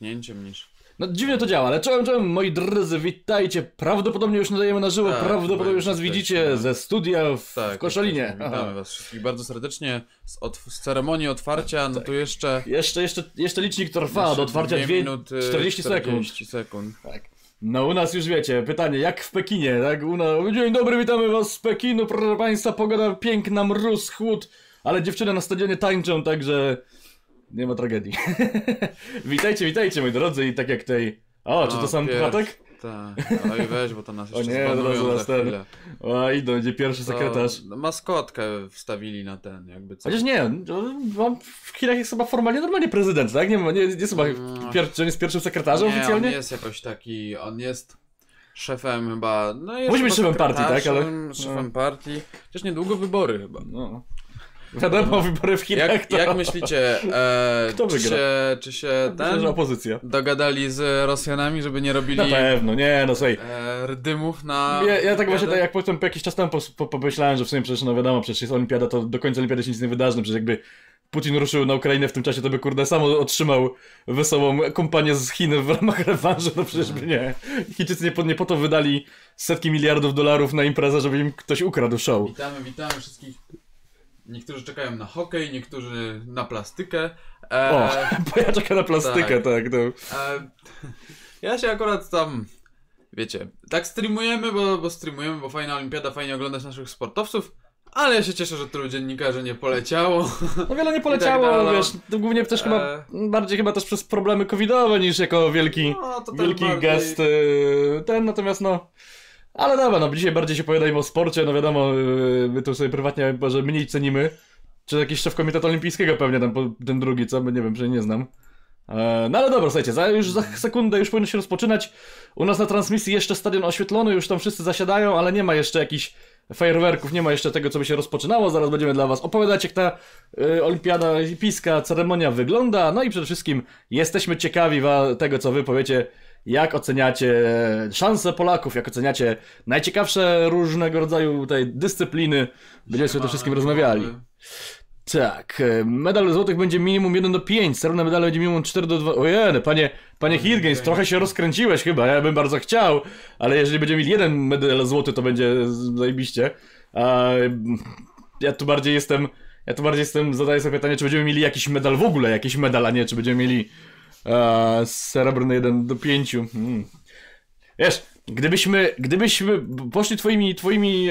niż... No dziwnie to działa, ale czołem, moi drodzy, witajcie. Prawdopodobnie już nadajemy na żywo, prawdopodobnie już nas widzicie ze studia w Koszalinie. Witamy was wszystkich bardzo serdecznie z ceremonii otwarcia. No tu jeszcze licznik trwa do otwarcia 2 minuty 40 sekund. Tak. No u nas już wiecie, pytanie, jak w Pekinie, tak? Dzień dobry, witamy was z Pekinu, proszę państwa, pogoda piękna, mróz, chłód, ale dziewczyny na stadionie tańczą, także... nie ma tragedii. witajcie, moi drodzy, i tak jak tej... O, czy to sam Kratek? Tak, ale i weź, bo to nas jeszcze spanują za chwilę. O, idą, będzie pierwszy sekretarz. Maskotkę wstawili na ten, jakby co. Chociaż nie, w Chinach jest chyba formalnie, normalnie prezydent, tak? Nie, on jest pierwszym sekretarzem oficjalnie? Nie, on jest jakoś taki, on jest... szefem chyba... No jest. Musi być szefem partii, tak? Ale... szefem partii. Chociaż niedługo wybory chyba. No. Wiadomo, wybory w Chinach to... Jak myślicie, kto wygra? Czy się opozycja dogadali z Rosjanami, żeby nie robili... Na pewno, nie, no słuchaj. Rdymów na... Ja tak właśnie, jak potem jakiś czas temu pomyślałem, że w sumie przecież, no wiadomo, przecież jest Olimpiada, to do końca Olimpiady się nic nie wydarzy, no przecież jakby... Putin ruszył na Ukrainę w tym czasie, to by kurde sam otrzymał wesołą kompanię z Chin w ramach rewanżu, no przecież by nie. Chińczycy nie po to wydali setki miliardów dolarów na imprezę, żeby im ktoś ukradł show. Witamy wszystkich. Niektórzy czekają na hokej, niektórzy na plastykę. Bo ja czekam na plastykę, tak. Ja się akurat tam, wiecie, tak streamujemy, bo fajna olimpiada, fajnie oglądać naszych sportowców. Ale ja się cieszę, że tylu dziennikarzy nie poleciało. No wiele nie poleciało, tak wiesz, głównie też chyba, bardziej chyba też przez problemy covidowe niż jako wielki gest ten, natomiast no... Ale dobra, no dzisiaj bardziej się powiadajmy o sporcie, no wiadomo, my tu sobie prywatnie, że mniej cenimy. Czy jakiś szef komitetu olimpijskiego pewnie tam, ten drugi, co? Bo nie wiem, przecież nie znam. No ale dobra, słuchajcie, już za sekundę już powinno się rozpoczynać. U nas na transmisji jeszcze stadion oświetlony, już tam wszyscy zasiadają, ale nie ma jeszcze jakichś fajerwerków, nie ma jeszcze tego, co by się rozpoczynało. Zaraz będziemy dla was opowiadać, jak ta olimpiada olimpijska ceremonia wygląda. No i przede wszystkim jesteśmy ciekawi tego, co wy powiecie, jak oceniacie szanse Polaków, jak oceniacie najciekawsze różnego rodzaju tutaj dyscypliny. Będziemy sobie o tym wszystkim rozmawiali. Tak, medal złotych będzie minimum 1:5, srebrne medale będzie minimum 4:2. Ojej, panie Hirgens, trochę się rozkręciłeś chyba, ja bym bardzo chciał, ale jeżeli będziemy mieli jeden medal złoty, to będzie zajebiście. Ja tu bardziej jestem, zadaję sobie pytanie, czy będziemy mieli jakiś medal w ogóle, a nie, czy będziemy mieli srebrny 1:5. Wiesz, gdybyśmy poszli twoimi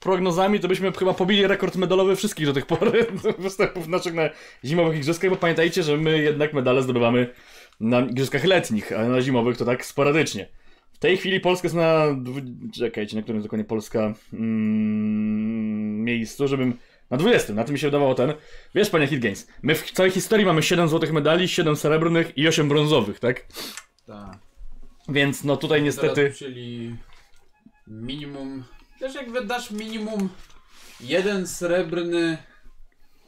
prognozami, to byśmy chyba pobili rekord medalowy wszystkich do tej pory występów naszych na zimowych igrzyskach, bo pamiętajcie, że my jednak medale zdobywamy na igrzyskach letnich, a na zimowych to tak sporadycznie. W tej chwili Polska jest na... Czekajcie, na którym dokładnie Polska miejscu, żebym... Na 20, na tym mi się wydawało ten... Wiesz, panie Hitgames, my w całej historii mamy 7 złotych medali, 7 srebrnych i 8 brązowych, tak? Tak. Więc no tutaj niestety... Teraz, czyli minimum... Też jak wydasz minimum 1 srebrny...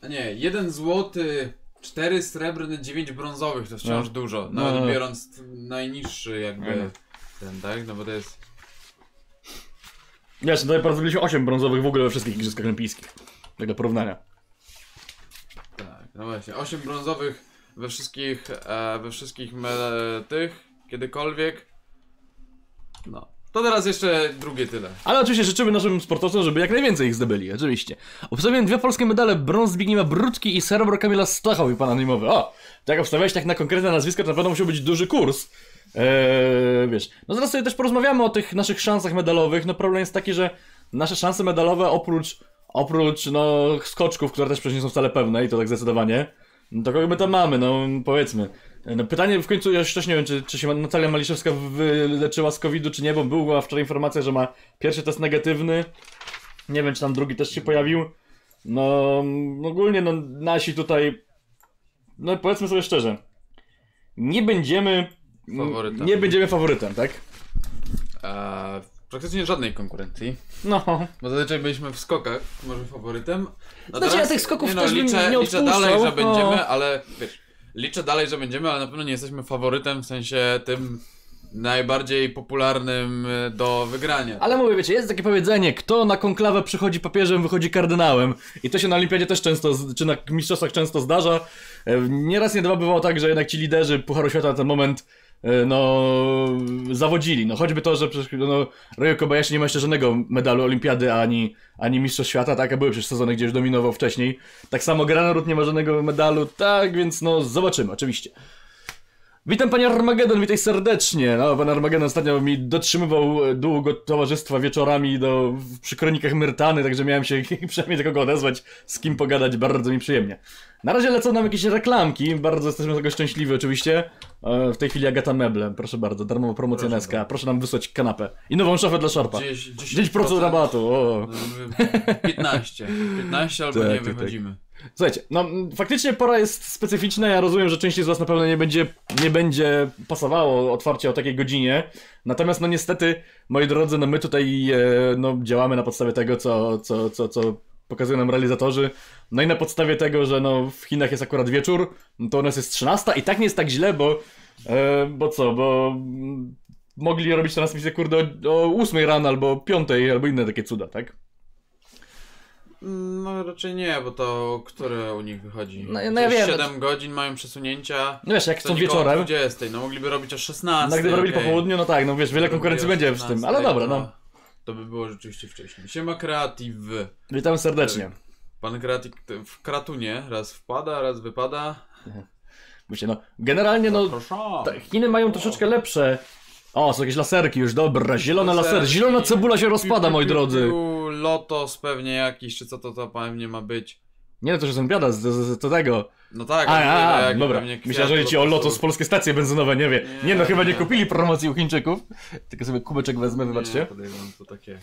Nie, 1 złoty, 4 srebrne, 9 brązowych, to wciąż dużo. Nawet biorąc najniższy jakby ten, tak? No bo to jest... Wiesz, tutaj bardzo byliśmy 8 brązowych w ogóle we wszystkich igrzyskach olimpijskich. Tak do porównania. Tak, no właśnie, 8 brązowych we wszystkich tych... Kiedykolwiek. No. To teraz jeszcze drugie tyle. Ale oczywiście życzymy naszym sportowcom, żeby jak najwięcej ich zdobyli, oczywiście. Obstawiam 2 polskie medale, brąz Zbigniewa Bródki i srebro Kamila Stocha, mój pan anonimowy. O! Tak obstawiałeś tak na konkretne nazwiska, to na pewno musiał być duży kurs. Wiesz. No zaraz sobie też porozmawiamy o tych naszych szansach medalowych. No problem jest taki, że nasze szanse medalowe oprócz no skoczków, które też przecież nie są wcale pewne i to tak zdecydowanie. No to kogo my tam mamy, no powiedzmy. No pytanie w końcu, ja już też nie wiem, czy się Natalia Maliszewska wyleczyła z COVID-u, czy nie, bo była wczoraj informacja, że ma pierwszy test negatywny. Nie wiem, czy tam drugi też się pojawił. No ogólnie no nasi tutaj, no powiedzmy sobie szczerze, nie będziemy faworytem, tak? Praktycznie żadnej konkurencji. No. Bo zazwyczaj byliśmy w skokach, może faworytem. Natomiast, znaczy ja tych skoków nie, no, też liczę dalej, że będziemy, ale wiesz, liczę dalej, że będziemy, ale na pewno nie jesteśmy faworytem w sensie tym, najbardziej popularnym do wygrania. Ale mówię, wiecie, jest takie powiedzenie, kto na konklawę przychodzi papieżem, wychodzi kardynałem. I to się na Olimpiadzie też często, czy na mistrzostwach często zdarza. Nieraz, nie dwa bywało tak, że jednak ci liderzy Pucharu Świata na ten moment zawodzili. No choćby to, że Ryoko Kobayashi nie ma jeszcze żadnego medalu olimpiady ani mistrzostw świata, tak, a były przecież sezony, gdzie już dominował wcześniej. Tak samo Granerud nie ma żadnego medalu, tak, więc no zobaczymy, oczywiście. Witam panie Armagedon, witaj serdecznie. No, pan Armagedon ostatnio mi dotrzymywał długo towarzystwa wieczorami przy kronikach Myrtany, także miałem się przynajmniej do kogo odezwać, z kim pogadać, bardzo mi przyjemnie. Na razie lecą nam jakieś reklamki, bardzo jesteśmy z tego szczęśliwi oczywiście. W tej chwili Agata Meble, proszę bardzo, darmowa promocja na SK, proszę nam wysłać kanapę i nową szafę dla Szarpa. 10% rabatu, o. 15 albo tak, nie wychodzimy. Tak. Słuchajcie, no faktycznie pora jest specyficzna, ja rozumiem, że części z was na pewno nie będzie pasowało otwarcie o takiej godzinie. Natomiast no niestety, moi drodzy, no my tutaj działamy na podstawie tego, co pokazują nam realizatorzy. No i na podstawie tego, że no w Chinach jest akurat wieczór, no to u nas jest 13 i tak nie jest tak źle, bo mogli robić transmisję kurde o 8 rano albo 5 albo inne takie cuda, tak? No raczej nie, bo to które u nich wychodzi? No ja wiem, 7 godzin mają przesunięcia. No wiesz, jak chcą wieczorem. 20, no mogliby robić o 16. No gdyby robili po południu, no tak, no wiesz, wiele konkurencji będzie z tym, ale dobra, no. To by było rzeczywiście wcześniej. Siema Kreatyw. Witam serdecznie. Pan Kreatyw w Kratunie raz wpada, raz wypada. Myślę, no generalnie no Chiny mają troszeczkę lepsze. O, są jakieś laserki już, dobra, zielona laser, zielona cebula się rozpada, moi drodzy. Lotos pewnie jakiś, czy co to pewnie ma być. Nie, to już jest Olimpiada z tego. No tak, dobra. Myślałem, że chodzi o Lotos, polskie stacje benzynowe, nie wiem. Nie, no chyba nie kupili promocji u Chińczyków. Tylko sobie kubeczek wezmę, wybaczcie. To takie...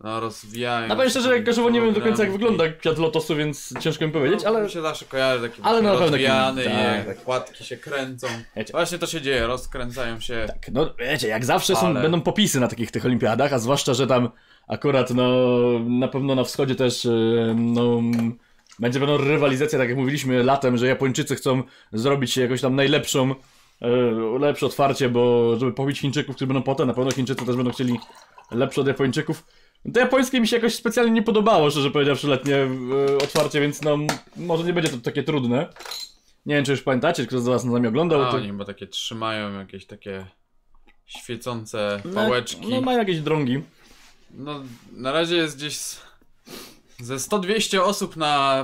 No rozwijają. Na pewno szczerze, nie wiem do końca jak wygląda kwiat lotosu, więc ciężko mi powiedzieć, ale... Mi się zawsze kojarzy taki rozwijany, tak. Płatki się kręcą. Wiecie. Właśnie to się dzieje, rozkręcają się. Tak, no wiecie, jak zawsze będą popisy na tych olimpiadach, a zwłaszcza, że tam akurat no na pewno na wschodzie też no... Będzie pewno rywalizacja, tak jak mówiliśmy latem, że Japończycy chcą zrobić się jakoś tam lepsze otwarcie, bo żeby pobić Chińczyków, którzy będą potem, na pewno Chińczycy też będą chcieli lepsze od Japończyków. To japońskie mi się jakoś specjalnie nie podobało, szczerze powiedziawszy, letnie otwarcie, więc no może nie będzie to takie trudne. Nie wiem, czy już pamiętacie, kto z was z nami oglądał. Oni chyba takie trzymają jakieś takie świecące pałeczki. No mają jakieś drągi. No na razie jest gdzieś ze 100-200 osób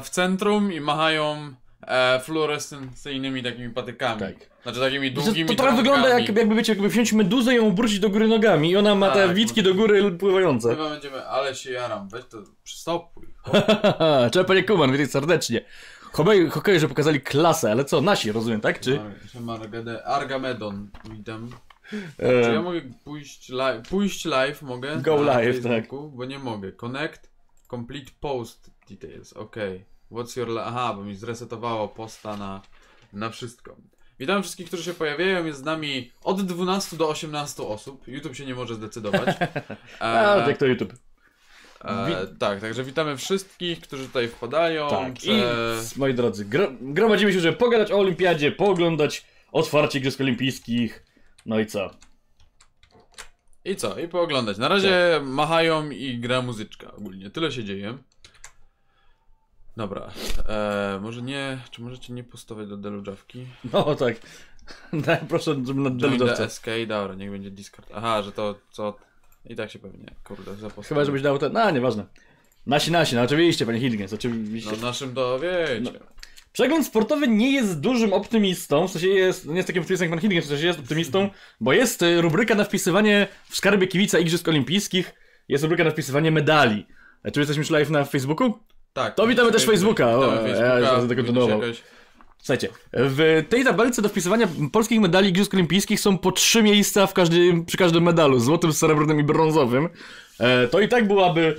w centrum i machają fluorescencyjnymi takimi patykami. Tak. Znaczy takimi długimi. To trochę wygląda jakby wziąć meduzę i ją obrócić do góry nogami i ona ma te witki do góry pływające. Chyba będziemy, ale się jaram, weź to przystopuj. Cześć panie Kuman, witaj serdecznie. Hokej, że pokazali klasę, ale co, nasi, rozumiem, tak? Czy? Argamedon, witam. Czy ja mogę pójść live mogę? Go live, tak. Bo nie mogę. Connect, complete post details, okej. What's your... Aha, bo mi zresetowało posta na wszystko. Witam wszystkich, którzy się pojawiają. Jest z nami od 12 do 18 osób. YouTube się nie może zdecydować. Jak to YouTube. Tak, także witamy wszystkich, którzy tutaj wpadają. Tak, i moi drodzy, gromadzimy się, żeby pogadać o Olimpiadzie, pooglądać otwarcie Igrzysk Olimpijskich. No i co? I pooglądać. Na razie machają i gra muzyczka ogólnie. Tyle się dzieje. Dobra, może nie, czy możecie nie postawać do Deludżawki? No tak, proszę, żeby na Deludżawce. SK, dobra, niech będzie Discord. Aha, że to co, i tak się pewnie, kurde, zapostawiam. Chyba, żebyś dał ten, nieważne. Nasi, no oczywiście, panie Hilgens, oczywiście. No naszym to wiecie. No. Przegląd sportowy nie jest dużym optymistą, w sensie nie jest takim optymistą jak pan Hilgens, w sensie jest optymistą, bo jest rubryka na wpisywanie w skarbie kibica Igrzysk Olimpijskich, jest rubryka na wpisywanie medali. Czy jesteśmy już live na Facebooku? Tak, to witamy też Facebooka. Słuchajcie, w tej tabelce do wpisywania polskich medali Igrzysk Olimpijskich są po 3 miejsca przy każdym medalu, złotym, srebrnym i brązowym. To i tak byłby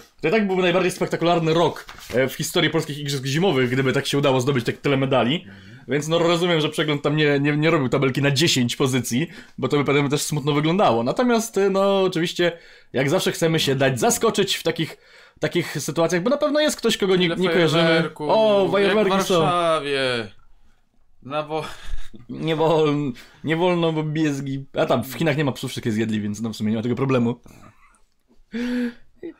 najbardziej spektakularny rok w historii polskich Igrzysk Zimowych, gdyby tak się udało zdobyć tak tyle medali. Więc no rozumiem, że przegląd tam nie robił tabelki na 10 pozycji, bo to by pewnie też smutno wyglądało. Natomiast no oczywiście jak zawsze chcemy się dać zaskoczyć w takich sytuacjach, bo na pewno jest ktoś, kogo nie kojarzymy. O, fajerwerki są. W Warszawie. Nie wolno, bo biezgi... A tam, w Chinach nie ma psów, wszystkie zjedli, więc no w sumie nie ma tego problemu.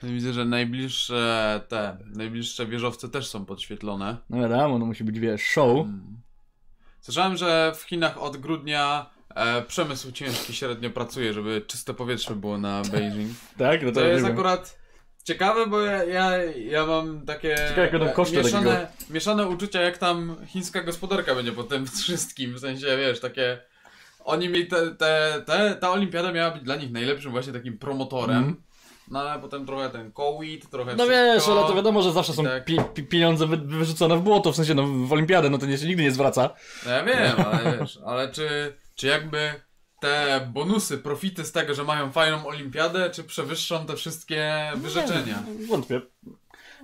Widzę, że najbliższe te... Najbliższe wieżowce też są podświetlone. No wiadomo, no musi być, wiesz, show. Słyszałem, że w Chinach od grudnia przemysł ciężki średnio pracuje, żeby czyste powietrze było na Beijing. Tak? No to jest akurat... Ciekawe, bo ja mam takie mieszane uczucia, jak tam chińska gospodarka będzie po tym wszystkim, w sensie, wiesz, takie... Oni mieli ta olimpiada miała być dla nich najlepszym właśnie takim promotorem, no ale potem trochę ten COVID, trochę no wszystko, wiesz, ale to wiadomo, że zawsze są tak. Pieniądze wyrzucone w błoto, w sensie, no w olimpiadę, no to się nigdy nie zwraca. No ja wiem, ale wiesz, ale czy jakby... Te bonusy, profity z tego, że mają fajną olimpiadę, czy przewyższą te wszystkie wyrzeczenia? Nie, wątpię.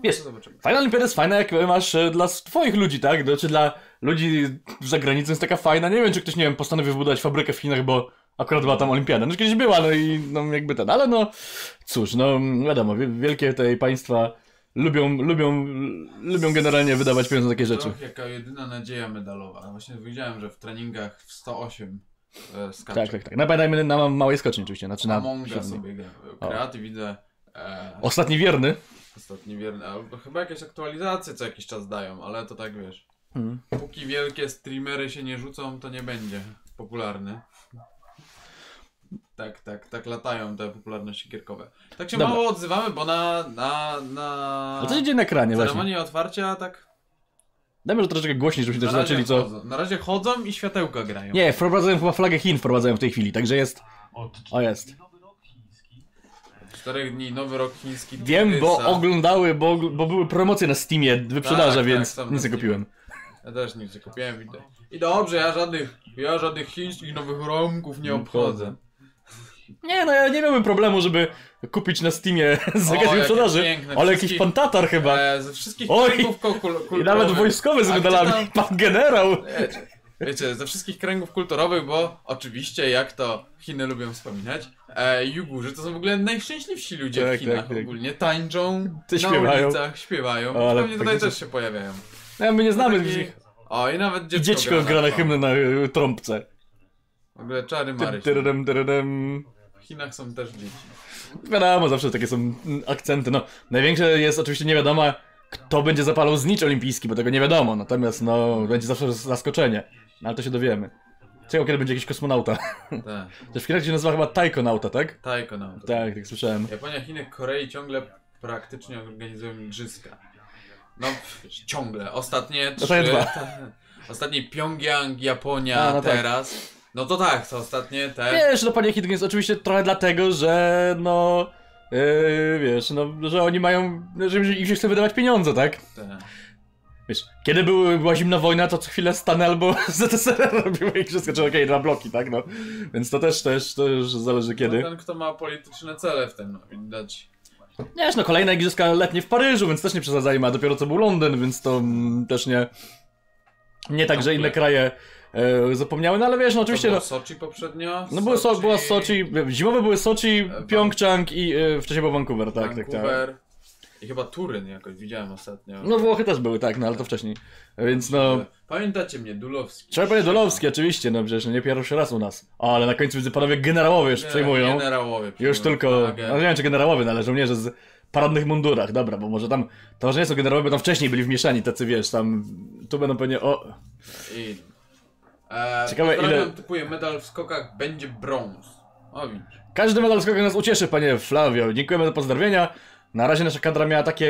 Wiesz, fajna olimpiada jest fajna, jak masz dla twoich ludzi, tak? Czy dla ludzi za granicą jest taka fajna. Nie wiem, czy ktoś, nie wiem, postanowił wybudować fabrykę w Chinach, bo akurat była tam olimpiada. No kiedyś była, no i no jakby ten, ale no cóż, no wiadomo, wielkie te państwa lubią generalnie wydawać pieniądze na takie rzeczy. Jaka jedyna nadzieja medalowa. Właśnie widziałem, że w treningach w 108 skacze. Tak, tak, tak. Napadańmy na małej skoczni oczywiście. Znaczy na Monga sobie kreaty widzę. Ostatni wierny. Ostatni wierny. Chyba jakieś aktualizacje co jakiś czas dają, ale to tak wiesz. Póki wielkie streamery się nie rzucą, to nie będzie popularny. Tak, tak, tak latają te popularności gierkowe. Tak się mało odzywamy, bo A co się dzieje na ekranie właśnie? Ceremonia otwarcia, tak... Dajmy, że troszeczkę głośniej, żebyśmy też zaczęli co... Chodzą. Na razie chodzą i światełka grają. Nie, wprowadzają chyba flagę Chin, wprowadzają w tej chwili, także jest... O, jest. 4 dni nowy rok chiński. Wiem, bo oglądały, bo były promocje na Steamie, wyprzedaże, tak, więc tak, nic nie kupiłem. Ja też nic nie kupiłem, widzę. I dobrze, ja żadnych chińskich nowych romków nie obchodzę. Nie, no ja nie miałbym problemu, żeby kupić na Steamie z jakaś sprzedaży, ale jakiś pan Tatar chyba. Ze wszystkich kręgów kulturowych. I nawet wojskowy z medalami, pan generał. Wiecie, ze wszystkich kręgów kulturowych, bo oczywiście, jak to Chiny lubią wspominać, Jugurzy to są w ogóle najszczęśliwsi ludzie w Chinach ogólnie. Tańczą, na ulicach, śpiewają, ale pewnie tutaj też się pojawiają. No my nie znamy ich. O, i nawet dziecko gra na hymnę na trąbce. W ogóle czary Maryś. W Chinach są też dzieci. Wiadomo, zawsze takie są akcenty. No, największe jest oczywiście nie wiadomo, kto będzie zapalał znicz olimpijski, bo tego nie wiadomo. Natomiast no, będzie zawsze zaskoczenie. No, ale to się dowiemy. Ciekawe, kiedy będzie jakiś kosmonauta. Tak. W Chinach się nazywa chyba tajkonauta, tak? Tajkonauta. Tak, tak słyszałem. Japonia, Chiny, Korei ciągle praktycznie organizują igrzyska. No, ciągle. Ostatnie trzy. Ostatni Pjongczang, Japonia, no teraz. Tak. No to tak, to ostatnie te... Wiesz, no panie Hitgins, oczywiście trochę dlatego, że no... wiesz, no, że oni mają... że im się chce wydawać pieniądze, tak? Tak. Wiesz, kiedy była zimna wojna, to co chwilę Stany albo ZSRR robiły igrzyska, czy okej, dwa bloki, tak no. Więc to też zależy kiedy. No ten, kto ma polityczne cele w tym, no, widać. Wiesz, no kolejne igrzyska letnie w Paryżu, więc też nie przesadzajmy, a dopiero co był Londyn, więc to też nie... Nie tak, że inne kraje... zapomniałem, no ale wiesz, no oczywiście... Było Sochi poprzednio? No była Sochi, zimowe były Sochi, Pjongczang i wcześniej był Vancouver, tak, tak. I chyba Turyn jakoś widziałem ostatnio. No Włochy też były, tak, no ale to wcześniej, więc no... Pamiętacie mnie, Dulowski. Trzeba panie Dulowski, oczywiście, no przecież nie pierwszy raz u nas. O, ale na końcu widzę panowie generałowie już przejmują. Generałowie przejmują. Już tylko, no nie wiem czy generałowie, ale żołnierze z paradnych mundurach, dobra, bo może tam... To może nie są generałowie, bo tam wcześniej byli wmieszani tacy, wiesz, tam... Tu będą pewnie, o... Ciekawe ile... typuje medal w skokach będzie brąz. O, widzisz. Każdy medal w skokach nas ucieszy, panie Flavio. Dziękujemy za pozdrowienia. Na razie nasza kadra miała takie...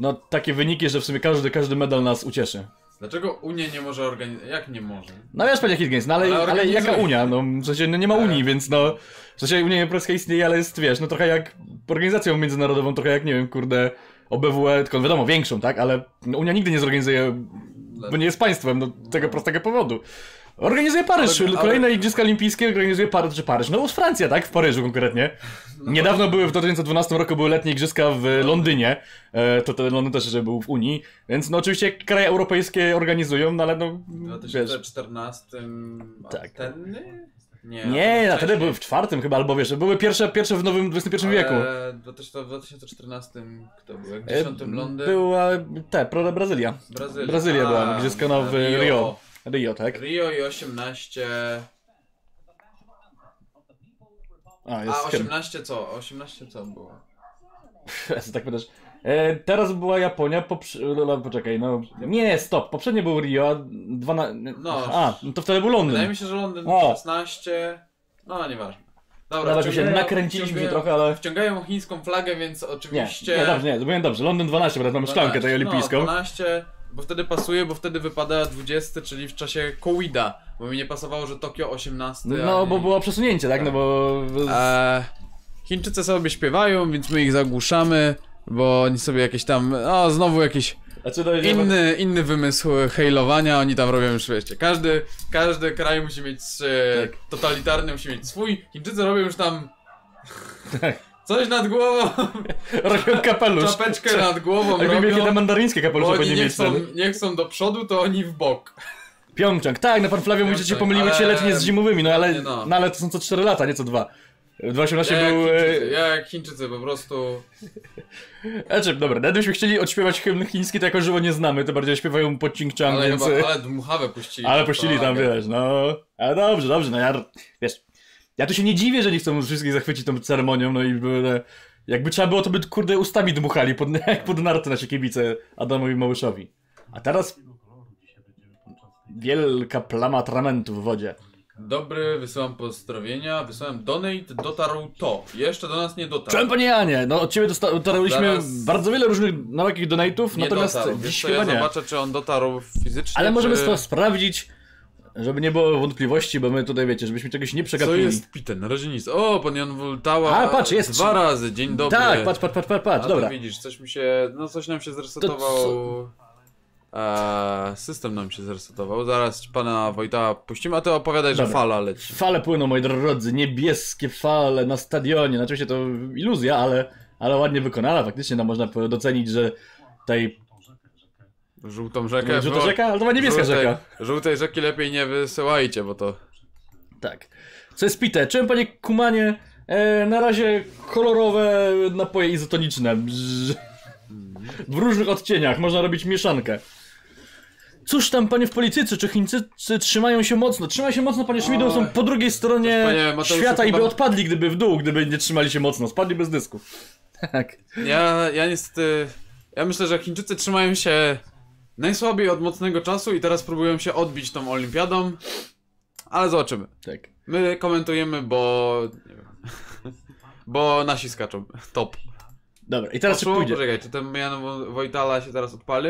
No, takie wyniki, że w sumie każdy medal nas ucieszy. Dlaczego Unia nie może organizować? Jak nie może? No wiesz, panie Hitgens, no ale jaka Unia? No w sensie nie ma Unii, więc no... W sensie Unia Europejska istnieje, ale jest, wiesz, no trochę jak... Organizacją międzynarodową, trochę jak, nie wiem, kurde... OBWE, tylko wiadomo, większą, tak? Ale no, Unia nigdy nie zorganizuje... Bo nie jest państwem, no tego prostego powodu. Organizuje Paryż, kolejne igrzyska olimpijskie organizuje Paryż, no Francja, tak? W Paryżu konkretnie. No niedawno były, w 2012 roku były letnie igrzyska w Londynie. To Londyn też jeszcze był w Unii. Więc no oczywiście kraje europejskie organizują, no ale no... W 2014... Tak. Ateny? Nie, wtedy były w czwartym chyba, albo wiesz, były pierwsze w nowym XXI wieku. W 2014 kto był? W 10 Londyn? Była Brazylia. Brazylia była, gdzie skano w Rio. Rio, tak? Rio i 18... A 18 co? 18 co było? Tak pytasz. Teraz była Japonia, poczekaj, no... Nie, stop, poprzednie był Rio, a... 12... No, no to wtedy był Londyn. Wydaje mi się, że Londyn 16... No, nieważne. Dobra, nakręciliśmy się trochę, ale... Wciągają chińską flagę, więc oczywiście... Nie, zrobiłem dobrze. Londyn 12, bo teraz mamy szklankę tej olimpijską. No, 12, bo wtedy pasuje, bo wtedy wypada 20, czyli w czasie Covida, bo mi nie pasowało, że Tokio 18. No, bo było przesunięcie, tak? No bo... Chińczycy sobie śpiewają, więc my ich zagłuszamy, bo oni sobie jakieś tam... O, znowu jakieś... Inny wymysł hejlowania, oni tam robią już, wiecie, każdy kraj musi mieć, totalitarny musi mieć swój, Chińczycy robią już tam coś nad głową, robią kapelusz, czapeczkę nad głową robią, wielkie te mandaryńskie kapelusze powinni mieć wtedy. Nie chcą do przodu, to oni w bok. Pjongczang, tak, na Flavio mówicie, że pomyliły się letnie z zimowymi, no ale, no ale to są co 4 lata, nie co 2. W 2018 był... Jak Chińczycy po prostu... Znaczy, dobra, gdybyśmy chcieli odśpiewać hymn chiński, to jako żywo nie znamy, to bardziej śpiewają po Pjongczang, więc... Ale dmuchawę puścili. Ale puścili tam, wiesz, no... Ale dobrze, dobrze, no ja... Wiesz... Ja tu się nie dziwię, że nie chcą wszystkich zachwycić tą ceremonią, no i... Jakby trzeba było, to by, kurde, ustami dmuchali pod narty nasze kibice Adamowi Małyszowi. A teraz... Wielka plama atramentu w wodzie. Dobry, wysyłam pozdrowienia, wysyłam donate, dotarł to. Jeszcze do nas nie dotarł. Czemu, panie Janie? No od ciebie dotarliśmy bardzo wiele różnych nowakich donate'ów, natomiast dzisiaj ja zobaczę, czy on dotarł fizycznie. Ale możemy to sprawdzić, żeby nie było wątpliwości, bo my tutaj, wiecie, żebyśmy czegoś nie przegapili. Co jest pite? Na razie nic. O, pan Jan Woltała. A, patrz, jest. 2 razy, dzień dobry. Tak, patrz, dobra. A widzisz, coś mi się, no coś nam się zresetowało. System nam się zresetował. Zaraz pana Wojtała puścimy, a ty opowiadaj, że fala leci. Fale płyną, moi drodzy, niebieskie fale na stadionie. Znaczy się to iluzja, ale ładnie wykonana. Faktycznie no, można docenić, że tej... Żółtą rzekę... Żółta rzeka? Ale to ma niebieska rzeka. Żółtej rzeki lepiej nie wysyłajcie, bo to... Tak. Co jest pite? Czym, panie Kumanie? Na razie kolorowe napoje izotoniczne. W różnych odcieniach. Można robić mieszankę. Cóż tam, panie w polityce, czy Chińczycy trzymają się mocno? Trzymają się mocno, panie Szmidu, są po drugiej stronie świata i by odpadli, gdyby w dół, gdyby nie trzymali się mocno. Spadli bez dysków. Tak. Ja niestety... Ja myślę, że Chińczycy trzymają się najsłabiej od mocnego czasu i teraz próbują się odbić tą olimpiadą. Ale zobaczymy. Tak. My komentujemy, bo... Nie wiem. Bo nasi skaczą. Top. Dobra, i teraz poszło? Czy pójdzie? Poczekaj, czy ten Jan Wojtala się teraz odpali?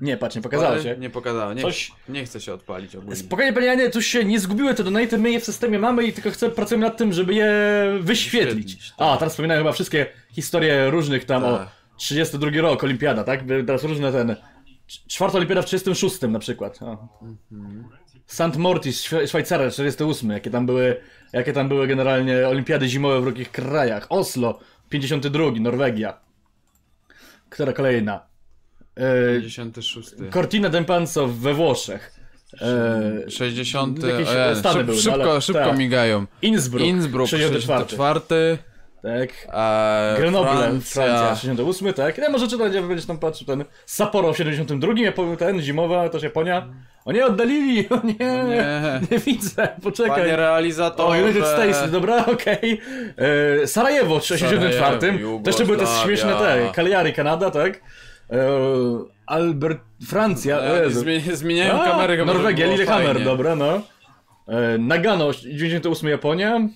Nie, patrz, nie pokazało się. Nie pokazało, nie, coś... nie chce się odpalić ogólnie. Spokojnie, panie Janie, tu się nie zgubiły te donaty, my je w systemie mamy i tylko pracujemy nad tym, żeby je wyświetlić. Tak. A, teraz wspominałem chyba wszystkie historie różnych tam tak. O 32 rok, olimpiada, tak? Teraz różne ten... Czwarta olimpiada w 36 na przykład. St. Mortis, Szwajcaria, 48, jakie tam były generalnie olimpiady zimowe w różnych krajach. Oslo. 52, Norwegia. Która kolejna? 56. Cortina d'Ampezzo we Włoszech. 60. Stany były, szybko tak. Migają. Innsbruck 64. Tak. Grenoble, Francja 68, tak. Ja może czytać, będziesz tam patrzył ten Sapporo w 72, ten zimowa, też Japonia. O nie, oddalili, o nie, nie widzę, poczekaj. Panie realizator. O, United States, dobra, okej. Sarajewo w 64, też to były te śmieszne te, Cagliari, Kanada, tak? Francja, zmieniają kamery. Norwegia, Lillehammer, dobra, no. Nagano, 98, Japonia.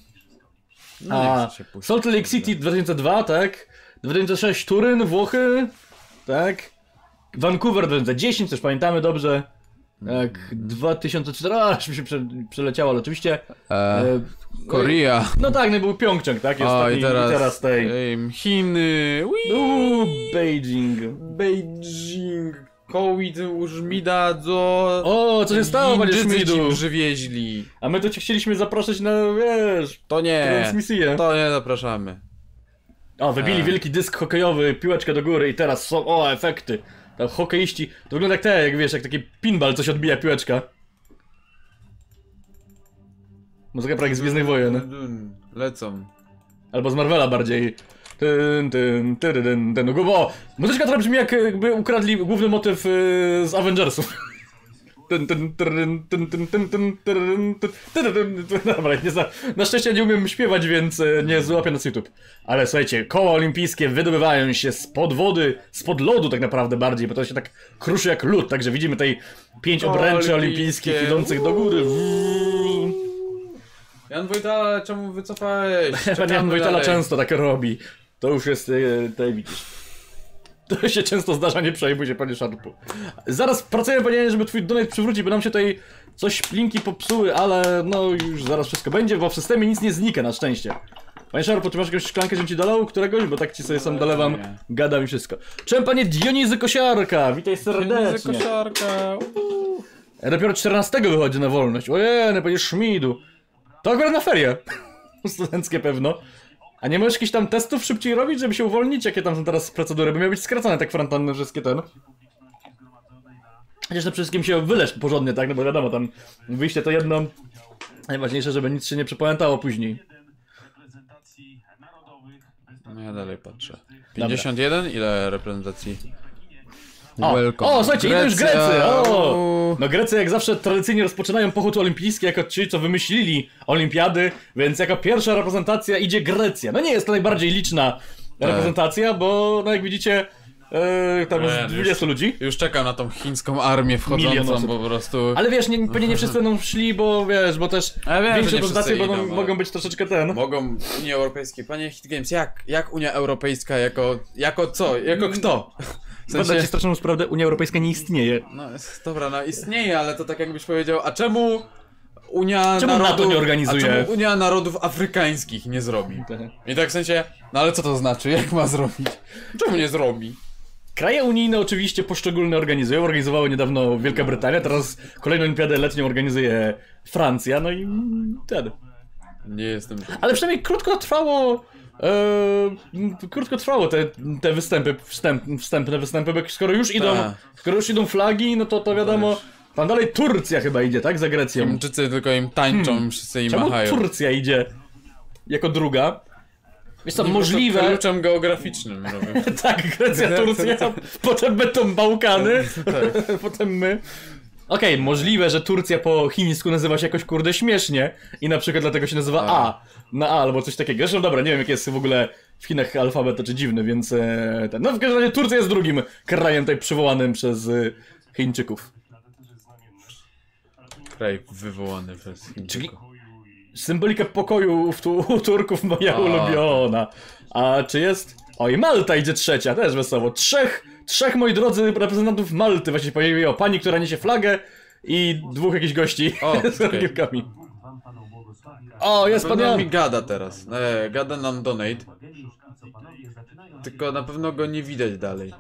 A, Salt Lake City 2002, tak? 2006 Turyn, Włochy, tak? Vancouver 2010, też pamiętamy dobrze. Tak, 2004, aż mi się przeleciało, ale oczywiście. Korea. No tak, no był Pjongczang, tak? Jest i teraz tej. Chiny. Beijing. COVID już mi dadzo. O, co się stało, panie Szmidu? Przywieźli. A my to cię chcieliśmy zapraszać na, wiesz... To nie. Transmisję. To nie zapraszamy. O, wybili wielki dysk hokejowy, piłeczkę do góry i teraz są, efekty. Tam hokeiści, to wygląda jak te, jak wiesz, jak taki pinball, coś odbija piłeczka. Muzyka prawie z Gwiezdnych Wojen. Lecą. Albo z Marvela bardziej. Bo muzyczka która brzmi jakby ukradli główny motyw z Avengersów. Dobra, na szczęście nie umiem śpiewać, więc nie złapię nas YouTube. Ale słuchajcie, koła olimpijskie wydobywają się spod wody, spod lodu tak naprawdę bardziej, bo to się tak kruszy jak lód, także widzimy tutaj 5 obręczy olimpijskich idących do góry. Jan Wojtala, czemu wycofałeś? Jan Wojtala często tak robi. To już jest, tutaj widzisz. To się często zdarza, nie przejmuj się, panie Szarpu. Zaraz pracujemy, panie, żeby twój donate przywrócić, bo nam się tutaj coś plinki popsuły, ale no już zaraz wszystko będzie, bo w systemie nic nie znika, na szczęście. Panie Szarpu, czy masz jakąś szklankę, żebym ci dolał któregoś? Bo tak ci sobie sam dolewam, gadam i wszystko. Czemu, panie Dionizy Kosiarka? Witaj serdecznie. Dionizy Kosiarka. Dopiero 14 wychodzi na wolność. Ojej, panie Szmidu. To akurat na ferie. Studenckie pewno. A nie możesz jakichś tam testów szybciej robić, żeby się uwolnić? Jakie tam są teraz procedury? By miały być skracane tak kwarantanny wszystkie ten. Chociaż na wszystkim się wyleż porządnie, tak? No bo wiadomo, tam wyjście to jedno. Najważniejsze, żeby nic się nie przepamiętało później. No ja dalej patrzę. 51? Dobra. Ile reprezentacji? O, o, słuchajcie, idą już Grecy! O. No Grecy jak zawsze tradycyjnie rozpoczynają pochód olimpijski jako ci, co wymyślili olimpiady, więc jako pierwsza reprezentacja idzie Grecja. No nie jest to najbardziej liczna reprezentacja, bo no jak widzicie, tam jest 20 ludzi. Już czekam na tą chińską armię wchodzącą po prostu. Ale wiesz, nie wszyscy będą szli, bo wiesz, bo też większe reprezentacje mogą być troszeczkę ten. Mogą Unii Europejskiej. Panie Hit Games, jak Unia Europejska jako co? Jako kto? W sensie... Badajcie straszną sprawę, Unia Europejska nie istnieje. No dobra, no istnieje, ale to tak jakbyś powiedział, a czemu Unia NATO nie organizuje? A czemu Unia Narodów Afrykańskich nie zrobi? I tak w sensie, no ale co to znaczy, jak ma zrobić? Czemu nie zrobi? Kraje unijne oczywiście poszczególne organizują, organizowały niedawno Wielka Brytania, teraz kolejną olimpiadę letnią organizuje Francja, no i wtedy. Nie jestem... Ale przynajmniej krótko trwało... krótko trwało te występy, wstępne występy, bo skoro już idą flagi, no to wiadomo, tam dalej Turcja chyba idzie, tak? Za Grecją. Chińczycy tylko im tańczą, wszyscy im czemu machają. Turcja idzie jako druga. Jest to możliwe... kluczem geograficznym. Tak, Grecja, Turcja, potem będą Bałkany, potem my. Okej, możliwe, że Turcja po chińsku nazywa się jakoś kurde śmiesznie i na przykład dlatego się nazywa A na A albo coś takiego. Zresztą dobra, nie wiem jaki jest w ogóle w Chinach alfabet, to czy dziwny, więc... No w każdym razie Turcja jest drugim krajem tutaj przywołanym przez Chińczyków. Kraj wywołany przez Chińczyków. Czyli symbolika pokoju u Turków moja ulubiona. A czy jest... Oj, Malta idzie trzecia, też wesoło. Trzech, moi drodzy, reprezentantów Malty właśnie pojawiło. Pani, która niesie flagę i dwóch jakichś gości z orkiewkami. O, jest pan Jan. Mi gada teraz. Gada nam donate. Tylko na pewno go nie widać dalej.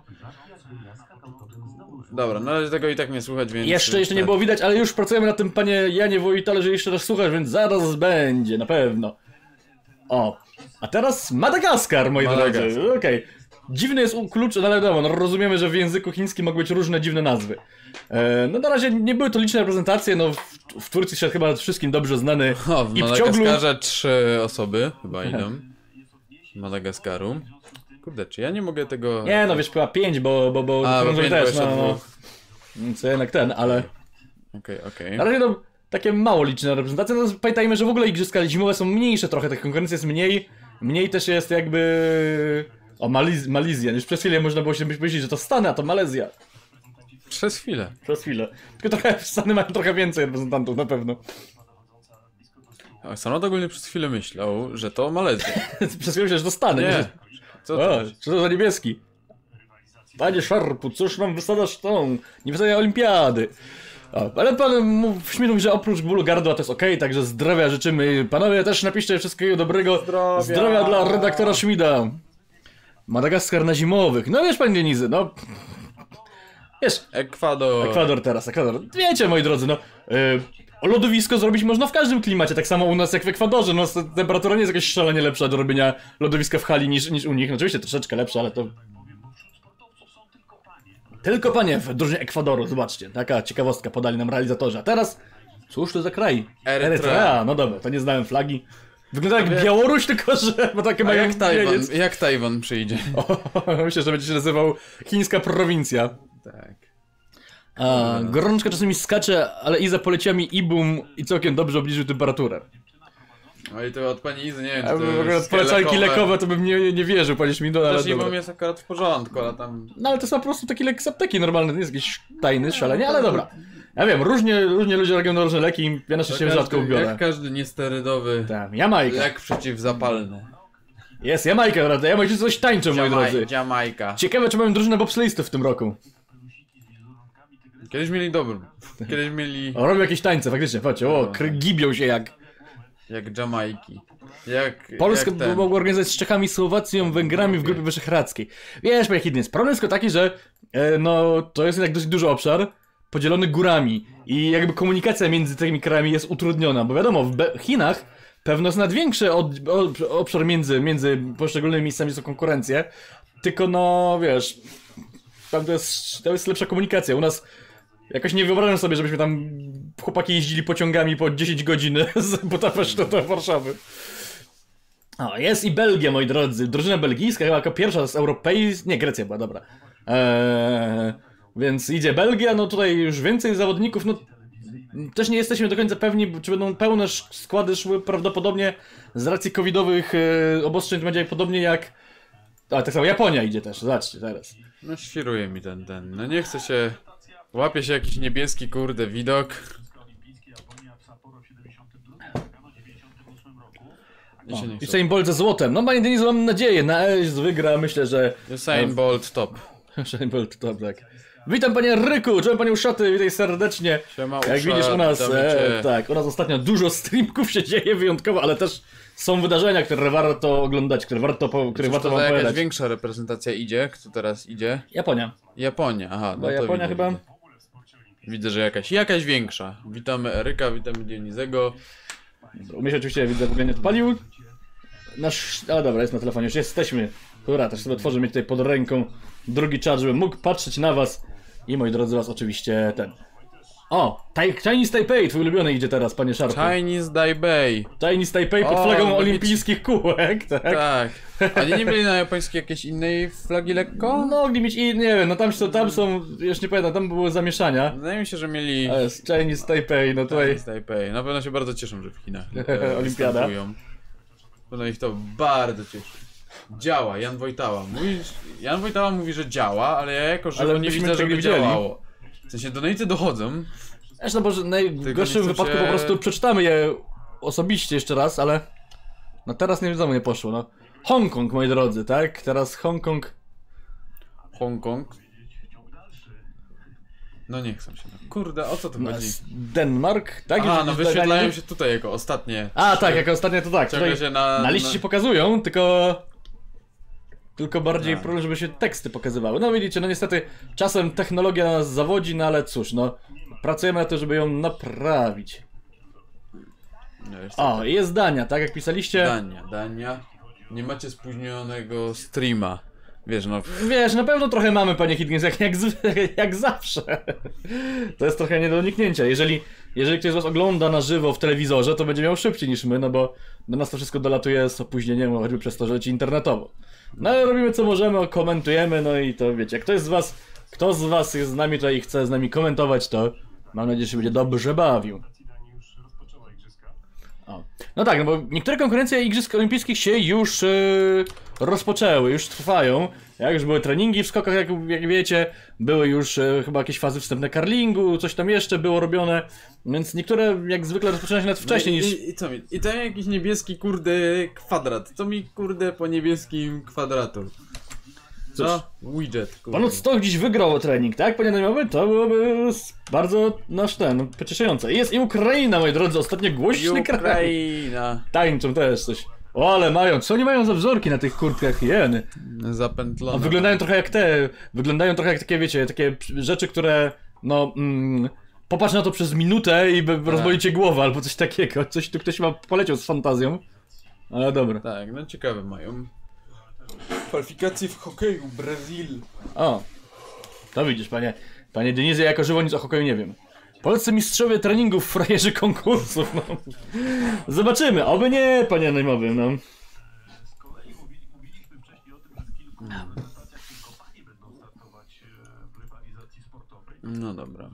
Dobra, na razie tego i tak nie słychać, więc... Jeszcze nie było widać, ale już pracujemy nad tym, panie Janie Wojtale, że jeszcze raz słuchasz, więc zaraz będzie, na pewno. O, a teraz Madagaskar, moi drodzy. Okej. Dziwny jest klucz, ale wiadomo, no rozumiemy, że w języku chińskim mogą być różne dziwne nazwy. No na razie nie były to liczne reprezentacje, no w Turcji się chyba wszystkim dobrze znany. O, w Madagaskarze 3 osoby chyba idą. Z Madagaskaru. Kurde, czy ja nie mogę tego... Nie, no wiesz, chyba 5, bo... A, bo 5 też, no, co jednak ten, ale... Okej. Na razie no, takie mało liczne reprezentacje, no pamiętajmy, że w ogóle igrzyska zimowe są mniejsze trochę, tak konkurencja jest mniej. Mniej też jest jakby... O, Malezja. Już przez chwilę można było się myśleć, że to Stany, a to Malezja. Przez chwilę. Tylko trochę Stany mają trochę więcej reprezentantów, na pewno. Samad ogólnie przez chwilę myślał, że to Malezja. Przez chwilę myślał, że to Stany. Nie. Co to? O, czy to za niebieski? Panie Szarpu, cóż nam wysadzasz tą? Nie wysadzaj olimpiady. O, ale pan mówi, że oprócz bólu gardła to jest okej, także zdrowia życzymy. Panowie też napiszcie wszystkiego dobrego. Zdrowia dla redaktora Szmida. Madagaskar na zimowych. No wiesz, pan Dionizy, no... Wiesz... Ekwador teraz, Ekwador. Wiecie, moi drodzy, no... Lodowisko zrobić można w każdym klimacie, tak samo u nas jak w Ekwadorze. No temperatura nie jest jakaś szalenie lepsza do robienia lodowiska w hali niż u nich. No, oczywiście troszeczkę lepsza, ale to... Tylko panie w drużynie Ekwadoru, zobaczcie. Taka ciekawostka podali nam realizatorzy. A teraz... Cóż to za kraj? Erytrea. No dobra, to nie znałem flagi. Wygląda jak Białoruś, tylko że ma takie mają... Jak Tajwan przyjdzie. O, myślę, że będzie się nazywał chińska prowincja. Tak. Gorączka czasami skacze, ale Iza poleciła mi i-boom i całkiem dobrze obniżył temperaturę. No i to od pani Izy nie wiem, czy to jest polecajki lekowe to bym nie wierzył, pani Szmidona, ale dobra. Też jest akurat w porządku, ale tam... No ale to są po prostu taki lek z apteki normalny, to jest jakiś tajny, szalenie, ale dobra. Ja wiem, różnie ludzie robią różne leki i ja na szczęście rzadko ubiorę. Jak każdy niesterydowy lek przeciwzapalny. Jest Jamajka, prawda? Jamajczycy coś tańczą, moi drodzy. Jamajka. Ciekawe, czy mamy drużynę bobsleistów w tym roku. Kiedyś mieli dobry. Kiedyś mieli... O, robią jakieś tańce, faktycznie, patrzcie, o, gibią się jak Jamajki. Polska mogła organizować z Czechami, Słowacją, Węgrami w Grupie Wyszehradzkiej. Wiesz, jaki jeden jest. Problem jest tylko taki, że no, to jest jednak dosyć duży obszar podzielony górami i jakby komunikacja między tymi krajami jest utrudniona, bo wiadomo, w Chinach pewno jest nadwiększy obszar między poszczególnymi miejscami, są konkurencje, tylko no, wiesz, tam to jest lepsza komunikacja. U nas jakoś nie wyobrażam sobie, żebyśmy tam chłopaki jeździli pociągami po 10 godzin z Budapesztu do Warszawy. O, jest i Belgia, moi drodzy. Drużyna belgijska, chyba jako pierwsza z europejskich... Nie, Grecja była, dobra. Więc idzie Belgia, no tutaj już więcej zawodników, no... Też nie jesteśmy do końca pewni, czy będą pełne składy szły, prawdopodobnie z racji covidowych obostrzeń to będzie podobnie jak... A tak samo Japonia idzie też, zobaczcie teraz. No świruje mi ten, no nie chce się... Łapie się jakiś niebieski, kurde, widok. O, i Usain Bolt ze złotem, no panie Denizu, mam nadzieję, na EZ wygra, myślę, że... Usain Bolt top. Usain Bolt top, tak. Witam panie Ryku, cześć panie Uszaty, witaj serdecznie. Siema, jak widzisz u nas, tak, u nas ostatnio dużo streamków się dzieje wyjątkowo, ale też są wydarzenia, które warto oglądać, które warto wam opowiadać. Jakaś większa reprezentacja idzie, kto teraz idzie? Japonia, aha, no Japonia to chyba. Widzę, że jakaś większa. Witamy Eryka, witamy Dionizego. U mnie się oczywiście widzę, bo nie odpalił. Ale dobra, jest na telefonie, już jesteśmy. Dobra, też sobie otworzę, mieć tutaj pod ręką drugi czat, żebym mógł patrzeć na was. I moi drodzy, was oczywiście ten. O! Chinese Taipei, twój ulubiony idzie teraz, panie Szarku. Chinese Taipei pod flagą olimpijskich kółek, tak? A nie byli na japońskiej jakiejś innej flagi lekko? No mogli mieć i nie wiem, no tam są, już nie pamiętam, tam były zamieszania. Wydaje mi się, że mieli... Chinese Taipei, no tutaj... Chinese Taipei, na pewno się bardzo cieszą, że w Chinach Olimpiada. No ich to bardzo cieszy. Działa, Jan Wojtała. Jan Wojtała mówi, że działa, ale ja jako że nie widzę, żeby działało. W sensie donaty dochodzą. Zresztą, bo w najgorszym wypadku po prostu przeczytamy je osobiście jeszcze raz, ale... No teraz nie wiadomo, nie poszło, no. Hongkong, moi drodzy, tak? Teraz Hongkong... Hongkong? No nie chcę się. Kurde, o co to chodzi? Denmark, tak? A, no wyświetlają się tutaj jako ostatnie. A, tak, jako ostatnie to tak. Tutaj się na liście się pokazują, tylko bardziej problem, żeby się teksty pokazywały. No widzicie, no niestety czasem technologia nas zawodzi, no ale cóż, no pracujemy na to, żeby ją naprawić. O, jest Dania, tak jak pisaliście. Dania. Nie macie spóźnionego streama. Wiesz, no... Wiesz, na pewno trochę mamy, panie Higgins, jak zawsze. To jest trochę nie do uniknięcia. Jeżeli ktoś z was ogląda na żywo w telewizorze, to będzie miał szybciej niż my, no bo do nas to wszystko dolatuje z opóźnieniem, choćby przez to, że leci internetowo. No ale robimy co możemy, komentujemy, no i to wiecie, kto z was jest z nami tutaj i chce z nami komentować, to mam nadzieję, że się będzie dobrze bawił. O. No tak, no bo niektóre konkurencje Igrzysk Olimpijskich się już rozpoczęły, już trwają. Jak już były treningi w skokach, jak wiecie, były już chyba jakieś fazy wstępne curlingu, coś tam jeszcze było robione. Więc niektóre jak zwykle rozpoczynają się nawet wcześniej niż... I tam jakiś niebieski kurde kwadrat, co mi kurde po niebieskim kwadratu? Cóż, no, widget, kurde. Pan Stoch dziś wygrał trening, tak? Panie Daniowy, to byłoby bardzo pocieszające. Jest i Ukraina, moi drodzy, ostatnio głośny kraj. Ukraina. Tańczą też coś. O, ale mają, co oni mają za wzorki na tych kurtkach, jeny? Zapętlone. Wyglądają trochę jak te, takie wiecie, takie rzeczy, które, no, popatrz na to przez minutę i rozboli cię głowa albo coś takiego. Coś tu ktoś ma poleciał z fantazją, ale dobra. Tak, no ciekawe mają. Kwalifikacje w hokeju, Brazil. O, to widzisz, panie Denizie, jako żywo nic o hokeju nie wiem. Polscy mistrzowie treningów, frajerzy konkursów, no. Zobaczymy, oby nie, panie Najmowym, no. No dobra.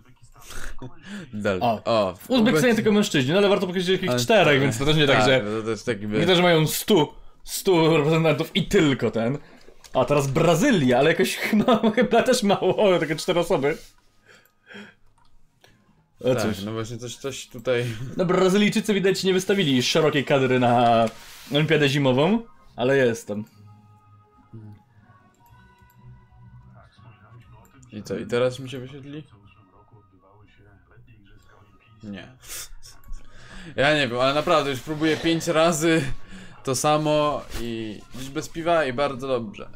O, w Uzbekistanie tylko mężczyźni, no ale warto pokazać jakichś czterech, więc to też nie tak, że... To jest taki... Nie to, że mają 100 reprezentantów i tylko ten. A teraz Brazylia, ale jakoś chyba też mało, takie 4 osoby. No tak, cóż. No właśnie coś tutaj... No Brazylijczycy widać nie wystawili szerokiej kadry na Olimpiadę zimową, ale jestem. I co, i teraz mi się wyświetli? Nie. Ja nie wiem, ale naprawdę już próbuję 5 razy to samo i dziś bez piwa i bardzo dobrze.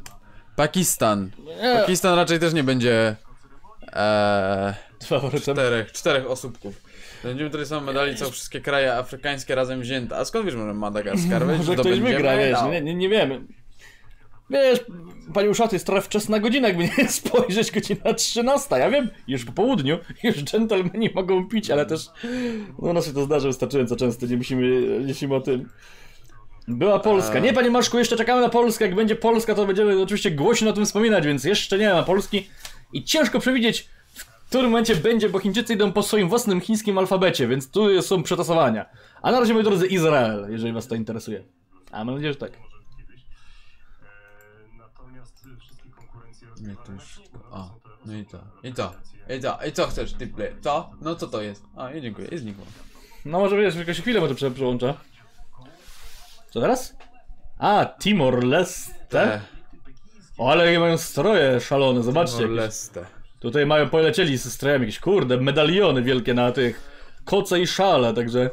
Pakistan. Pakistan raczej też nie będzie... czterech osóbków. Będziemy tutaj same medali, co wszystkie kraje afrykańskie razem wzięte. A skąd wiesz, może Madagaskar? Może ktoś wygra, wiesz, nie wiemy. Wiesz, panie Uszaty, jest trochę wczesna godzina, jakby nie spojrzeć, godzina 13. Ja wiem, już po południu, już dżentelmeni mogą pić, ale też no nas się to zdarza wystarczająco często, nie myślimy o tym. Była Polska. Nie, panie Maszku, jeszcze czekamy na Polskę. Jak będzie Polska, to będziemy oczywiście głośno o tym wspominać, więc jeszcze nie ma Polski. I ciężko przewidzieć, w którym momencie będzie, bo Chińczycy idą po swoim własnym chińskim alfabecie, więc tu są przetasowania. A na razie, moi drodzy, Izrael, jeżeli was to interesuje. A mam nadzieję, że tak. Nie, to już... O, no i to, i to, i to, i co chcesz, ty play? To? No co to jest? A, i dziękuję, i znikło. No może wiesz, tylko się chwilę, bo to przełącza. Co teraz? A, Timor-Leste? O, ale jakie mają stroje szalone, zobaczcie. Tutaj mają, polecieli ze strojami jakieś, kurde, medaliony wielkie na tych koce i szale, także...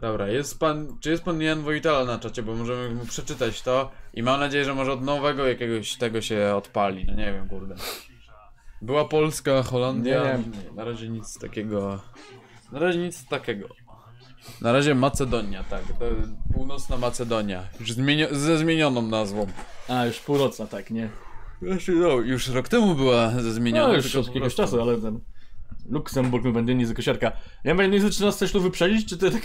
Dobra, jest pan, czy jest pan Jan Wojtala na czacie, bo możemy mu przeczytać to i mam nadzieję, że może od nowego jakiegoś tego się odpali, no nie wiem, kurde. Była Polska, Holandia, nie, na razie nic takiego, Na razie Macedonia, tak, to północna Macedonia, już ze zmienioną nazwą. A, już północna, tak, nie? No, już rok temu była ze zmienioną. No, już od jakiegoś czasu, ale ten... Luksemburg my będzie nie z kosiarka. Ja będę nie zaczyna z śluby przelić, czy ty tak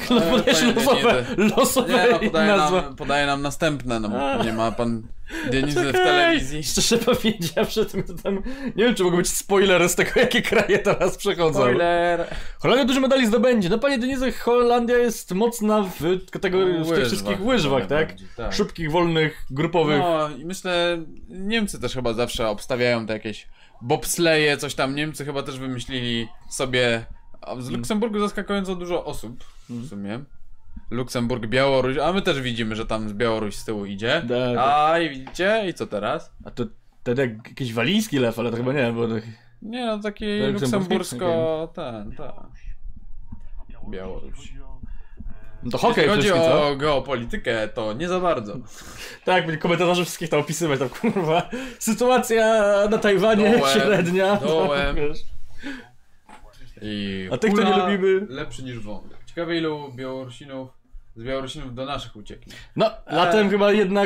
losowe podaje nam następne, no bo nie ma pan Dienizy w telewizji. Szczerze powiedziawszy, to tam nie wiem, czy mogą być spoilery z tego, jakie kraje teraz przechodzą. Spoiler. Holandia dużo medali zdobędzie. No panie Dienizy, Holandia jest mocna w kategorii w tych wszystkich łyżwach, tak? Tak? Szybkich, wolnych, grupowych. No i myślę, Niemcy też chyba zawsze obstawiają te jakieś bobsleje, coś tam. Niemcy chyba też wymyślili sobie... Z Luksemburgu zaskakująco dużo osób w sumie. Luksemburg, Białoruś, a my też widzimy, że tam z Białoruś z tyłu idzie. Da, da. A i widzicie? I co teraz? A to wtedy jakiś walijski lew, ale to chyba nie, bo... Nie no, taki luksembursko... Białoruś. No to hokej. Jeśli chodzi o geopolitykę, to nie za bardzo. Tak, będzie komentarze wszystkich tam opisywać, tam kurwa. Sytuacja na Tajwanie średnia. Dołem. No, i a tych, kto nie lubimy. Lepszy niż wąt. Ciekawe, ilu Białorusinów z Białorusinów do naszych ucieknie. No, latem chyba jedna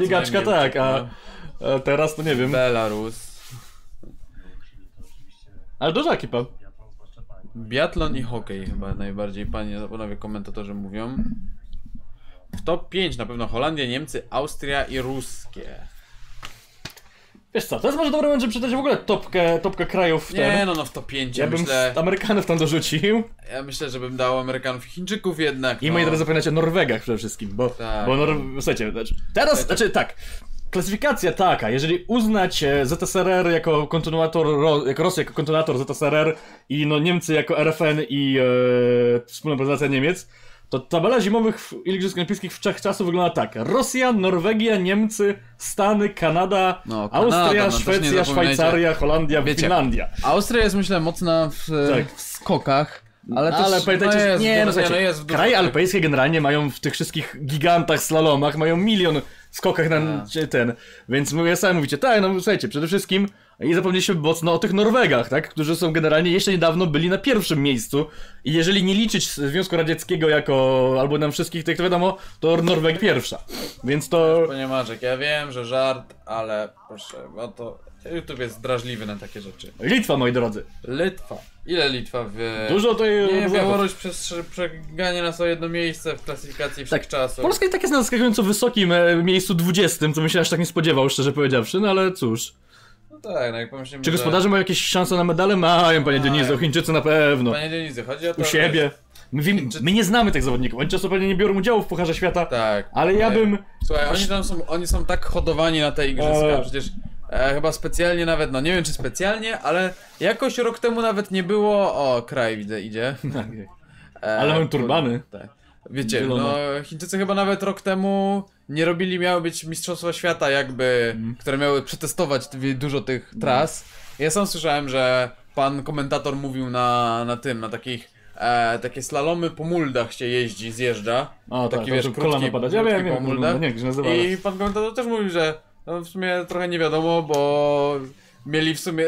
biegaczka, tak, a teraz to nie wiem. Belarus. Ale duża ekipa. Biatlon i hokej chyba najbardziej, panowie komentatorzy mówią. W top 5 na pewno Holandia, Niemcy, Austria i ruskie. Wiesz co, to jest może dobry moment, żeby przeczytać w ogóle topkę krajów w ten. Nie, no w top 5 ja bym myślę, Amerykanów tam dorzucił. Ja myślę, że bym dał Amerykanów i Chińczyków jednak. I moi teraz zapominać o Norwegach przede wszystkim, bo... Tak. Bo słuchajcie, teraz, znaczy tak. Klasyfikacja taka, jeżeli uznać ZSRR jako kontynuator, jako Rosję jako kontynuator ZSRR i no Niemcy jako RFN i wspólna reprezentacja Niemiec, to tabela zimowych Igrzysk Olimpijskich w trzech czasów wygląda tak. Rosja, Norwegia, Niemcy, Stany, Kanada, Austria, Szwecja, Szwajcaria, Holandia, Finlandia. Austria jest myślę mocna w skokach. Ale pamiętajcie, że nie, kraje alpejskie generalnie mają w tych wszystkich gigantach, slalomach, mają milion skokach na ten, więc ja sami mówicie, tak, no słuchajcie, przede wszystkim i zapomnieliśmy mocno o tych Norwegach, tak, którzy są generalnie jeszcze niedawno byli na pierwszym miejscu i jeżeli nie liczyć Związku Radzieckiego jako, albo nam wszystkich tych, to wiadomo, to Norwegia pierwsza, więc to... Panie Marzek, ja wiem, że żart, ale proszę, bo to... YouTube jest drażliwy na takie rzeczy. Litwa, moi drodzy. Litwa. Ile Litwa w... Dużo to jest... Białoruś przegania nas o jedno miejsce w klasyfikacji wszechczasów. Polska i tak jest na zaskakująco wysokim miejscu 20, co bym się aż tak nie spodziewał, szczerze powiedziawszy, no ale cóż. No No tak, no jak pomyślimy, czy gospodarze mają jakieś szanse na medale? Mają, panie Denizo, Chińczycy na pewno. Panie Denizo, chodzi o to... U siebie. My nie znamy tych zawodników, oni często pewnie nie biorą udziału w Pucharze Świata, tak, ale ja bym... Słuchaj, oni tam są, oni są tak hodowani na te igrzyska, przecież chyba specjalnie nawet, no nie wiem czy specjalnie, ale jakoś rok temu nawet nie było... O, kraj widzę, idzie. Ale mam turbany. Tak. Wiecie, no Chińczycy chyba nawet rok temu nie robili, miały być Mistrzostwa Świata jakby, które miały przetestować dużo tych tras. Ja sam słyszałem, że pan komentator mówił na takich... takie slalomy po muldach się jeździ, zjeżdża. O, taki, tak, wiesz, krótki, padać. Ja wiem, po muldach. I pan komentator też mówił, że no, w sumie trochę nie wiadomo, bo mieli w sumie...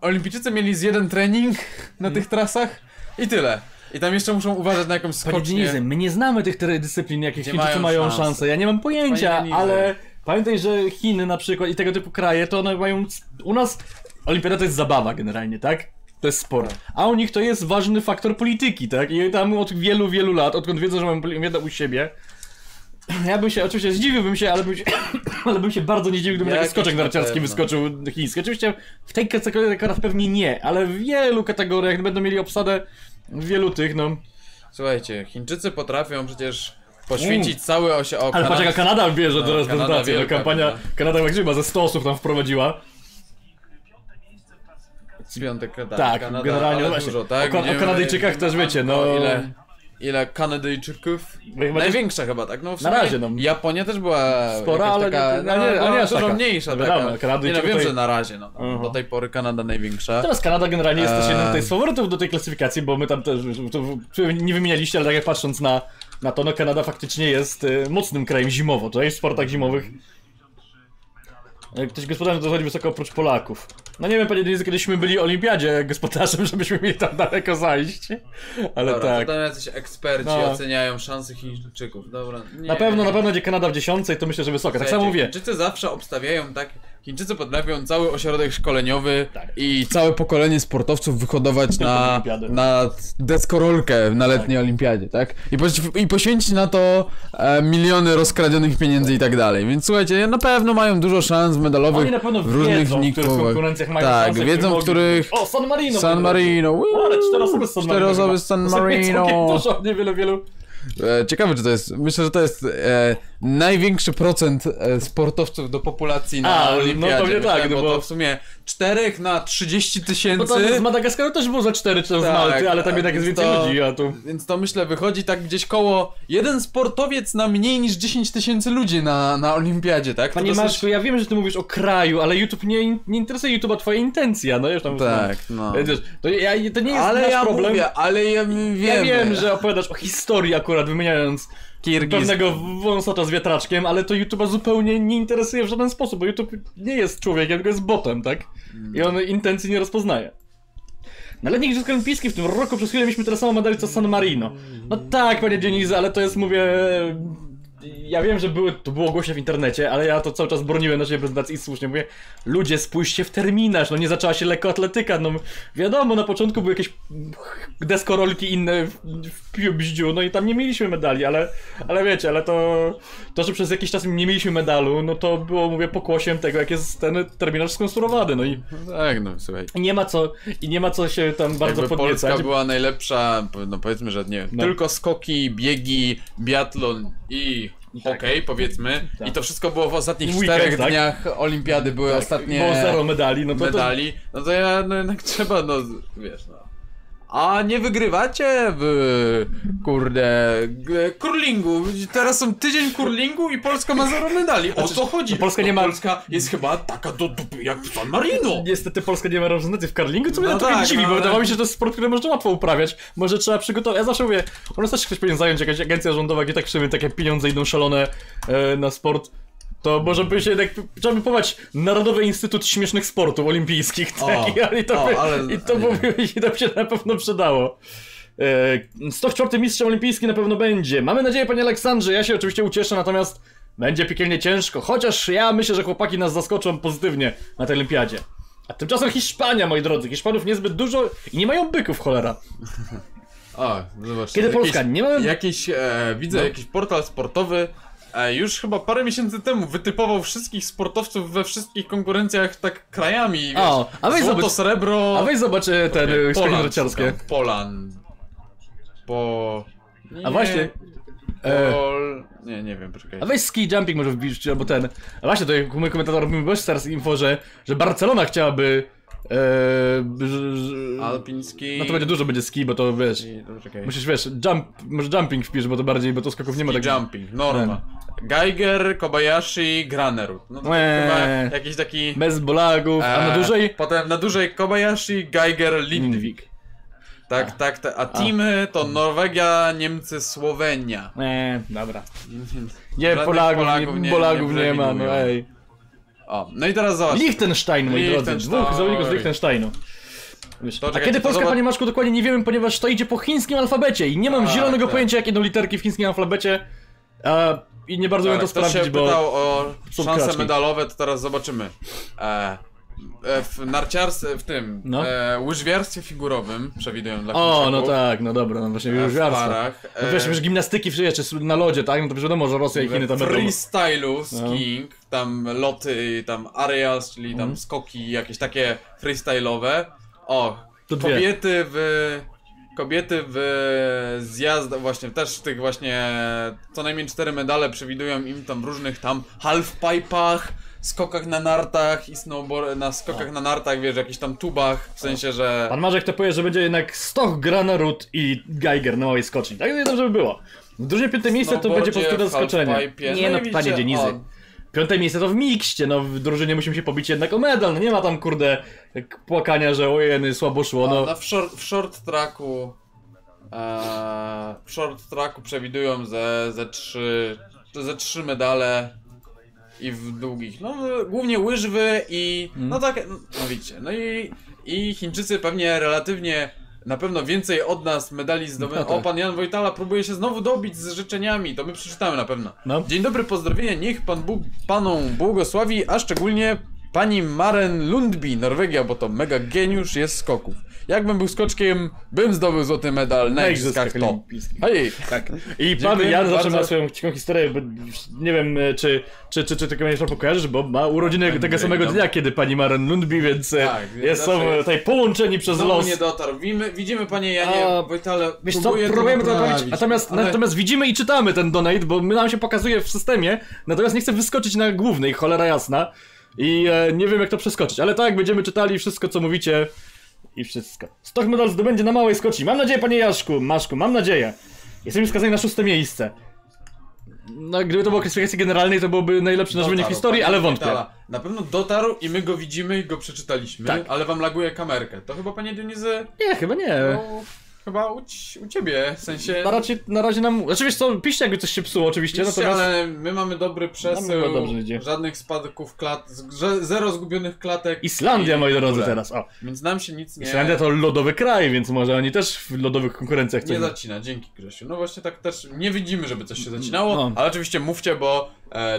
Olimpijczycy mieli z jeden trening na tych trasach i tyle. I tam jeszcze muszą uważać na jakąś skocznię. Panie, my nie znamy tych dyscyplin, jakich Chińczycy mają szansę. Ja nie mam pojęcia, ale pamiętaj, że Chiny na przykład i tego typu kraje, to one mają... U nas olimpiada to jest zabawa generalnie, tak? To jest sport. A u nich to jest ważny faktor polityki, tak? I tam od wielu, wielu lat, odkąd wiedzą, że mam olimpiadę u siebie, ja bym się, oczywiście zdziwiłbym się, ale bym się, bardzo nie dziwił, gdybym taki skoczek narciarski wyskoczył chiński. Oczywiście w tej kategorii pewnie nie, ale w wielu kategoriach będą mieli obsadę wielu tych, no... Słuchajcie, Chińczycy potrafią przecież poświęcić cały osie... Ale patrz, jaka Kanada bierze do reprezentacji, no kampania... Kanada jak chyba ze 100 osób tam wprowadziła. Tak, Kanada, generalnie właśnie. Dużo, tak? O Kanadyjczykach też wiecie, no... Ile Kanadyjczyków? Największa chyba, tak? No w sumie na razie, no. Japonia też była spora, ale taka, dużo mniejsza taka. Nie, no wiem, że na razie, no. Do tej pory Kanada największa. Teraz Kanada generalnie jest też jednym z faworytów do tej klasyfikacji, bo my tam też, nie wymienialiście, ale tak jak patrząc na to, no Kanada faktycznie jest mocnym krajem zimowo, tutaj w sportach zimowych. Ktoś gospodarzem dochodzi wysoko oprócz Polaków. No nie wiem, panie Denizy, kiedyśmy byli w olimpiadzie gospodarzem, żebyśmy mieli tam daleko zajść. Ale dobra, tak. Tam jacyś eksperci oceniają szanse Chińczyków. Dobra. Nie. Na pewno będzie Kanada w 10, to myślę, że wysoka. Tak samo mówię. Chińczycy zawsze obstawiają tak. Chińczycy potrafią cały ośrodek szkoleniowy i całe pokolenie sportowców wyhodować na deskorolkę na letniej olimpiadzie, tak? I poświęcić na to miliony rozkradzionych pieniędzy i tak dalej. Więc słuchajcie, na pewno mają dużo szans medalowych. Oni na pewno w różnych konkurencjach mają szansę, wiedzą, w których... O, San Marino! San Marino! Ale 4 osoby z San Marino. 4 osoby z San Marino. Dużo, niewiele, wielu. Ciekawe, czy to jest. Myślę, że to jest największy procent sportowców do populacji na olimpiadzie. No to nie tak, bo to w sumie 4 na 30 tysięcy. Z Madagaskaru też było za 4 czy tam z Malty, ale tam jednak jest więcej ludzi. Więc to myślę, wychodzi tak gdzieś koło jeden sportowiec na mniej niż 10 tysięcy ludzi na olimpiadzie, tak? Panie Maszku, ja wiem, że ty mówisz o kraju, ale YouTube nie interesuje YouTube'a twoja intencja, no już tam. Tak, no. To nie jest nasz problem. Mówię, ale ja wiem. Ja wiem, że opowiadasz o historii akurat, wymieniając pewnego wąsacza z wiatraczkiem, ale to YouTube'a zupełnie nie interesuje w żaden sposób, bo YouTube nie jest człowiekiem, tylko jest botem, tak? I on intencji nie rozpoznaje. Na letnich Igrzyskach Olimpijskich w tym roku przez chwilę mieliśmy tyle samo medali co San Marino. No tak, panie Denizy, ale to jest, mówię... Ja wiem, że to było głośno w internecie, ale ja to cały czas broniłem naszej prezentacji i słusznie mówię: ludzie, spójrzcie w terminarz, no nie zaczęła się lekkoatletyka, no wiadomo, na początku były jakieś deskorolki inne w bździu, no i tam nie mieliśmy medali, ale wiecie, ale to, że przez jakiś czas nie mieliśmy medalu, no to było, mówię, pokłosiem tego, jak jest ten terminarz skonstruowany, no i... Tak, no słuchaj. Nie ma co się tam bardzo podniecać. Polska była najlepsza, no powiedzmy, że nie, tylko skoki, biegi, biatlon i... Okej, powiedzmy. I to wszystko było w ostatnich 4 dniach olimpiady, były ostatnie... Było 0 medali, no to... Medali, no to ja, no jednak trzeba, no wiesz, no. A nie wygrywacie w... kurde... curlingu. Teraz są tydzień curlingu i Polska ma 0 medali. O co chodzi? Polska jest chyba taka do dupy jak w San Marino. Niestety Polska nie ma reprezentacji w curlingu, co mnie na to dziwi, bo wydawało mi się, że to jest sport, który można łatwo uprawiać. Może trzeba przygotować... Ja zawsze mówię, u nas też ktoś powinien zająć, jakaś agencja rządowa, gdzie tak przyjmie takie pieniądze idą szalone na sport. To może by się jednak, trzeba by powołać Narodowy Instytut Śmiesznych Sportów Olimpijskich, tak? I to by się na pewno przydało. 104. mistrzem olimpijski na pewno będzie. Mamy nadzieję, panie Aleksandrze, ja się oczywiście ucieszę, natomiast będzie piekielnie ciężko, chociaż ja myślę, że chłopaki nas zaskoczą pozytywnie na tej olimpiadzie. A tymczasem Hiszpania, moi drodzy, Hiszpanów niezbyt dużo i nie mają byków, cholera. O, zobaczcie. Kiedy Polska nie ma... Widzę jakiś portal sportowy, już chyba parę miesięcy temu wytypował wszystkich sportowców we wszystkich konkurencjach tak krajami. O, a weź zobacz, srebro. A weź zobacz ten szkolenie narciarskie. Polan. A właśnie. Nie wiem, poczekaj. A weź ski jumping może wbić, albo ten. A właśnie, tutaj mój komentator robił Best Stars info, że Barcelona chciałaby alpiński. No to będzie dużo, będzie ski, bo to wiesz. Musisz wiesz, może jumping wpisz, bo to bardziej, bo to skoków nie ma tak. Jumping, norma. Geiger, Kobayashi, Granerud. No to chyba jakiś taki. Bez bolaków, a na dużej? Potem na dużej Kobayashi, Geiger, Lindwig. Tak. A teamy to Norwegia, Niemcy, Słowenia. Dobra. Nie, Polaków nie ma, no ej. O, no i teraz zobacz. Liechtenstein, moi drodzy, dwóch zawodników z Liechtensteinu. A kiedy Polska, panie Maszku, dokładnie nie wiemy, ponieważ to idzie po chińskim alfabecie i nie mam zielonego pojęcia, jak jedną literki w chińskim alfabecie. I nie bardzo umiem to sprawdzić, się bo... pytał o szanse medalowe, to teraz zobaczymy. W narciarstwie, w tym, łyżwiarstwie figurowym przewidują dla Chińczyków. O, no tak, no dobra, no właśnie łyżwiarstwo. W parach. No wiesz, już gimnastyki jeszcze na lodzie, tak? No to wiadomo, że Rosja i Chiny tam będą. Freestylu, skiing, tam loty, tam areas, czyli tam skoki jakieś takie freestyle'owe. O, to kobiety w zjazdach właśnie, też w tych właśnie co najmniej 4 medale przewidują im tam w różnych tam halfpipe'ach, skokach na nartach i snowboard, na skokach na nartach, wiesz, jakichś tam tubach, w sensie, że... Pan Marzek to powie, że będzie jednak Stoch, Granerud i Geiger na małej skoczni, tak? Jedno, żeby było. W drugie 5. miejsce to będzie po prostu zaskoczenie. Nie no, panie Denizy. 5. miejsce to w mikście, no w drużynie musimy się pobić jednak o medal, no nie ma tam kurde płakania, że ojeny słabo szło, no. W short tracku przewidują ze trzy medale. I w długich, no głównie łyżwy i no tak, no widzicie, no i Chińczycy pewnie relatywnie, na pewno więcej od nas medali zdobyli. O, pan Jan Wojtala próbuje się znowu dobić z życzeniami, to my przeczytamy na pewno. No. Dzień dobry, pozdrowienie, niech pan Bóg panom błogosławi, a szczególnie pani Maren Lundby, Norwegia, bo to mega geniusz jest skoków. Jakbym był skoczkiem, bym zdobył złoty medal na igrzyskach to. Hej, tak. I pan Jan zawsze ma swoją historię, bo nie wiem czy tylko mnie pokażesz, bo ma urodziny tego samego dnia, kiedy pani Maren Lundby, więc są tutaj połączeni przez los. Nie dotarł. Widzimy, panie Janie Wojtale, próbujemy to robić. Natomiast widzimy i czytamy ten donate, bo nam się pokazuje w systemie, natomiast nie chcę wyskoczyć na głównej, cholera jasna. I nie wiem, jak to przeskoczyć, ale tak, będziemy czytali wszystko, co mówicie i wszystko. Stoch medal zdobędzie na małej skoczni. Mam nadzieję, panie Maszku, mam nadzieję. Jesteśmy skazani na 6. miejsce. No, gdyby to było klasyfikacji generalnej, to byłoby najlepszy nasz wynik w historii, ale wątpię. Na pewno dotarł i my go widzimy i go przeczytaliśmy, tak. Ale wam laguje kamerkę. To chyba, panie Dionizy... Nie, chyba nie. No... Chyba u ciebie, w sensie... Na razie nam... Oczywiście co, piszcie, jakby coś się psuło, oczywiście, piszcie, natomiast... ale my mamy dobry przesył, żadnych spadków zero zgubionych klatek... Islandia, moi drodzy, teraz, o! Więc nam się nic nie... Islandia to lodowy kraj, więc może oni też w lodowych konkurencjach... Nie zacina, dzięki Grzesiu. No właśnie tak też nie widzimy, żeby coś się zacinało, ale oczywiście mówcie, bo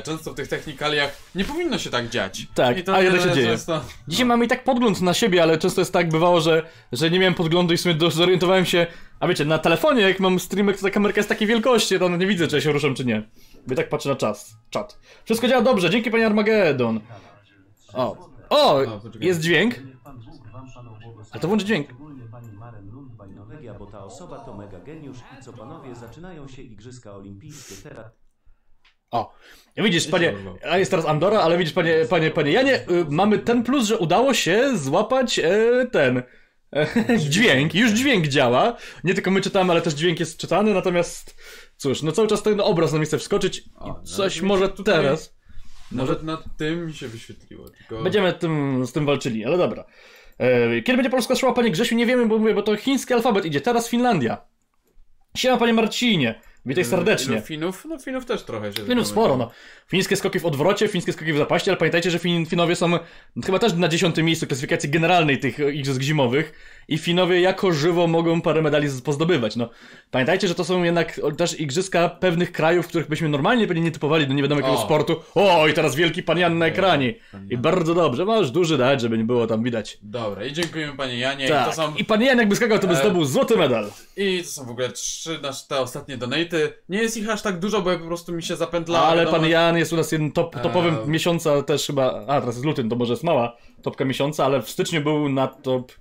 często w tych technikaliach nie powinno się tak dziać. Tak, a jednak się dzieje. Często... Dzisiaj mamy i tak podgląd na siebie, ale często jest tak, bywało, że nie miałem podglądu i w sumie zorientowałem się. A wiecie, na telefonie jak mam streamek, to ta kamerka jest takiej wielkości, to nie widzę, czy ja się ruszam, czy nie. Bo tak patrzę na czat. Wszystko działa dobrze, dzięki panie Armagedon. O! Jest dźwięk. A to włącz dźwięk. Bo ta osoba to mega geniusz i co panowie, zaczynają się igrzyska olimpijskie teraz. O, widzisz panie, a jest teraz Andora, ale widzisz panie Janie, mamy ten plus, że udało się złapać dźwięk, już dźwięk działa, nie tylko my czytamy, ale też dźwięk jest czytany, natomiast cóż, no cały czas ten obraz nam chce wskoczyć i coś może teraz. Może nad tym mi się wyświetliło. Tylko... Będziemy z tym walczyli, ale dobra. Kiedy będzie Polska szła, panie Grzesiu, nie wiemy, bo to chiński alfabet idzie, teraz Finlandia. Siema panie Marcinie. Witaj serdecznie. Finów też trochę się Finów sporo, no. Fińskie skoki w odwrocie, fińskie skoki w zapaści, ale pamiętajcie, że Finowie są chyba też na 10. miejscu klasyfikacji generalnej tych igrzysk zimowych i Finowie jako żywo mogą parę medali pozdobywać. No, pamiętajcie, że to są jednak też igrzyska pewnych krajów, których byśmy normalnie pewnie nie typowali do nie wiadomo jakiego sportu. O, i teraz wielki pan Jan na ekranie. I bardzo dobrze, masz duży dać, żeby nie było tam widać. Dobra, i dziękujemy panie Janie. Tak. I, to są... I pan Jan jakby skakał, to by zdobył złoty medal. I to są w ogóle trzy nasze te ostatnie donaty. Nie jest ich aż tak dużo, bo ja po prostu mi się zapętla. Ale wiadomo... pan Jan jest u nas jednym topowym miesiąca też chyba, a teraz jest lutym, to może jest mała topka miesiąca, ale w styczniu był na top...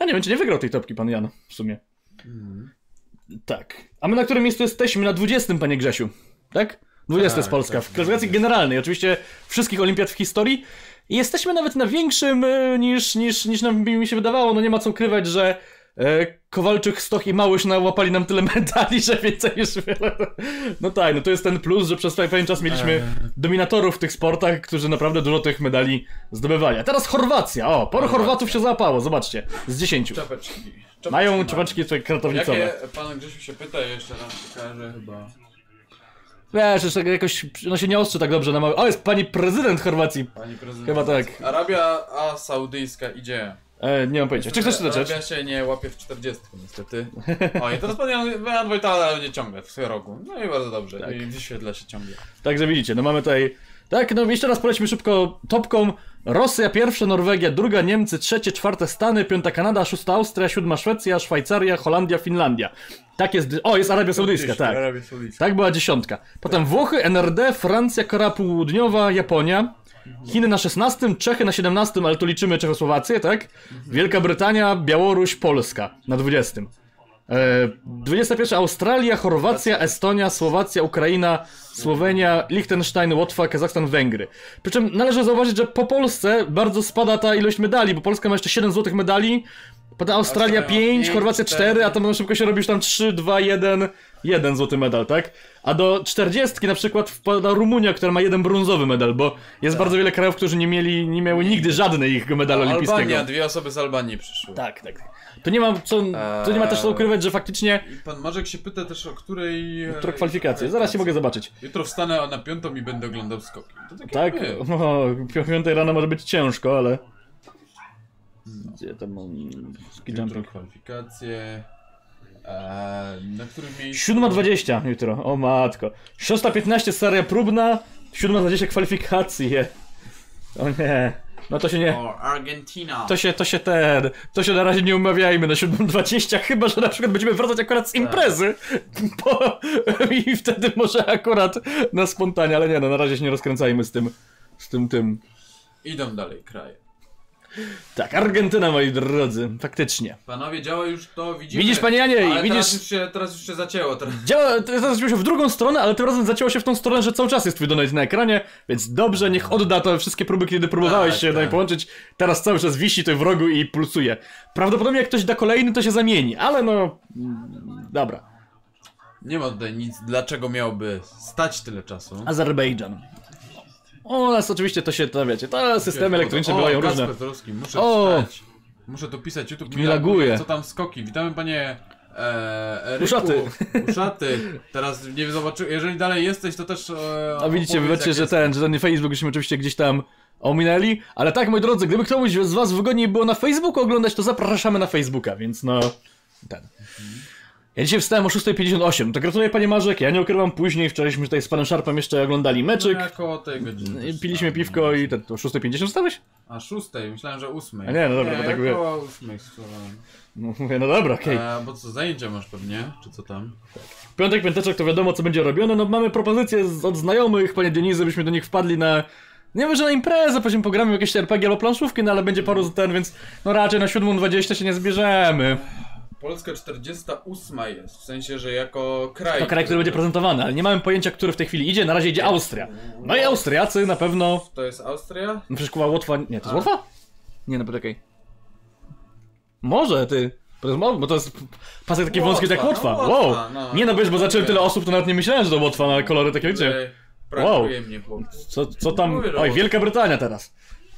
Ja nie wiem, czy nie wygrał tej topki pan Jan, w sumie. Tak. A my na którym miejscu jesteśmy? Na 20, panie Grzesiu. Tak? 20 jest Polska. Tak, w klasyfikacji generalnej, oczywiście wszystkich olimpiad w historii. I jesteśmy nawet na większym niż nam mi się wydawało. No nie ma co ukrywać, że Kowalczyk, Stoch i Małysz nałapali nam tyle medali, że więcej niż wiele. No tak, no to jest ten plus, że przez pewien czas mieliśmy dominatorów w tych sportach, którzy naprawdę dużo tych medali zdobywali. A teraz Chorwacja. O, paru Chorwatów się załapało, zobaczcie. Z 10. Czapeczki. Mają czapeczki kratownicowe. Jakie pan Grzesiu się pyta jeszcze, nam pokaże chyba... Wiesz, jeszcze jakoś, no się nie ostrzy tak dobrze na mały... O, jest pani prezydent Chorwacji. Pani prezydent. Chyba tak. Arabia Saudyjska idzie. Nie mam pojęcia. Czy chcesz to zacząć? Ja się nie łapię w 40, niestety. O, i teraz pan Jan Wojtala nie ciągle w roku. No i bardzo dobrze. Tak. I w świetle się ciągle. Także widzicie, no mamy tutaj... Tak, no jeszcze raz polećmy szybko topką. Rosja pierwsza, Norwegia druga, Niemcy trzecie, czwarte Stany, piąta Kanada, szósta Austria, siódma Szwecja, Szwajcaria, Holandia, Finlandia. Tak jest... O, jest Arabia Saudyjska, tak. Tak była 10. Potem Włochy, NRD, Francja, Korea Południowa, Japonia. Chiny na 16, Czechy na 17, ale tu liczymy Czechosłowację, tak? Wielka Brytania, Białoruś, Polska na 20. 21 Australia, Chorwacja, Estonia, Słowacja, Ukraina, Słowenia, Liechtenstein, Łotwa, Kazachstan, Węgry. Przy czym należy zauważyć, że po Polsce bardzo spada ta ilość medali, bo Polska ma jeszcze 7 złotych medali, potem Australia 5, Chorwacja 4, a tam szybko się robi już tam 3, 2, 1, 1 złoty medal, tak? A do 40 na przykład wpada Rumunia, która ma 1 brązowy medal, bo jest bardzo wiele krajów, którzy nie miały nigdy żadnego medalu olimpijskiego. Albania, 2 osoby z Albanii przyszły. Tak, tak. To nie ma też co ukrywać, że faktycznie... Pan Marzek się pyta też o której... Która kwalifikacje, zaraz się mogę zobaczyć. Jutro wstanę na 5 i będę oglądał skoki. To tak? O 5 rano może być ciężko, ale... No. Gdzie tam mam... Jutro kwalifikacje... na którym miejscu... 7:20 jutro, o matko. 6:15 seria próbna, 7:20 kwalifikacje. O nie... No to się nie... Argentina. To się na razie nie umawiajmy na 7:20, chyba że na przykład będziemy wracać akurat z imprezy. I wtedy może akurat na spontanie, ale nie, no na razie się nie rozkręcajmy z tym... Idą dalej kraje. Tak, Argentyna, moi drodzy, faktycznie. Panowie, działa już to, widzimy. Widzisz, panie Janie, ale widzisz... Teraz już się zacięło. Teraz zacięło się w drugą stronę, ale tym razem zacięło się w tą stronę, że cały czas jest twój donate na ekranie, więc dobrze, niech odda te wszystkie próby, kiedy próbowałeś się połączyć. Teraz cały czas wisi to w rogu i pulsuje. Prawdopodobnie jak ktoś da kolejny, to się zamieni, ale no... Dobra. Nie ma tutaj nic, dlaczego miałby stać tyle czasu. Azerbejdżan. U nas oczywiście to się, to wiecie, te systemy elektroniczne bywają różne. Muszę to pisać, YouTube mi laguje. Co tam skoki? Witamy panie Eryku, Uszaty. Teraz nie zobaczyłem, jeżeli dalej jesteś, to też... A widzicie, że ten Facebook byśmy oczywiście gdzieś tam ominęli. Ale tak, moi drodzy, gdyby ktoś z was wygodniej było na Facebooku oglądać, to zapraszamy na Facebooka, więc no... Ja dzisiaj wstałem o 6:58, to gratuluję panie Marzek, ja nie ukrywam, później wczorajśmy tutaj z panem Szarpem jeszcze oglądali meczyk. No, około tej godziny. Piliśmy piwko i to o 6:50 wstałeś? A 6, myślałem, że 8. A nie, no dobra, nie, bo tak mówię. Około 8 wstałem. No mówię, no dobra, okej. Bo co, zajęcia masz pewnie, czy co tam? Tak. Piątek, piąteczek, to wiadomo co będzie robione, no mamy propozycje od znajomych, panie Dionizy, byśmy do nich wpadli na... Nie wiem, że na imprezę, później pogramy jakieś RPG albo planszówki, no ale będzie paru z ten, więc no raczej na 7:20 się nie zbierzemy. Polska 48 jest, w sensie, że jako kraj... To kraj, który będzie prezentowany, ale nie mamy pojęcia, który w tej chwili idzie, na razie idzie Austria. No i Austriacy na pewno... To jest Austria? No przecież kuwa Łotwa... Nie, to jest Łotwa? Nie, no poczekaj. Może, ty... Bo to jest pasek taki wąski jak Łotwa. No, wow! No, nie no, wiesz, bo zacząłem tyle osób, to nawet nie myślałem, że to Łotwa na kolory takie wiecie. Wow! Co tam... Oj, Wielka Brytania teraz.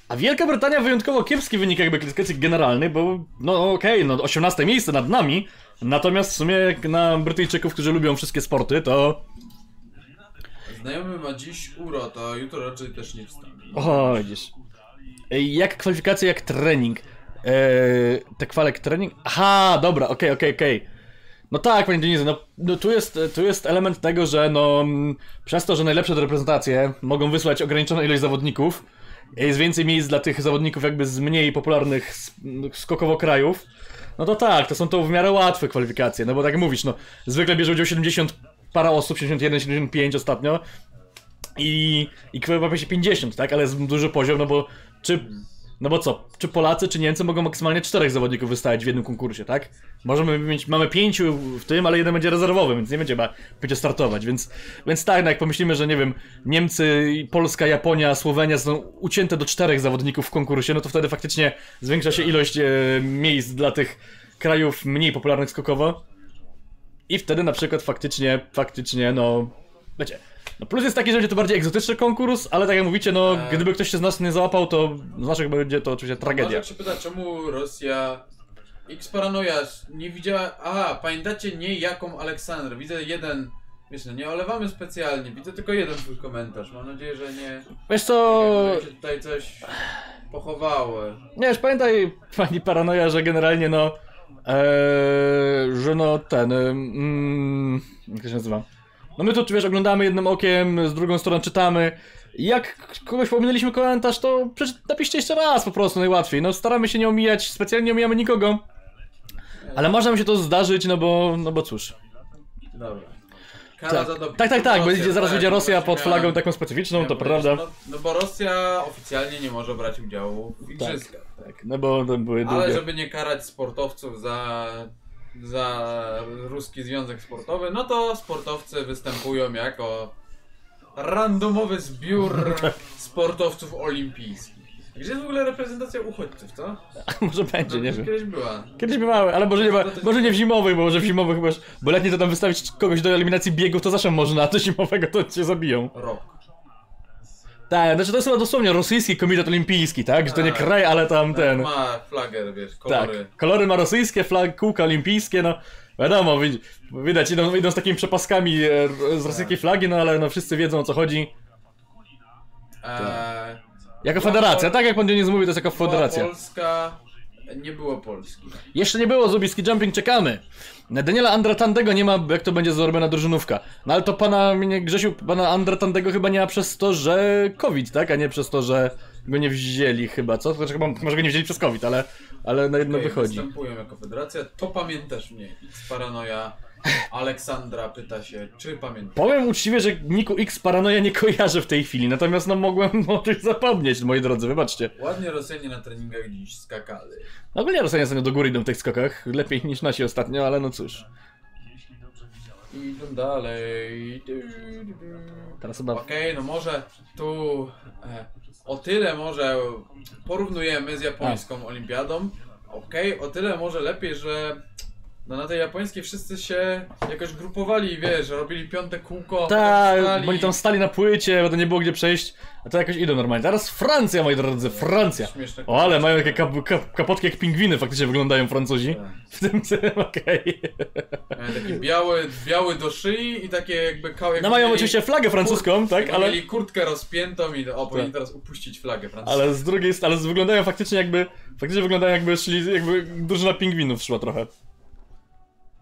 A Wielka Brytania wyjątkowo kiepski wynik jakby klasyfikacji generalnej, bo no okej, no 18 miejsce nad nami, natomiast w sumie jak na Brytyjczyków, którzy lubią wszystkie sporty, to... Znajomy ma dziś uro, to jutro raczej też nie wstanie. O, widzisz. Jak kwalifikacje, jak trening. Tekwalek trening... Aha, dobra, okej. No tak, panie Denizy, no tu jest element tego, że no... Przez to, że najlepsze reprezentacje mogą wysłać ograniczoną ilość zawodników, jest więcej miejsc dla tych zawodników jakby z mniej popularnych skokowo krajów, no to tak, to są to w miarę łatwe kwalifikacje, no bo tak jak mówisz, no zwykle bierze udział 70 para osób, 71, 75 ostatnio i chyba się 50, tak, ale jest duży poziom, no bo czy Polacy, czy Niemcy mogą maksymalnie 4 zawodników wystawić w jednym konkursie, tak? Możemy mieć, mamy 5 w tym, ale jeden będzie rezerwowy, więc nie będzie startować, więc tak, no jak pomyślimy, że nie wiem, Niemcy, Polska, Japonia, Słowenia są ucięte do 4 zawodników w konkursie, no to wtedy faktycznie zwiększa się ilość miejsc dla tych krajów mniej popularnych skokowo i wtedy na przykład faktycznie, no, wiecie. No plus jest taki, że będzie to bardziej egzotyczny konkurs, ale tak jak mówicie, no gdyby ktoś się z nas nie załapał, to z naszych będzie to oczywiście tragedia. Może się pyta, czemu Rosja... X-Paranoja nie widziała... Aha, pamiętacie niejaką Aleksander, widzę jeden... Wiesz, no nie olewamy specjalnie, widzę tylko jeden twój komentarz, mam nadzieję, że nie... Wiesz co... Tak się tutaj coś pochowało. Nie, już pamiętaj, pani Paranoja, że generalnie no... że no ten... jak to się nazywa? No my tu, wiesz, oglądamy jednym okiem, z drugą stroną czytamy. Jak kogoś pominęliśmy komentarz, to napiszcie jeszcze raz po prostu, najłatwiej. No staramy się nie omijać, specjalnie nie omijamy nikogo. Ale może nam się to zdarzyć, no bo cóż. Dobra. Tak, bo zaraz będzie Rosja pod flagą taką specyficzną, to prawda. No bo Rosja oficjalnie nie może brać udziału w igrzyskach. Tak, no bo tam były długie. Ale żeby nie karać sportowców za Ruski Związek Sportowy, no to sportowcy występują jako randomowy zbiór sportowców olimpijskich. Gdzie jest w ogóle reprezentacja uchodźców, co? Może będzie, nie wiem. Kiedyś była. Kiedyś była, ale może nie w zimowej, bo może w zimowej chyba... Bo letnie to tam wystawić kogoś do eliminacji biegów, to zawsze można, a do zimowego to cię zabiją. Rok. Tak, znaczy to jest chyba dosłownie rosyjski komitet olimpijski, tak? Że to nie kraj, ale tam ten... Ma flagę, wiesz, kolory. Tak, kolory ma rosyjskie, kółka olimpijskie, no... Wiadomo, widać, idą z takimi przepaskami z rosyjskiej flagi, no ale no wszyscy wiedzą, o co chodzi. Jako federacja, tak jak pan Dionis mówi, to jest jako federacja. Polska... Nie było Polski. Jeszcze nie było, Zubiski Jumping, czekamy. Na Daniela Andratandego nie ma, jak to będzie zrobiona drużynówka. No ale to pana Andratandego chyba nie ma przez to, że COVID, tak? A nie przez to, że go nie wzięli chyba, co? Znaczy, chyba może go nie wzięli przez COVID, ale na jedno wychodzi. Występują jako federacja, to pamiętasz mnie. X-Paranoja Aleksandra pyta się, czy pamiętasz? Powiem uczciwie, że niku X-Paranoja nie kojarzę w tej chwili, natomiast no mogłem o czymś zapomnieć, moi drodzy, wybaczcie. Ładnie Rosjanie na treningach dziś skakali. No ogólnie Rosjanie są do góry idą w tych skokach, lepiej niż nasi ostatnio, ale no cóż. Idą dalej. Teraz chyba... Okej, no może tu... O tyle może porównujemy z japońską olimpiadą. Okej, o tyle może lepiej, że... No na tej japońskiej wszyscy się jakoś grupowali, wiesz, robili piąte kółko. Tak, bo oni tam stali na płycie, bo to nie było gdzie przejść. A to jakoś idą normalnie. Teraz Francja, moi drodzy, Francja. O, ale mają takie kapotki jak pingwiny, faktycznie wyglądają Francuzi. W tym celu, okej. Taki biały do szyi i takie jakby kałek. No mają oczywiście flagę francuską, tak? Ale mieli kurtkę rozpiętą i powinni teraz upuścić flagę francuską. Ale z drugiej strony, ale wyglądają faktycznie jakby szli, jakby drużyna pingwinów szła trochę.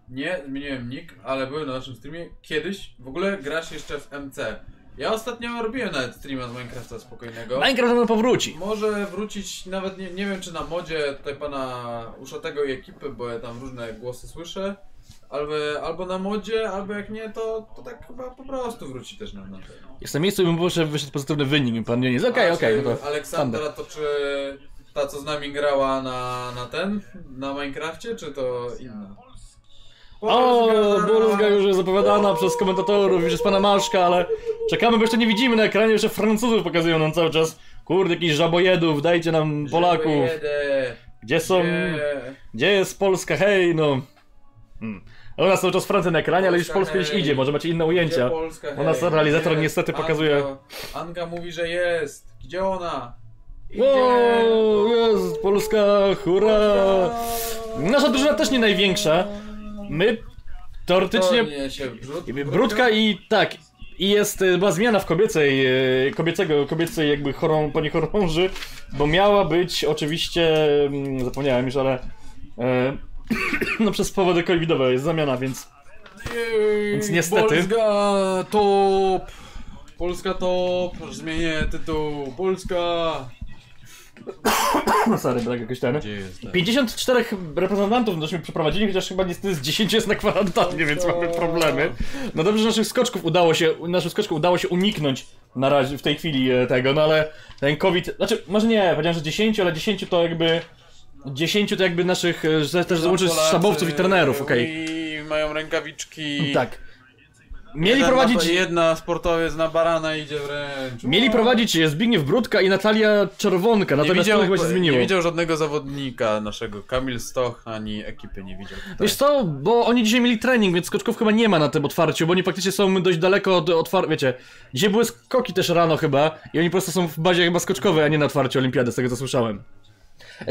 Nie, zmieniłem nick, ale byłem na naszym streamie kiedyś. W ogóle grasz jeszcze w MC. Ja ostatnio robiłem nawet streama z Minecrafta spokojnego. Minecraft on powróci. Może wrócić nawet, nie wiem czy na modzie tutaj pana Uszatego i ekipy, bo ja tam różne głosy słyszę. Albo na modzie, albo jak nie, to tak chyba po prostu wróci też na modę. Jest na miejscu i bym proszę wyszedł pozytywny wynik, pan nie jest. Okej. Aleksandra, to czy ta co z nami grała na Minecrafcie, czy to inna? O, Bólska już jest zapowiadana przez komentatorów, już jest pana Maszka, ale czekamy, bo jeszcze nie widzimy na ekranie, jeszcze Francuzów pokazują nam cały czas. Kurde, jakichś żabojedów, dajcie nam Polaków. Gdzie są? Gdzie jest Polska? Hej, no. U nas cały czas Francja na ekranie, ale już Polska gdzieś idzie, może macie inne ujęcia. U nas realizator niestety pokazuje. Anga mówi, że jest. Gdzie ona? Wow, jest Polska, hurra. Nasza drużyna też nie największa. My teoretycznie Bródka i tak I jest, była zmiana w kobiecej jakby pani chorąży, bo miała być oczywiście, zapomniałem już, ale no przez powody covidowe jest zamiana, więc niestety. Polska top, zmienię tytuł, Polska. No sorry, brak jakoś ten. 54 reprezentantów żeśmy przeprowadzili, chociaż chyba niestety z 10 jest na kwarantannie, więc mamy problemy. No dobrze, że naszym skoczkom udało się uniknąć na razie, w tej chwili tego, no ale ten COVID, znaczy może nie, powiedziałem, że 10, ale 10 to jakby... 10 to jakby naszych, że też złączyć sztabowców i trenerów, okej. I mają rękawiczki. Tak. Mieli prowadzić... Jedna sportowiec na barana idzie wręcz. Mieli prowadzić Zbigniew Bródka i Natalia Czerwonka, natomiast to chyba się zmieniło. Nie widział żadnego zawodnika naszego, Kamil Stoch ani ekipy nie widział. Wiesz co, bo oni dzisiaj mieli trening, więc skoczków chyba nie ma na tym otwarciu, bo oni faktycznie są dość daleko od otwarcia, wiecie. Dzisiaj były skoki też rano chyba i oni po prostu są w bazie chyba skoczkowej, a nie na otwarciu olimpiady, z tego co słyszałem.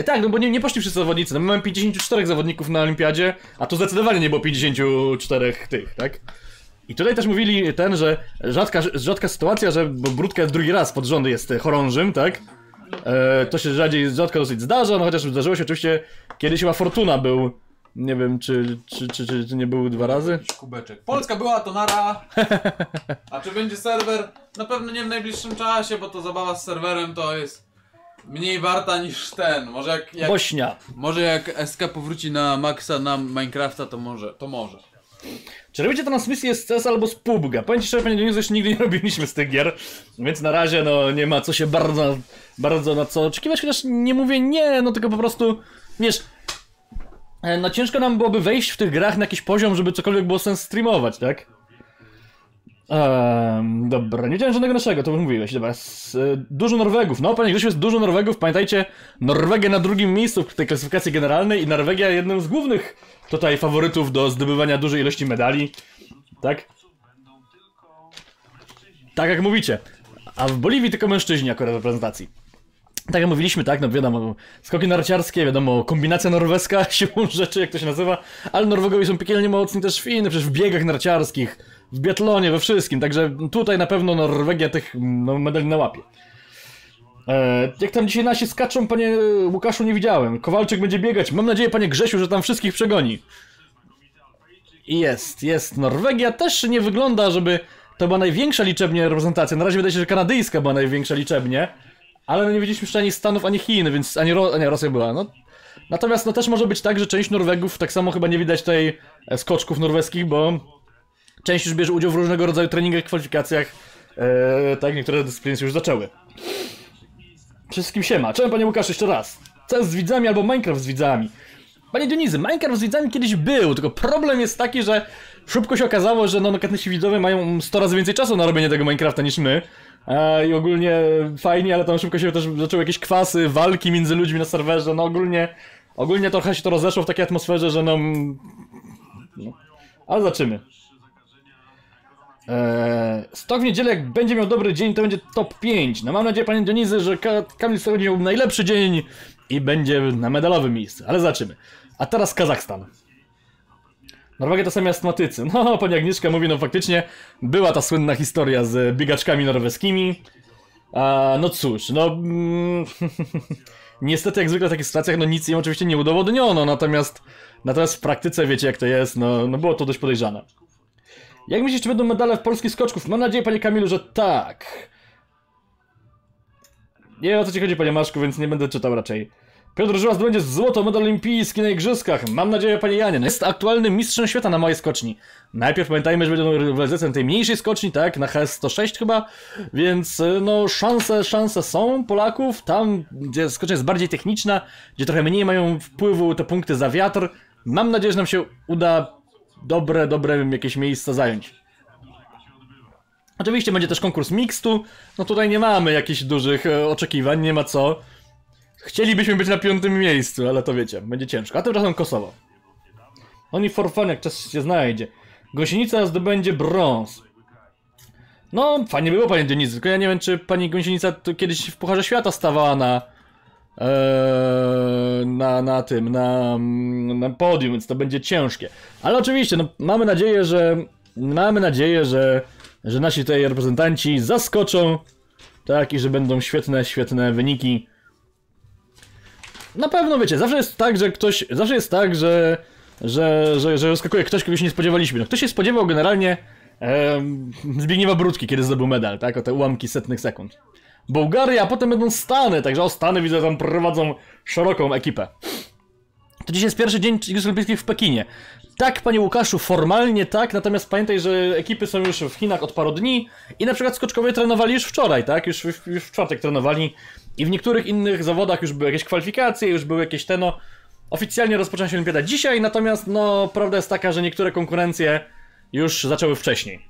Tak, no bo nie poszli wszyscy zawodnicy, no my mamy 54 zawodników na olimpiadzie, a tu zdecydowanie nie było 54 tych, tak? I tutaj też mówili że rzadka sytuacja, że Bródka drugi raz pod rząd jest chorążym, tak? To się rzadko dosyć zdarza, no chociaż zdarzyło się oczywiście kiedyś chyba Fortuna był, nie wiem czy nie był dwa razy? Kubeczek. Polska była, to nara! A czy będzie serwer? Na pewno nie w najbliższym czasie, bo to zabawa z serwerem to jest mniej warta niż ten, może jak Bośnia. Może jak SK powróci na maksa na Minecrafta, to może, Czy robicie transmisję z CS albo z PUBG'a? Powiem ci szczerze, panie Danielu, że nigdy nie robiliśmy z tych gier, więc na razie no nie ma co się bardzo na co oczekiwać, chociaż nie mówię nie, no tylko po prostu, wiesz, no ciężko nam byłoby wejść w tych grach na jakiś poziom, żeby cokolwiek było sens streamować, tak? Dobra, nie wiedziałem żadnego naszego, to już mówiłeś, dobra, dużo Norwegów, no panie Grzesiu, jest dużo Norwegów, pamiętajcie, Norwegia na drugim miejscu w tej klasyfikacji generalnej i Norwegia jednym z głównych tutaj faworytów do zdobywania dużej ilości medali, tak? Tak jak mówicie, a w Boliwii tylko mężczyźni akurat w reprezentacji. Tak jak mówiliśmy, tak, no wiadomo, skoki narciarskie, wiadomo, kombinacja norweska, siłą rzeczy, jak to się nazywa, ale Norwegowie są piekielnie mocni też w innych, przecież w biegach narciarskich, w biatlonie, we wszystkim, także tutaj na pewno Norwegia tych no, medali nałapie. Jak tam dzisiaj nasi skaczą, panie Łukaszu, nie widziałem. Kowalczyk będzie biegać, mam nadzieję, panie Grzesiu, że tam wszystkich przegoni. I jest. Norwegia też nie wygląda, żeby to była największa liczebnie reprezentacja. Na razie wydaje się, że kanadyjska była największa liczebnie. Ale no nie widzieliśmy jeszcze ani Stanów, ani Chin, więc ani Rosja była, no. Natomiast no też może być tak, że część Norwegów, tak samo chyba nie widać tutaj skoczków norweskich, bo część już bierze udział w różnego rodzaju treningach, kwalifikacjach, tak, niektóre dyscypliny już zaczęły. Wszystkim siema. Cześć, panie Łukasz, jeszcze raz. CS z widzami albo Minecraft z widzami. Panie Dionizy, Minecraft z widzami kiedyś był, tylko problem jest taki, że szybko się okazało, że no nasi widzowie mają 100 razy więcej czasu na robienie tego Minecrafta niż my. I ogólnie fajnie, ale tam szybko się też zaczęły jakieś kwasy, walki między ludźmi na serwerze, no ogólnie trochę się to rozeszło w takiej atmosferze, że no. Ale zobaczymy. Stok w niedzielę, jak będzie miał dobry dzień, to będzie top 5. No mam nadzieję, panie Dionizy, że Kamil Stoch będzie miał najlepszy dzień i będzie na medalowym miejscu, ale zobaczymy. A teraz Kazachstan. Norwegia to sami astmatycy. No, pani Agnieszka mówi, no faktycznie była ta słynna historia z biegaczkami norweskimi. No cóż, no... niestety, jak zwykle w takich sytuacjach, no nic im oczywiście nie udowodniono, natomiast w praktyce, wiecie jak to jest, no było to dość podejrzane. Jak myślisz, czy będą medale w polskich skoczków? Mam nadzieję, panie Kamilu, że tak. Nie wiem, o co ci chodzi, panie Maszku, więc nie będę czytał raczej. Piotr Żyła zdobędzie złoto medal olimpijski na igrzyskach. Mam nadzieję, panie Janie. No jest aktualnym mistrzem świata na małej skoczni. Najpierw pamiętajmy, że będą rywalizacją tej mniejszej skoczni, tak? Na HS106 chyba. Więc no szanse są Polaków. Tam, gdzie skocznia jest bardziej techniczna, gdzie trochę mniej mają wpływu te punkty za wiatr. Mam nadzieję, że nam się uda dobre jakieś miejsca zająć. Oczywiście będzie też konkurs mixtu. No tutaj nie mamy jakichś dużych oczekiwań, nie ma co. Chcielibyśmy być na 5. miejscu, ale to wiecie, będzie ciężko. A tymczasem Kosowo. Oni for fun, jak czas się znajdzie. Gąsienica zdobędzie brąz. No, fajnie było, panie Dionizy, tylko ja nie wiem, czy pani Gąsienica kiedyś w Pucharze Świata stawała na podium, więc to będzie ciężkie. Ale oczywiście, no, mamy nadzieję, że że nasi tutaj reprezentanci zaskoczą, tak, i że będą świetne wyniki. Na pewno, wiecie, zawsze jest tak, że ktoś, zawsze jest tak, że zaskakuje ktoś, kogoś nie spodziewaliśmy. No, ktoś się spodziewał generalnie Zbigniewa Bródki, kiedy zdobył medal, tak, o te ułamki setnych sekund. Bułgaria, a potem będą Stany, także o Stany, widzę, tam prowadzą szeroką ekipę. To dzisiaj jest pierwszy dzień Igrzysk Olimpijskich w Pekinie. Tak, panie Łukaszu, formalnie tak, natomiast pamiętaj, że ekipy są już w Chinach od paru dni i na przykład skoczkowie trenowali już wczoraj, tak? Już w czwartek trenowali i w niektórych innych zawodach już były jakieś kwalifikacje, już były jakieś te, no... Oficjalnie rozpoczyna się Olimpiada dzisiaj, natomiast, no, prawda jest taka, że niektóre konkurencje już zaczęły wcześniej.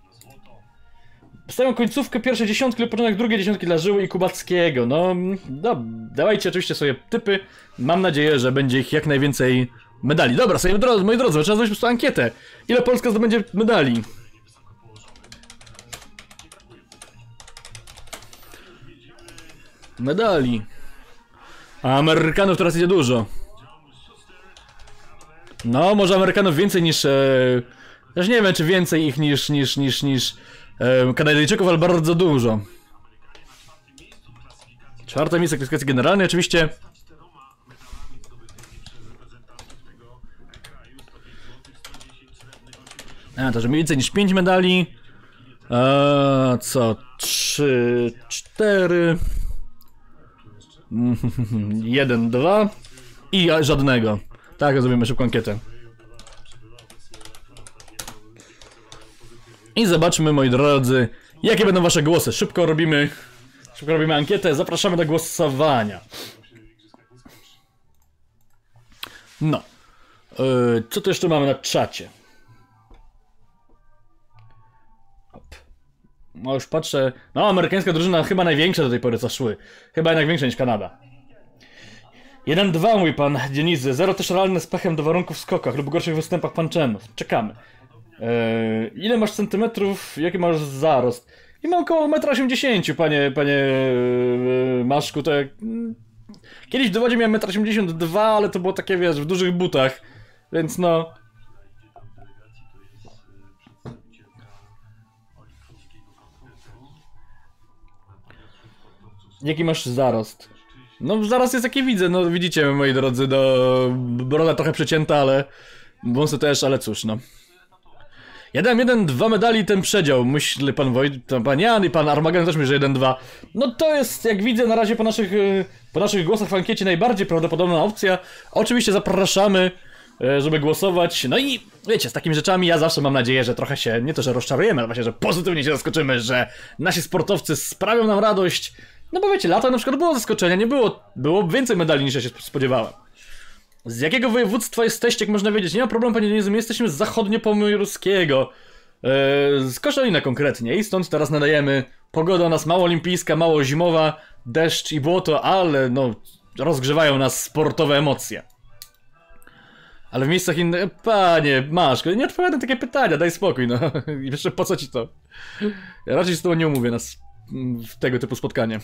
Stają końcówkę pierwsze dziesiątki lub początek drugiej dziesiątki dla Żyły i Kubackiego. No, dawajcie oczywiście sobie typy. Mam nadzieję, że będzie ich jak najwięcej medali. Dobra, sobie, moi drodzy, trzeba zrobić po prostu ankietę. Ile Polska zdobędzie medali? A Amerykanów teraz idzie dużo. No, może Amerykanów więcej niż... też nie wiem, czy więcej ich niż Kanadyjczyków, ale bardzo dużo. Czwarte miejsce klasyfikacji generalnej, oczywiście. A, to że mniej więcej niż 5 medali. Co? 3, 4... 1, 2... I żadnego. Tak, zrobimy szybką ankietę. I zobaczmy, moi drodzy, jakie będą wasze głosy. Szybko robimy ankietę, zapraszamy do głosowania. No. Co tu jeszcze mamy na czacie? No już patrzę... No, amerykańska drużyna chyba największa do tej pory, co szły. Chyba jednak większa niż Kanada. 1-2, mój pan Dionizy. 0 też realne z pechem do warunków w skokach lub gorszych występach panczenów. Czekamy. Ile masz centymetrów, jaki masz zarost? I mam około 1,80 m, panie Maszku, to jak... Kiedyś w dowodzie miałem 1,82 m, ale to było takie, wiesz, w dużych butach, więc no... Jaki masz zarost? No zarost jest jaki widzę, no widzicie, moi drodzy, no... Broda trochę przecięta, ale... Wąsy też, ale cóż, no... Ja dałem 1-2 medali ten przedział, myśli pan Wojt, pan Jan i pan Armagan też mi, że 1-2. No to jest, jak widzę na razie po naszych głosach w ankiecie najbardziej prawdopodobna opcja. Oczywiście zapraszamy, żeby głosować. No i wiecie, z takimi rzeczami ja zawsze mam nadzieję, że trochę się, nie to, że rozczarujemy, ale właśnie, że pozytywnie się zaskoczymy, że nasi sportowcy sprawią nam radość. No bo wiecie, lata na przykład było zaskoczenia, nie było, było więcej medali niż ja się spodziewałem. Z jakiego województwa jesteście, jak można wiedzieć? Nie ma problemu, panie Denizu, my jesteśmy z zachodniopomorskiego. Z Koszalina konkretnie. I stąd teraz nadajemy. Pogoda u nas mało olimpijska, mało zimowa, deszcz i błoto, ale no... Rozgrzewają nas sportowe emocje. Ale w miejscach innych... Panie, Maszko, nie odpowiadam na takie pytania, daj spokój, no. Jeszcze po co ci to? Ja raczej z tobą nie umówię nas w tego typu spotkanie.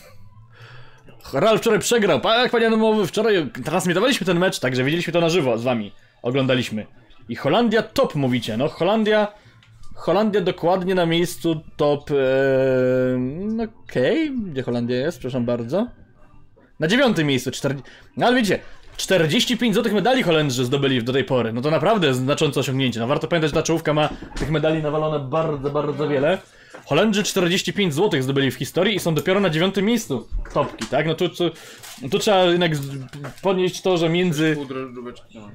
Ralf wczoraj przegrał, jak panie Adamowy, wczoraj transmitowaliśmy ten mecz, także widzieliśmy to na żywo z wami, oglądaliśmy. I Holandia top mówicie, no Holandia dokładnie na miejscu top, okej, gdzie Holandia jest, przepraszam bardzo. Na 9. miejscu, no ale widzicie, 45 złotych medali Holendrzy zdobyli do tej pory, no to naprawdę znaczące osiągnięcie, no warto pamiętać, że ta czołówka ma tych medali nawalone bardzo, bardzo wiele. Holendrzy 45 zł zdobyli w historii i są dopiero na 9. miejscu topki, tak? No tu trzeba jednak podnieść to, że między...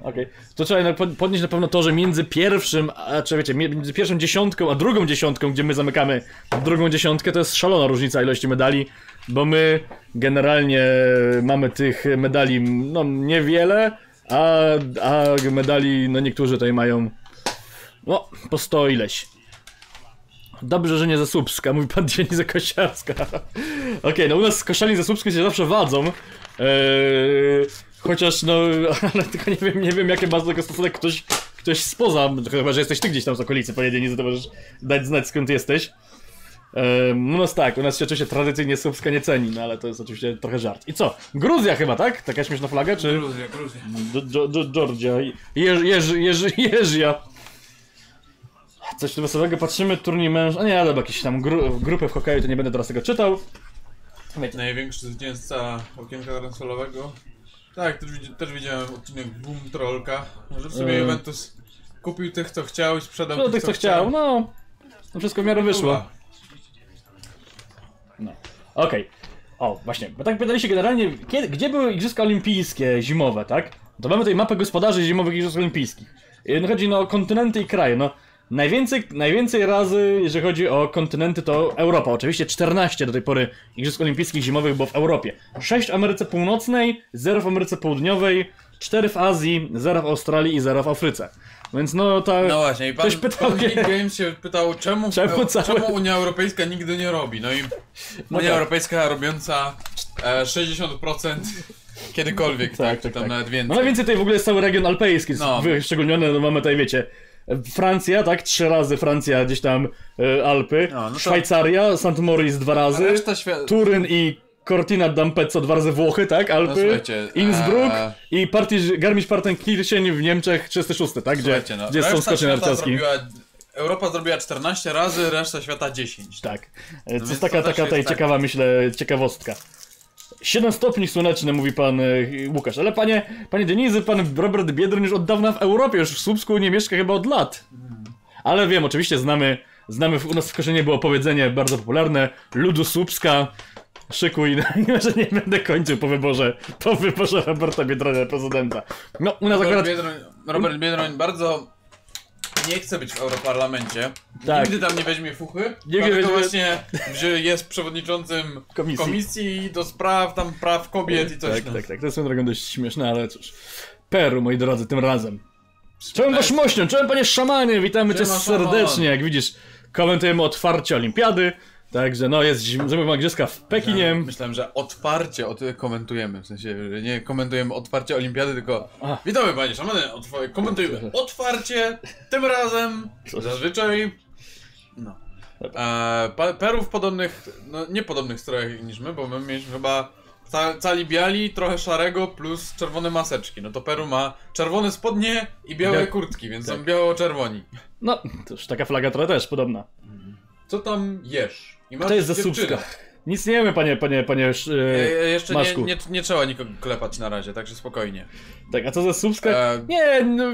Okej. Tu trzeba jednak podnieść na pewno to, że między pierwszym, między pierwszą dziesiątką a drugą dziesiątką, gdzie my zamykamy drugą dziesiątkę, to jest szalona różnica ilości medali, bo my generalnie mamy tych medali, no niewiele, a medali, no niektórzy tutaj mają, no, po 100 ileś. Dobrze, że nie Zasłupska, mówi pan Dioniza Kosiarska. Okej, no u nas Koszalin Zasłupskie się zawsze wadzą. Chociaż no, ale tylko nie wiem jakie ma do tego stosunek ktoś spoza, chyba że jesteś ty gdzieś tam z okolicy, panie Dioniza, to możesz dać znać skąd ty jesteś. No tak, u nas się oczywiście tradycyjnie Słupska nie ceni, no ale to jest oczywiście trochę żart. I co? Gruzja chyba, tak? Taka śmieszna flaga, czy? Gruzja. Georgia. Jeżia. Coś tu wesołego patrzymy, turniej mężczyzn. A nie, ale jakieś tam grupy w hokeju, to nie będę teraz tego czytał. Wiecie. Największy zwycięzca okienka transferowego. Tak, też widziałem odcinek Boom Trollka. Może w sumie Juventus kupił tych, co chciał i sprzedał tych, co chciał. No, to wszystko w miarę wyszło. No, okej. O, właśnie, bo tak pytaliście generalnie, gdzie były Igrzyska Olimpijskie zimowe, tak? To mamy tutaj mapę gospodarzy zimowych Igrzysk Olimpijskich. No, chodzi o kontynenty i kraje, no. Najwięcej razy, jeżeli chodzi o kontynenty, to Europa. Oczywiście 14 do tej pory Igrzysk Olimpijskich zimowych było w Europie. 6 w Ameryce Północnej, 0 w Ameryce Południowej, 4 w Azji, 0 w Australii i 0 w Afryce. Więc no tak. No właśnie, i pan Games się pytał, czemu Unia Europejska nigdy nie robi? No i Unia Europejska robiąca 60% kiedykolwiek, tak, nawet więcej. No najwięcej tutaj w ogóle jest cały region alpejski, wyszczególniony, no mamy tutaj, wiecie, Francja, tak? 3 razy Francja, gdzieś tam Alpy, Szwajcaria, St. Moritz 2 razy, Turyn i Cortina d'Ampezzo 2 razy Włochy, tak? Alpy, no, Innsbruck i Garmisch-Partenkirchen w Niemczech 36, tak? Gdzie są skocznie narciarskie. Europa zrobiła 14 razy, reszta świata 10. Tak. No to jest taka ciekawa, myślę, ciekawostka. 7 stopni słoneczne, mówi pan Łukasz, ale panie Denizy, pan Robert Biedroń już od dawna w Europie, już w Słupsku nie mieszka chyba od lat. Ale wiem, oczywiście znamy u nas w Koszenie było powiedzenie bardzo popularne, ludu Słupska, szykuj, że nie będę kończył po wyborze Roberta Biedronia prezydenta. No, u nas akurat... Robert Biedroń bardzo nie chce być w Europarlamencie, tak. Nigdy tam nie weźmie fuchy, dlatego właśnie jest przewodniczącym komisji do spraw tam praw kobiet i coś. Tak, to jest swoją drogą dość śmieszne, ale cóż. Peru, moi drodzy, tym razem. Czołem waszmością, czołem panie szamanie, witamy cię serdecznie, jak widzisz, komentujemy otwarcie olimpiady. Także no jest zimowa igrzyska w Pekinie. Myślałem, że otwarcie komentujemy, w sensie, że nie komentujemy otwarcie olimpiady, tylko witamy panie szamanie, komentujemy otwarcie, tym razem, zazwyczaj, no. Peru w podobnych, no niepodobnych strojach niż my, bo my mieliśmy chyba cali biali, trochę szarego plus czerwone maseczki, no to Peru ma czerwone spodnie i białe kurtki, więc są biało-czerwoni. No, to już taka flaga trochę też podobna. Co tam jesz? To jest ze Słupska. Nic nie jemy, panie jeszcze Maszku. Nie trzeba nikogo klepać na razie, także spokojnie. Tak, a co ze Słupska? Nie, no,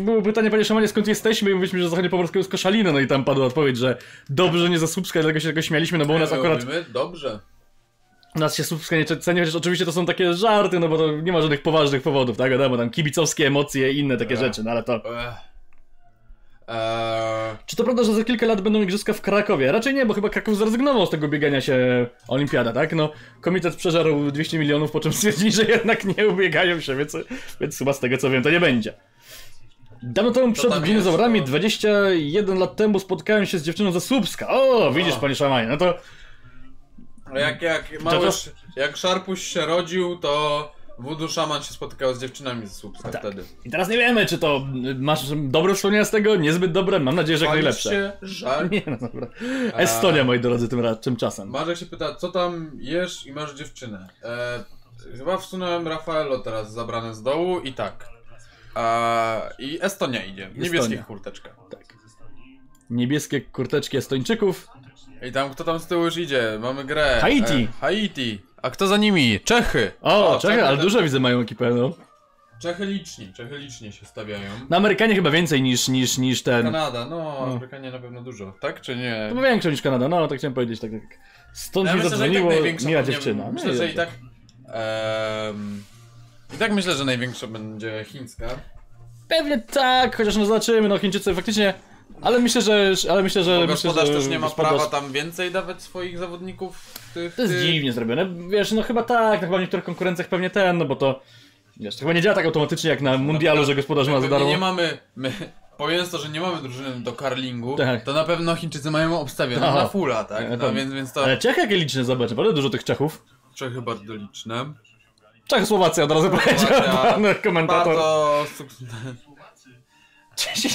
było pytanie, panie szamanie, skąd jesteśmy i mówiliśmy, że zachodniopomorskiego z Koszalina, no i tam padła odpowiedź, że dobrze nie ze Słupska, dlatego się tego śmialiśmy, no bo u nas akurat... My dobrze. U nas się Słupska nie ceni, chociaż oczywiście to są takie żarty, no bo to nie ma żadnych poważnych powodów, tak? Wiadomo, tam kibicowskie emocje i inne takie rzeczy, no ale to... Czy to prawda, że za kilka lat będą igrzyska w Krakowie? Raczej nie, bo chyba Kraków zrezygnował z tego biegania się olimpiada, tak? No, komitet przeżarł 200 milionów, po czym stwierdzili, że jednak nie ubiegają się, więc chyba z tego co wiem to nie będzie. Dawno temu przed dinozaurami, 21 lat temu spotkałem się z dziewczyną ze Słupska. O, widzisz panie szamanie, no to... Jak Szarpuś się rodził, to... Wudu szaman się spotykał z dziewczynami z Słupska wtedy. I teraz nie wiemy, czy to masz dobre wspomnienia z tego, niezbyt dobre, mam nadzieję, że jak najlepsze. Nie, no dobra. Estonia, moi drodzy, tymczasem. Marzek się pyta, co tam jesz i masz dziewczynę? Chyba wsunąłem Rafaelo teraz zabrane z dołu i tak. I Estonia idzie, niebieskie kurteczka. Tak. Niebieskie kurteczki Estończyków. I tam, kto tam z tyłu już idzie? Mamy grę. Haiti. A kto za nimi? Czechy! O Czechy, ale dużo widzę mają ekipę, no. Czechy licznie się stawiają. No Amerykanie chyba więcej niż ten... Kanada, no. Amerykanie na pewno dużo, tak czy nie? To większą niż Kanada, no tak chciałem powiedzieć, tak. Stąd mi zadzwoniło, miła dziewczyna. Myślę, że i tak... I tak myślę, że największa będzie chińska. Pewnie tak, chociaż no zobaczymy, no Chińczycy faktycznie... Ale myślę, że gospodarz też nie ma prawa tam więcej dawać swoich zawodników tych... To jest dziwnie zrobione, wiesz, no chyba tak, no chyba w niektórych konkurencjach pewnie no bo to... Wiesz, to chyba nie działa tak automatycznie jak na mundialu, że gospodarz ma za darmo. Powiedz to, że nie mamy drużyny do karlingu, tak. To na pewno Chińczycy mają obstawione na fulla, tak? No, więc to... Ale Czechy jakie liczne, zobacz, bardzo dużo tych Czechów. Czechy bardzo liczne. Czechosłowacja od razu powiedział pan komentator.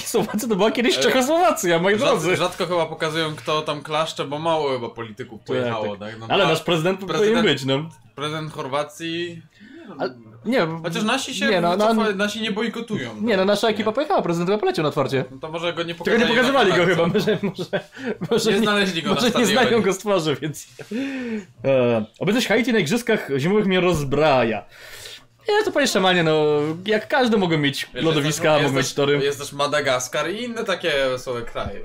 Słowacy to była kiedyś Czechosłowacja, moi drodzy. Rzadko chyba pokazują, kto tam klaszcze, bo mało chyba polityków pojechało, tak? No, ale nasz prezydent powinien być, no. Prezydent Chorwacji... Nie, chociaż nasi się nie, nasi nie bojkotują. Nie, no nasza ekipa pojechała, prezydent go poleciał na otwarcie. No to może go nie pokazali. Tylko nie pokazywali go chyba, może nie znaleźli go na stadionie. Może nie znają go z twarzy, więc... Obecność Haiti na igrzyskach zimowych mnie rozbraja. Nie, to panie Szamanie, no jak każdy mogą mieć lodowiska, mogą mieć tory. Jest też Madagaskar i inne takie wesołe kraje.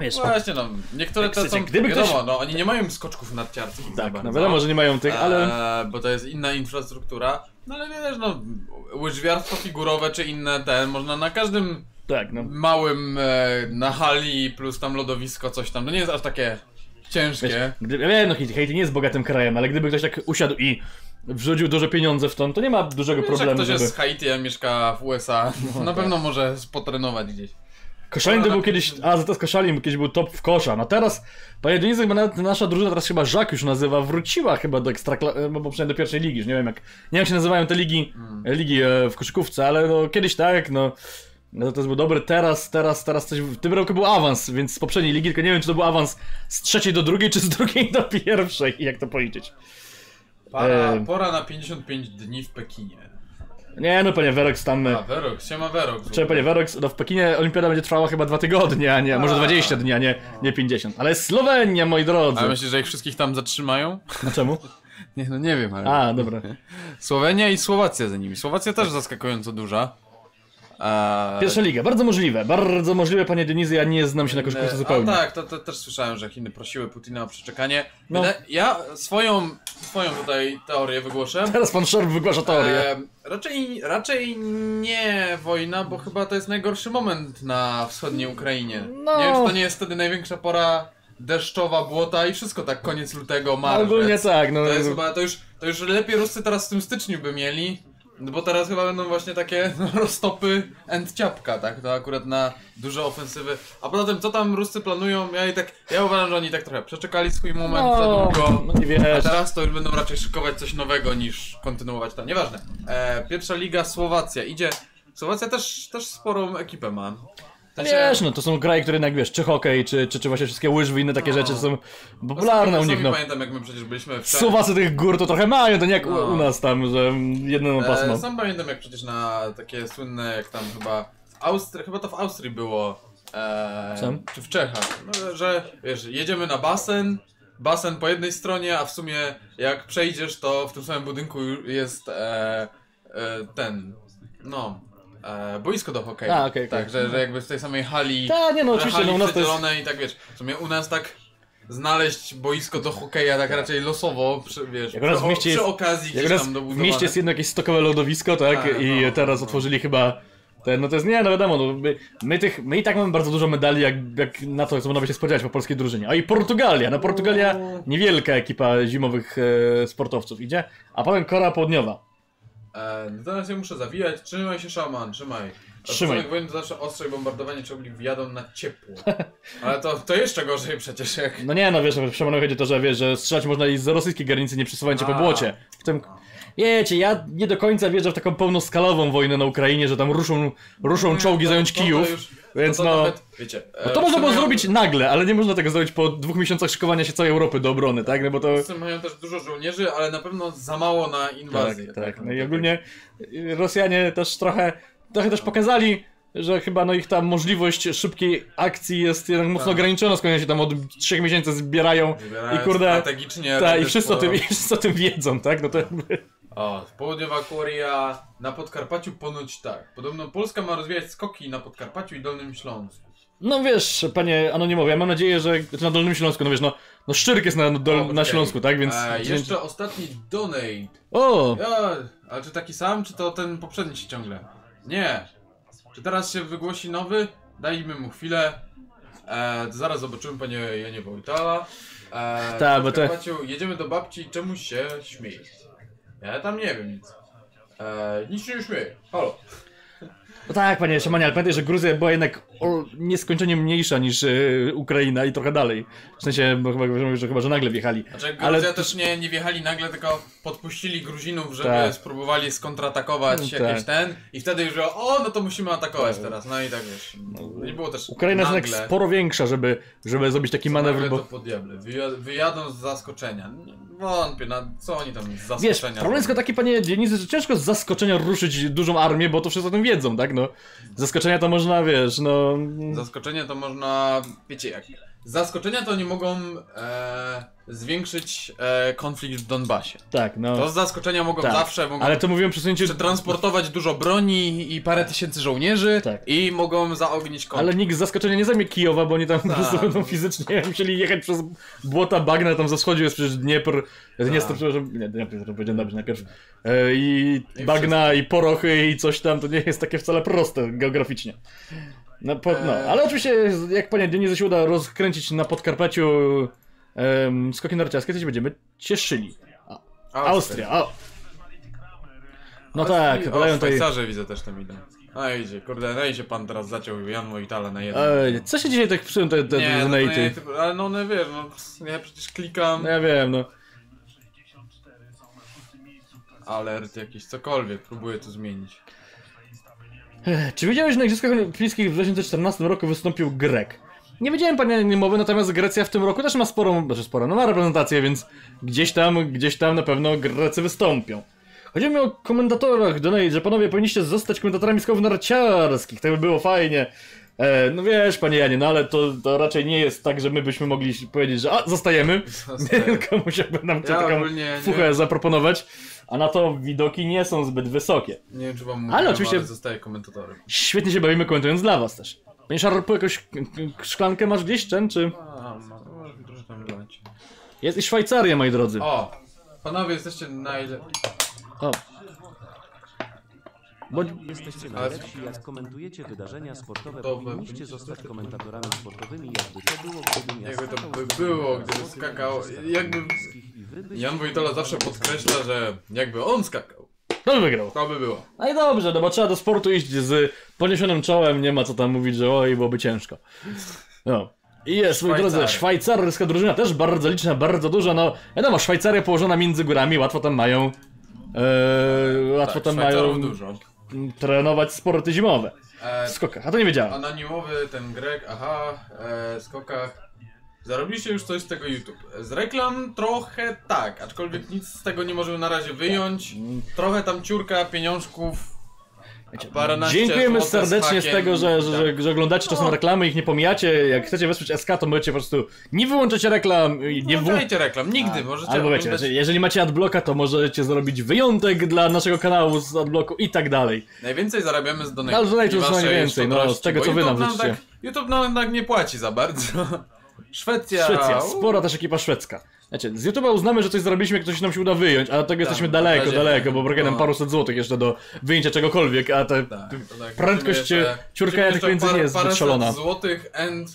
Wiesz, właśnie no, niektóre te są, wiadomo, ktoś... no oni nie mają skoczków narciarskich. Tak, no wiadomo, że nie mają tych, ale... bo to jest inna infrastruktura, no ale wiesz, no łyżwiarstwo figurowe czy inne te, można na każdym małym, na hali plus tam lodowisko, coś tam, no nie jest aż takie ciężkie. Wiesz, no Haiti nie jest bogatym krajem, ale gdyby ktoś tak usiadł i wrzucił dużo pieniędzy w to nie ma dużego problemu. Ktoś jest z Haiti, a mieszka w USA, no, na pewno może potrenować gdzieś. Koszalin to był kiedyś, AZS Koszalin kiedyś był top w kosza, no teraz, panie Denizek, nawet nasza drużyna, teraz chyba Żak już nazywa, wróciła chyba do przynajmniej do pierwszej ligi, już nie wiem jak się nazywają te ligi, w koszykówce, ale no kiedyś tak, no to był dobry, teraz coś, w tym roku był awans, więc z poprzedniej ligi, tylko nie wiem czy to był awans z trzeciej do drugiej, czy z drugiej do pierwszej, jak to policzyć. Pora na 55 dni w Pekinie. Nie no, panie Verox tam... Verox, siema Verox. Cześć panie Verox, no w Pekinie Olimpiada będzie trwała chyba 2 tygodnie, a nie, może 20 dni, a nie 50. Ale Słowenia, moi drodzy. A myślisz, że ich wszystkich tam zatrzymają? A czemu? Nie, no nie wiem, ale... A, dobra. Słowenia i Słowacja za nimi. Słowacja też zaskakująco duża. Pierwsza liga, bardzo możliwe, panie Denizy, ja nie znam się na koszykówce zupełnie. A tak, to też słyszałem, że Chiny prosiły Putina o przeczekanie. No. Ja swoją tutaj teorię wygłoszę. Teraz pan Szerb wygłasza teorię. Raczej nie wojna, bo chyba to jest najgorszy moment na wschodniej Ukrainie. No. Nie wiem, czy to nie jest wtedy największa pora deszczowa, błota i wszystko tak koniec lutego, marzec. Ogólnie tak, no. To jest chyba, to już lepiej Ruscy teraz w tym styczniu by mieli. No bo teraz chyba będą właśnie takie roztopy and ciapka, tak? To akurat na duże ofensywy. A poza tym, co tam Ruscy planują? Ja uważam, że oni tak trochę przeczekali swój moment za długo. No nie wiesz. A teraz to już będą raczej szykować coś nowego niż kontynuować to. Nieważne. Pierwsza liga, Słowacja idzie. Słowacja też sporą ekipę ma. Wiesz, no to są kraje, które jak wiesz, czy hokej, czy właśnie wszystkie łyżwy, inne takie rzeczy są popularne u nich, no. Pamiętam, jak my przecież byliśmy w Słowacy tych gór to trochę mają, to nie jak u nas tam, że jedno pasmo. Sam pamiętam, jak przecież na takie słynne, jak tam chyba w Austrii było, czy w Czechach, no, że wiesz, jedziemy na basen po jednej stronie, a w sumie jak przejdziesz, to w tym samym budynku jest boisko do hokeju, tak, że jakby z tej samej hali, hali przedzielonej i tak wiesz, w sumie u nas tak znaleźć boisko do hokeja tak raczej losowo, wiesz, przy okazji gdzieś tam dobudowane. W mieście jest jedno jakieś stokowe lodowisko, tak, teraz otworzyli chyba, to jest, wiadomo, my i tak mamy bardzo dużo medali, jak na to, co można by się spodziewać po polskiej drużynie. A i Portugalia, Portugalia niewielka ekipa zimowych sportowców idzie, a potem Korea Południowa. Natomiast ja muszę zawijać. Trzymaj się, szaman, trzymaj. Trzymaj. Wojny to zawsze ostrzej bombardowanie czołgi wjadą na ciepło. Ale to jeszcze gorzej przecież jak... No nie, no wiesz, szamanowi chodzi o to, że wiesz, że strzelać można i z rosyjskiej granicy, nie przesuwając się po błocie. W tym... Wiecie, ja nie do końca wierzę w taką pełnoskalową wojnę na Ukrainie, że tam ruszą czołgi zająć Kijów. Więc nawet, wiecie, to można było zrobić nagle, ale nie można tego zrobić po 2 miesiącach szykowania się całej Europy do obrony, tak? No bo to... Wszyscy mają też dużo żołnierzy, ale na pewno za mało na inwazję. Tak. No i ogólnie Rosjanie też trochę też pokazali, że chyba ich ta możliwość szybkiej akcji jest jednak mocno ograniczona, skoro się tam od 3 miesięcy zbierają i kurde... strategicznie... Tak, i wszyscy o tym wiedzą, tak? No to jakby... Południowa Korea, na Podkarpaciu ponoć tak. Podobno Polska ma rozwijać skoki na Podkarpaciu i Dolnym Śląsku. No wiesz, panie Anonimowie, ja mam nadzieję, że na Dolnym Śląsku, no wiesz, no Szczyrk jest na Śląsku, tak, więc... jeszcze ostatni donate. O! Ale czy taki sam, czy to ten poprzedni się ciągle? Nie. Czy teraz się wygłosi nowy? Dajmy mu chwilę. Zaraz zobaczymy, panie Janie Wojtala. Tak, bo to... Jedziemy do babci, czemu się śmiejesz? Ja tam nie wiem nic. Nic się nie śmieje. Halo. No tak, panie Szamanie, ale pamiętaj, że Gruzja była jednak nieskończenie mniejsza niż Ukraina i trochę dalej. W sensie, bo chyba że nagle wjechali. Znaczy, Gruzja też nie wjechali nagle, tylko podpuścili Gruzinów, żeby spróbowali skontratakować jakiś ten. I wtedy już było, no to musimy atakować teraz. No i tak wiesz. No, nie było też Ukraina nagle. Jest jednak sporo większa, żeby zrobić taki manewr, bo... to po diable. Wyjadą z zaskoczenia. wątpię, na co oni tam z zaskoczenia... Wiesz, problem jest taki, panie Dionizy, że ciężko z zaskoczenia ruszyć dużą armię, bo to wszyscy o tym wiedzą, tak, no. Zaskoczenia to można, wiesz, no... Zaskoczenia to można... Wiecie jak... Zaskoczenia to nie mogą zwiększyć konflikt w Donbasie. Tak, no. To zaskoczenia mogą tak. Zawsze mogą. Ale to mówiłem przesunięcie. Przetransportować dużo broni i parę tysięcy żołnierzy tak. I mogą zaognić konflikt. Ale nikt z zaskoczenia nie zajmie Kijowa, bo oni tam po prostu będą fizycznie musieli jechać przez błota, bagna, tam za wschodzie jest przecież Dniepr. Dniepr, to powiedziałem dobrze najpierw. I bagna, wszystko. I porochy, i coś tam, to nie jest takie wcale proste geograficznie. No, ale oczywiście, jak panie Dionizy się uda rozkręcić na Podkarpaciu skoki narciarskie, to się będziemy cieszyli. Austria. No tak, walają tutaj... Szwajcarzy widzę też tam idą. A idzie, kurde, no i się pan teraz zaciął Jan Mojtala na jedno. Co się dzisiaj tak przyjął te donaty? Ale no nie wiesz, no ja przecież klikam. No, ja wiem, no. Alert jakiś, cokolwiek, próbuję tu zmienić. Czy wiedziałeś, że na Igrzyskach Olimpijskich w 2014 roku wystąpił Grek? Nie wiedziałem, panie niemowy, natomiast Grecja w tym roku też ma ma reprezentację, więc gdzieś tam na pewno Grecy wystąpią. Chodzi mi o komentatorach, Donate, że panowie powinniście zostać komentatorami skoków narciarskich, tak by było fajnie. No wiesz, panie Janie, no ale to raczej nie jest tak, że my byśmy mogli powiedzieć, że zostajemy, tylko musiałby nam taką fuchę zaproponować. A na to widoki nie są zbyt wysokie. Nie wiem, czy wam mówię, ale oczywiście zostaje komentatorem. Świetnie się bawimy komentując dla was też. Panie Szarpu, jakąś szklankę masz gdzieś, czy? Może mi trochę tam dać. Jest i Szwajcaria, moi drodzy. O! Panowie, jesteście najlepsi. O! Jesteście najlepsi, jak komentujecie wydarzenia sportowe, powinniście zostać komentatorami sportowymi, jakby to było, gdyby skakał, jakby... Jan Wojtola zawsze podkreśla, że jakby on skakał, to by wygrał. To by było. No i dobrze, no bo trzeba do sportu iść z podniesionym czołem, nie ma co tam mówić, że oj, byłoby ciężko. No. I jest, moi drodzy, szwajcarska drużyna też bardzo liczna, bardzo duża, no wiadomo, Szwajcaria położona między górami, łatwo tam mają... łatwo tam mają dużo. Trenować sporty zimowe w skokach, a to nie wiedziałem. Anonimowy ten Greg, w skokach. Zarobiliście już coś z tego YouTube? Z reklam trochę tak, aczkolwiek nic z tego nie możemy na razie wyjąć. Trochę tam ciurka pieniążków. Dziękujemy serdecznie z tego, że oglądacie czasem reklamy, ich nie pomijacie. Jak chcecie wesprzeć SK, to możecie po prostu nie wyłączać reklam. Nie wyłączajcie reklam, nigdy możecie. Albo wiecie, jeżeli macie adblocka, to możecie zrobić wyjątek dla naszego kanału z adblocku i tak dalej. Najwięcej zarabiamy z donate'ów. Ale z donate'ów jest najwięcej, no, z tego co wy nam wrzucicie. YouTube nam tak nie płaci za bardzo. Szwecja, spora też ekipa szwedzka. Znaczy, z YouTube'a uznamy, że coś zrobiliśmy, jak coś nam się uda wyjąć, a do tego jesteśmy daleko, bo brakuje nam paruset złotych jeszcze do wyjęcia czegokolwiek, a ta prędkość ciurkania tych pieniędzy nie jest zbyt szalona. Złotych and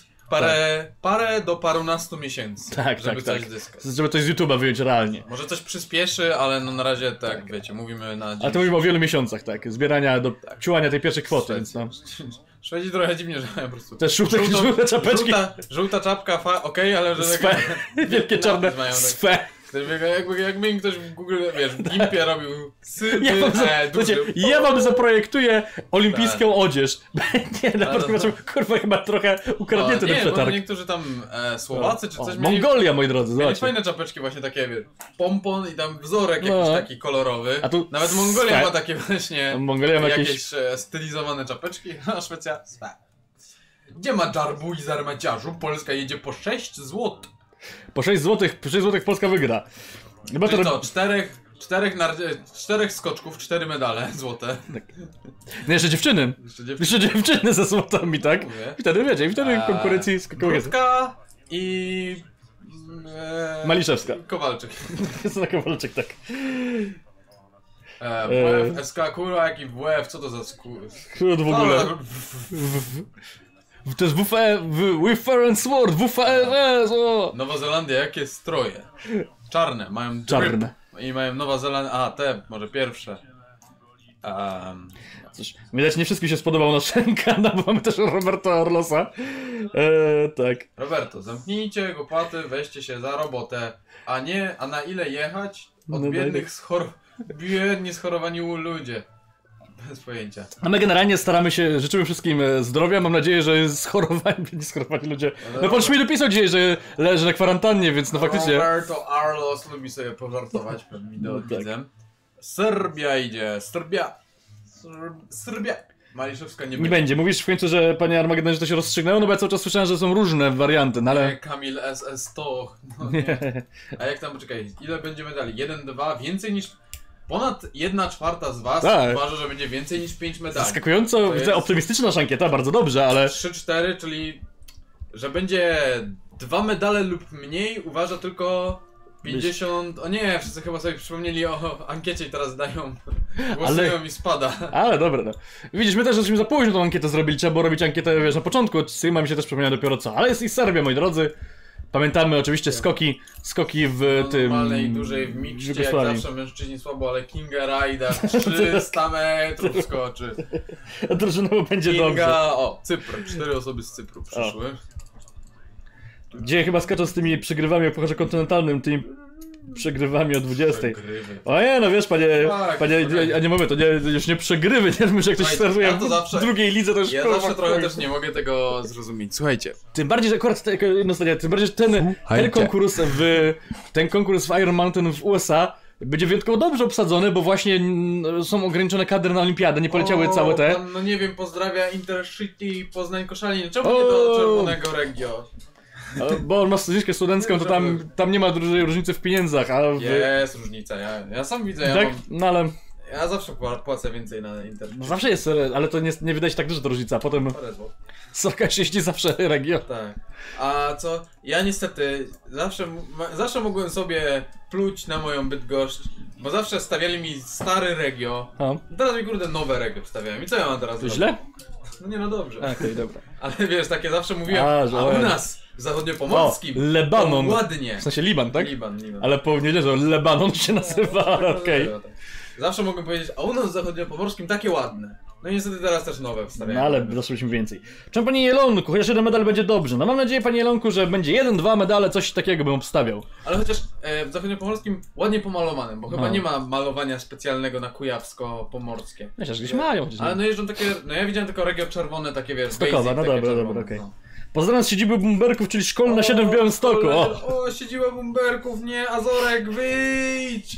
parę do parunastu miesięcy, żeby coś zyskać. Żeby coś z YouTube'a wyjąć realnie. Może coś przyspieszy, ale no na razie tak. Wiecie, mówimy na dziś. Ale to mówimy o wielu miesiącach, tak, zbierania, ciułania tej pierwszej kwoty, więc no... Szwedzi trochę dziwnie, że po prostu... Te żółte czapeczki... Żółta czapka, okej, ale że... Swe. Wielkie czarne swe. Jakby mi ktoś w Google, wiesz, w Gimpie robił... Ja wam zaprojektuję olimpijską odzież. Nie, na początku, kurwa, chyba trochę ukradnięty ten przetarg. Nie, bo niektórzy tam Słowacy czy coś... Mongolia, moi drodzy, zobaczcie. Mieli fajne czapeczki właśnie takie, wiesz, pompon i tam wzorek jakiś taki kolorowy. A tu nawet Mongolia ma takie właśnie... Mongolia ma jakieś stylizowane czapeczki, a Szwecja... Gdzie ma dżarbu i zarmaciarzu? Polska jedzie po 6 zł. Po 6 zł Polska wygra. Chyba to co, czterech skoczków, 4 medale złote. Tak. No jeszcze dziewczyny. Jeszcze dziewczyny ze złotami, tak? Mówię. I wtedy konkurencji Bródka i... Maliszewska. Kowalczyk. Kowalczyk, tak. SK Kurak i WF, co to za w ogóle. To jest WFE, with fair and sword, WFE, Nowa Zelandia, jakie stroje? Czarne, mają drip. Czarne. I mają Nowa Zelandia, te może pierwsze. Cóż, widać nie wszystkim się spodobał nasz kanał, bo mamy też Roberta Orlosa. Tak. Roberto, zamknijcie głupoty, weźcie się za robotę. A na ile jechać? Od biednych schorowani ludzie. Bez pojęcia. No my generalnie staramy się, życzymy wszystkim zdrowia, mam nadzieję, że schorowani ludzie. No pan mi dopisał dzisiaj, że leży na kwarantannie, więc no faktycznie. Roberto Arlos lubi sobie pożartować pewnie do widzem. Serbia idzie, Serbia. Maliszewska nie będzie. Mówisz w końcu, że panie Armageddon, że to się rozstrzygnęło, no bo ja cały czas słyszałem, że są różne warianty, no ale... Kamil SS Stoch, no nie. A jak tam, poczekaj, ile będziemy dali? 1, 2, więcej niż... Ponad 1/4 z was uważa, że będzie więcej niż 5 medali. Zaskakująco, widzę, optymistyczna nasza ankieta, bardzo dobrze, ale... 3-4, czyli... Że będzie 2 medale lub mniej, uważa tylko... 50... O nie, wszyscy chyba sobie przypomnieli o ankiecie i teraz dają... Głosują ale... i spada. Ale dobra, no. Widzisz, my też żeśmy za późno tą ankietę zrobili, trzeba było robić ankietę, wiesz, na początku, mi się też przypomniała dopiero co. Ale jest i Serbia, moi drodzy. Pamiętamy oczywiście skoki w tym... Normalnej, dużej, w mikście, jak zawsze mężczyźni słabo, ale Kinga Rider 300 metrów skoczy. A drużynowo będzie Kinga... dobrze. O, Cypr, 4 osoby z Cypru przyszły. Gdzie chyba skaczą z tymi przegrywami o Pucharze Kontynentalnym, tymi przegrywami o 20. O nie, no wiesz panie, a nie mówię, to nie, już nie przegrywy, nie wiem, że ktoś startuje w drugiej lidze, to już... Ja zawsze trochę też nie mogę tego zrozumieć, słuchajcie. Tym bardziej, że akurat ten konkurs w Iron Mountain w USA będzie wyjątkowo dobrze obsadzony, bo właśnie są ograniczone kadry na Olimpiadę, nie poleciały całe te... Tam, no nie wiem, pozdrawia Intercity i Poznań Koszalin, czemu nie do Czerwonego Regio? Bo on ma studiuszkę studencką, to tam nie ma dużej różnicy w pieniądzach, ale... Jest różnica, ja sam widzę, tak? No ale... Ja zawsze płacę więcej na internet. No zawsze jest, ale to nie wydaje się tak duża różnica, potem... Soka się jeździ zawsze region. Tak. A co? Ja niestety zawsze mogłem sobie pluć na moją Bydgoszcz, bo zawsze stawiali mi stary regio. Teraz mi kurde nowe regio stawiają i co ja mam teraz zrobić? Źle? No nie, no dobrze. Okej, dobra. Ale wiesz, takie zawsze mówiłem, a u nas... Zachodniopomorskim. Lebanon. Ładnie. W sensie Liban, tak? Liban. Ale pewnie, że Lebanon się nazywa, okej. Zawsze mogę powiedzieć, a u nas w zachodniopomorskim takie ładne. No i niestety teraz też nowe wstawiamy. No ale dostaliśmy więcej. Czemu panie Jelonku, chociaż 1 medal będzie dobrze. No mam nadzieję panie Jelonku, że będzie 1-2 medale, coś takiego bym obstawiał. Ale chociaż w zachodniopomorskim ładnie pomalowanym, bo chyba nie ma malowania specjalnego na kujawsko-pomorskie. Myślę, że gdzieś mają. Ale no jeżdżą takie, no ja widziałem tylko regio czerwone, takie wiesz, Stokowa, no dobra, okej. Pozdrawiam z siedziby Bumberków, czyli szkolna 7 w Białymstoku. Siedziba Bumberków, nie, Azorek, wyjdź!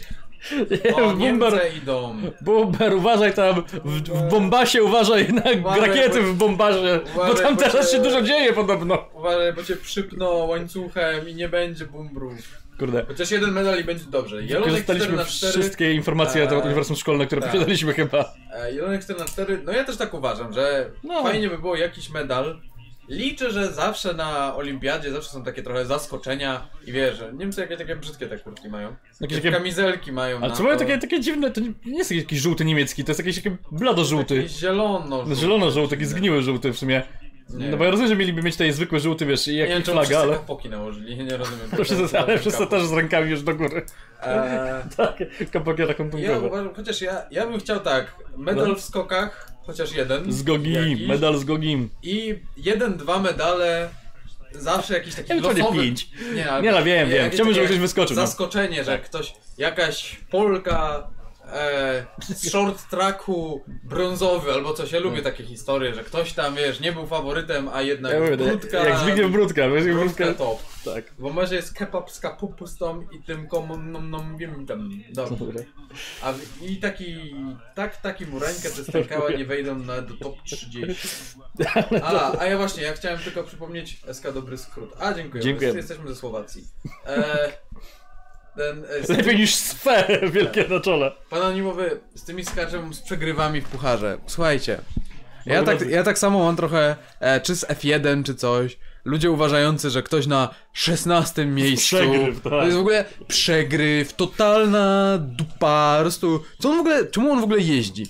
Bumber idą. Bumber, uważaj tam, w Bombasie uważaj na rakiety w Bombasie, bo tam teraz się dużo dzieje podobno. Uważaj, bo cię przypną łańcuchem i nie będzie Bumbrów. Kurde. Chociaż 1 medal i będzie dobrze. Dostaliśmy wszystkie informacje na temat uniwersum szkolne, które posiadaliśmy chyba. Jelonek 4x4, no ja też tak uważam, że fajnie by było jakiś medal. Liczę, że zawsze na olimpiadzie są takie trochę zaskoczenia i wierzę. Niemcy jakieś takie brzydkie te kurtki mają. Jakieś takie kamizelki mają. Ale co mają takie dziwne, to nie jest jakiś żółty niemiecki, to jest jakiś taki blado-żółty. Jakiś zielono-żółty. Zielono-żółty, taki zgniły-żółty w sumie. Nie. No bo ja rozumiem, że mieliby mieć tutaj zwykły żółty, wiesz, i jakiś flaga, ale... kapoki nałożyli, nie rozumiem. Ale wszyscy też z rękami już do góry. Tak, kapoki taką punktową. Chociaż ja bym chciał tak, medal w skokach. Chociaż 1. Z Gogim, medal z Gogim. I 1-2 medale, zawsze jakiś taki losowy... 5. Nie, wiem. Chciałbym, żeby ktoś wyskoczył. Zaskoczenie, że ktoś, jakaś Polka z short tracku brązowy albo coś. Ja lubię takie historie, że ktoś tam, wiesz, nie był faworytem, a jednak Bródka... Jak Zbigniew Bródka. Bródka top. Tak. Bo może jest kebab z kapustą i tym wiem tam. Dobrze. I taki Murańka czy Stękała nie wejdą do top 30. A ja właśnie, ja chciałem tylko przypomnieć SK dobry skrót. Dziękuję. Jesteśmy ze Słowacji. Lepiej niż sferę wielkie na czole. Pan anonimowy, z tymi skaczem, z przegrywami w pucharze. Słuchajcie, ja tak samo mam trochę, czy z F1 czy coś. Ludzie uważający, że ktoś na 16 miejscu to jest w ogóle przegryw, totalna dupa, po prostu, czemu on w ogóle jeździ?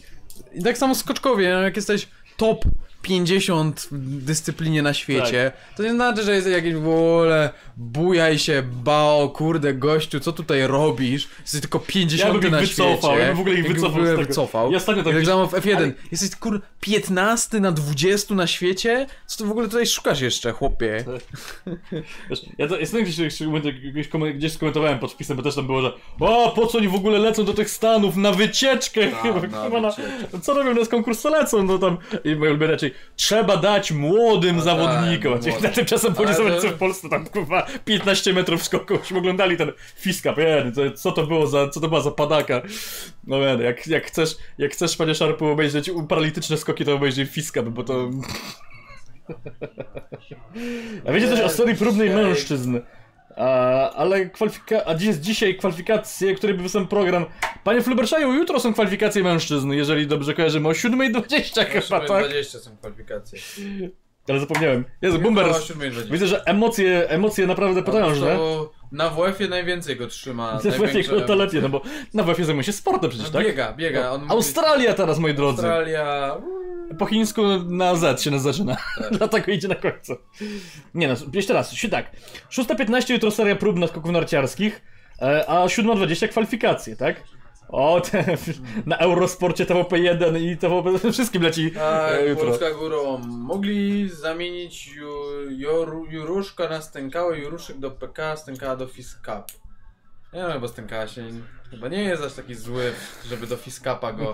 I tak samo skoczkowie, jak jesteś top 50 w dyscyplinie na świecie, to nie znaczy, że jesteś jakiś w ogóle bujaj się, bao, kurde gościu, co tutaj robisz? Jesteś tylko 50 na świecie. Ja bym w ogóle ich wycofał. Ja ostatnio tak samo w F1. Ale... Jesteś kurde 15 na 20 na świecie? Co ty w ogóle tutaj szukasz jeszcze, chłopie? Wiesz, ja to jestem gdzieś skomentowałem pod wpisem, bo też tam było, że o, po co oni w ogóle lecą do tych Stanów? Na wycieczkę! Chyba na wycieczkę. Co robią na konkursu, lecą? No tam, i mówię raczej, trzeba dać młodym zawodnikom. Na tymczasem po niesamowicach w Polsce tam kurwa 15 metrów skoku, już oglądali ten Fiska, co to była za padaka. No wiemy, jak chcesz panie Szarpu obejrzeć paralityczne skoki, to obejrzyj Fiska, bo to... A wiecie coś o serii próbnej mężczyzn? Ale dzisiaj kwalifikacje, które by wysłał program. Panie Fluberszaju, jutro są kwalifikacje mężczyzn, jeżeli dobrze kojarzymy, o 7:20 chyba, tak? O 7:20 są kwalifikacje. Ale zapomniałem. Jezu, Boomer, widzę, że emocje naprawdę potężne. Na WF-ie najwięcej go trzyma. Na WF-ie to lepiej, no bo na WF-ie zajmuje się sportem przecież, tak? Biega. On mówi... Australia teraz, moi drodzy. Australia... Po chińsku na Z się nas zaczyna, tak. Dlatego idzie na końcu. Nie no, jeszcze raz, tak. 6:15 jutro seria prób nadskoków narciarskich, a 7:20 kwalifikacje, tak? O, na Eurosporcie TVP1 i TVP wszystkim leci. Tak, Polska górą. Mogli zamienić Juruszka na Stękałę, Juruszek do PK, Stękała do Fiskap. Nie wiem, bo Stękała się chyba nie jest aż taki zły, żeby do Fiskapa go.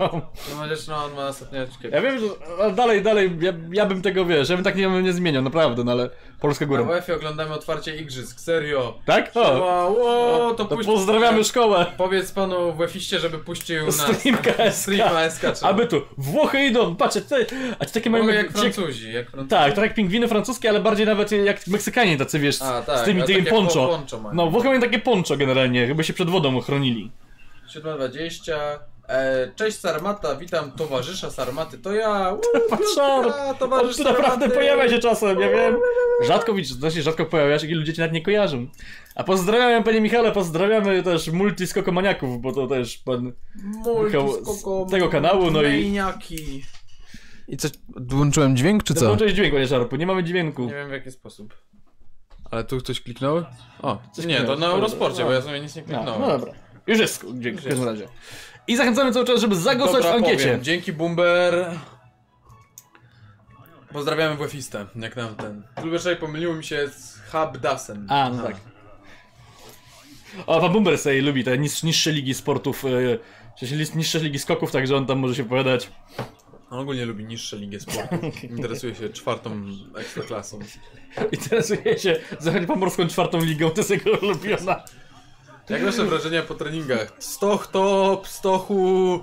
No chociaż no, on ma ostatniaczkę. Ja wiem, że dalej, ja bym tego, wiesz, ja bym tak nie zmieniał, naprawdę, no ale Polska górą. Na WF-ie oglądamy otwarcie igrzysk, serio. Tak? O, to pozdrawiamy szkołę. Powiedz panu WF-iście, żeby puścił nas streama SK. Aby tu, Włochy idą, patrzcie, a ci takie mają... jak Francuzi, Tak, tak jak pingwiny francuskie, ale bardziej nawet jak Meksykanie tacy, wiesz, z tymi poncho. No, Włochy mają takie poncho generalnie, chyba się przed wodą ochronili. 7:20. Cześć Sarmata, witam towarzysza Sarmaty, to ja. Towarzysz Sarmaty. Naprawdę pojawia się czasem, ja wiem. Rzadko widzisz, znaczy rzadko pojawiasz i ludzie cię nawet nie kojarzą. A pozdrawiam panie Michale, pozdrawiamy też multiskokomaniaków, bo to też pan z tego kanału, no i... co, włączyłem dźwięk czy co? Włączyłeś dźwięk, panie Szarpu, nie mamy dźwięku. Nie wiem w jaki sposób. Ale tu ktoś kliknął? O, coś nie, kliknął. To na Eurosporcie, bo ja sobie nic nie kliknąłem. No dobra. Już jest, dzięki w każdym razie. I zachęcamy cały czas, żeby zagłosować w ankiecie. Dzięki Bumber. Pozdrawiamy WF-istę, jak nam ten. Zresztą pomyliło mi się z Habdasem. A, no tak. O, pan Bumber sobie lubi te niższe ligi sportów, niższe ligi skoków, także on tam może się opowiadać. On ogólnie lubi niższe ligie sportu. Interesuje się czwartą ekstraklasą. Interesuje się zachodniopomorską czwartą ligą, to jest jego ulubiona. Jak nasze wrażenia po treningach? Stoch top, Stochu,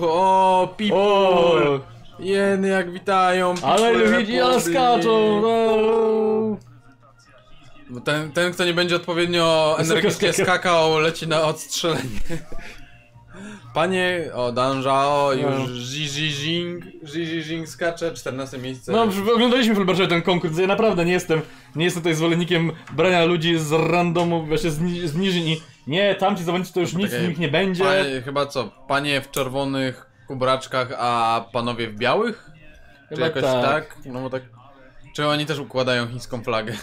o, people! Jeny jak witają, ale ludzie, ale skaczą! No. Ten, kto nie będzie odpowiednio energicznie skakał, leci na odstrzelenie. Panie, o, Zhang Yao, już Zizimping skacze, 14 miejsce. No, oglądaliśmy Fulbercze ten konkurs, ja naprawdę nie jestem tutaj zwolennikiem brania ludzi z randomu, właśnie z niżyn i nie, tamci zawodnicy to już nic z nich nie będzie. Chyba co, panie w czerwonych kubraczkach, a panowie w białych? Czy chyba jakoś tak? No bo tak, czy oni też układają chińską flagę?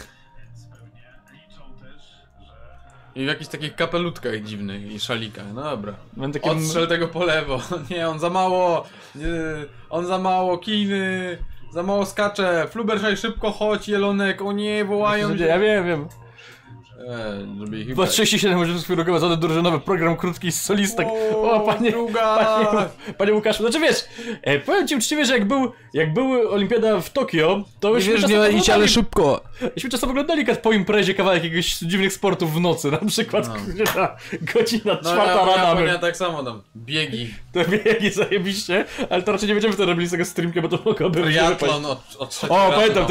I w jakichś takich kapelutkach dziwnych i szalikach, no dobra. Odstrzel tego po lewo, nie, on za mało, nie, on za mało, kiny, za mało skacze, Fluberszaj szybko chodź, Jelonek, o nie, wołają. Ja wiem. Chyba... 37 możemy skierować za drużynowy program krótki z solistek. O, panie Łukaszu, znaczy wiesz, powiem ci uczciwie, że jak były Olimpiada w Tokio, to myśmy czasem oglądali, ale szybko. Myśmy czasem oglądali po imprezie kawałek jakichś dziwnych sportów w nocy, na przykład godzina 4 rana. Ja tak samo tam, biegi. To biegi zajebiście, ale to raczej nie będziemy wtedy robili z tego streamka, bo to mogłoby być. Triatlon od 3 lat. O, pamiętam,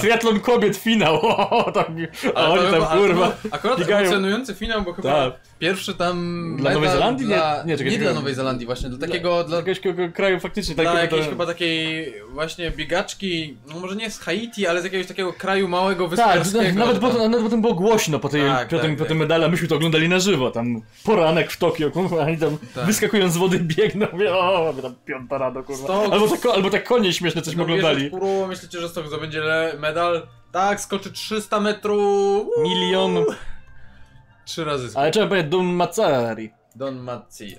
triatlon kobiet finał, o, tam, a oni tam kurwa. Akurat emocjonujący finał, bo chyba pierwszy tam... Dla Nowej Zelandii? Nie, dla Nowej Zelandii właśnie, dla takiego... Dla jakiegoś kraju faktycznie... Dla jakiejś chyba takiej właśnie biegaczki, no może nie z Haiti, ale z jakiegoś takiego kraju małego, wysparskiego. Tak, nawet potem było głośno po tym medale, a myśmy to oglądali na żywo, tam poranek w Tokio, kurwa, i tam wyskakując z wody biegną, mówię, o, tam 5 rano, kurwa. Albo tak konie śmieszne coś oglądali. Myślicie, że z tego będzie medal? Tak, skoczy 300 metrów. Milion. 3 razy skoczy. Ale trzeba powiedzieć Don Mazzari. Don Mazzi.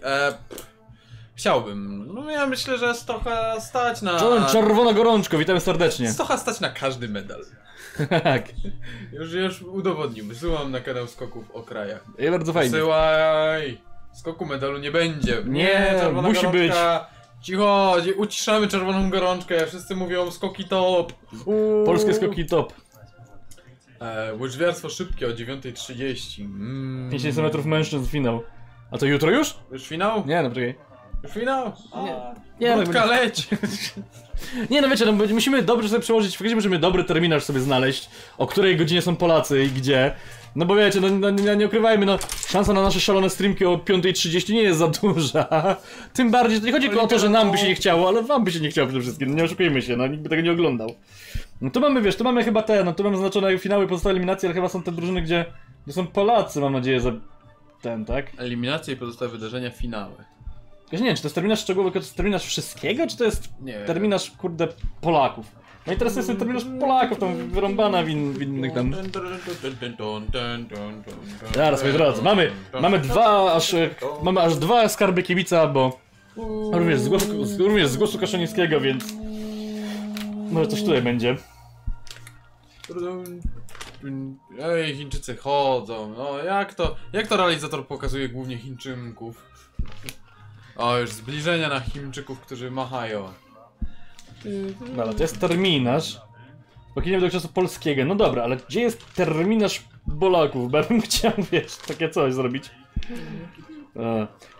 Chciałbym. No ja myślę, że Stocha stać na... Czerwona gorączko, witam serdecznie. Stocha stać na każdy medal. Tak. Już udowodnił. Wysyłam na kanał Skoków o krajach. I bardzo fajnie. Wysyłaj. Skoku medalu nie będzie. Nie, czerwona musi gorączka. Być. Cicho, uciszamy czerwoną gorączkę, wszyscy mówią skoki top. Polskie skoki top. Łyżwiarstwo szybkie o 9:30. 50 metrów mężczyzn finał. A to jutro już? Już finał? Nie, no czekaj. Już finał? A, nie, Bródka leć. Nie, no wiecie, no, musimy dobrze sobie przełożyć, faktycznie musimy dobry terminarz sobie znaleźć, o której godzinie są Polacy i gdzie. No bo wiecie, no nie ukrywajmy, no szansa na nasze szalone streamki o 5:30 nie jest za duża. Tym bardziej, to nie chodzi tylko o to, że nam by się nie chciało, ale wam by się nie chciało przede wszystkim, no nie oszukujmy się, no nikt by tego nie oglądał. No tu mamy, wiesz, tu mamy chyba te, no tu mamy zaznaczone finały, pozostałe eliminacje, ale chyba są te drużyny, gdzie są Polacy, mam nadzieję, za ten, tak? Eliminacje i pozostałe wydarzenia, finały. Ja nie wiem, czy to jest terminarz szczegółowy, czy to jest terminarz wszystkiego, czy to jest terminarz, kurde, Polaków? No i teraz jest terminarz Polaków, tam wyrąbana w innych tam... Zaraz, moi drodzy, mamy aż dwa skarby kibica, bo... Również z głosu Koszenińskiego, więc... Może coś tutaj będzie. Ej, Chińczycy chodzą, no jak to realizator pokazuje głównie Chińczynków? O, już zbliżenia na Chińczyków, którzy machają. Dobra, to jest terminarz. Pokiniemy do czasu polskiego. No dobra, ale gdzie jest terminarz Polaków? Bo ja bym chciał, wiesz, takie coś zrobić.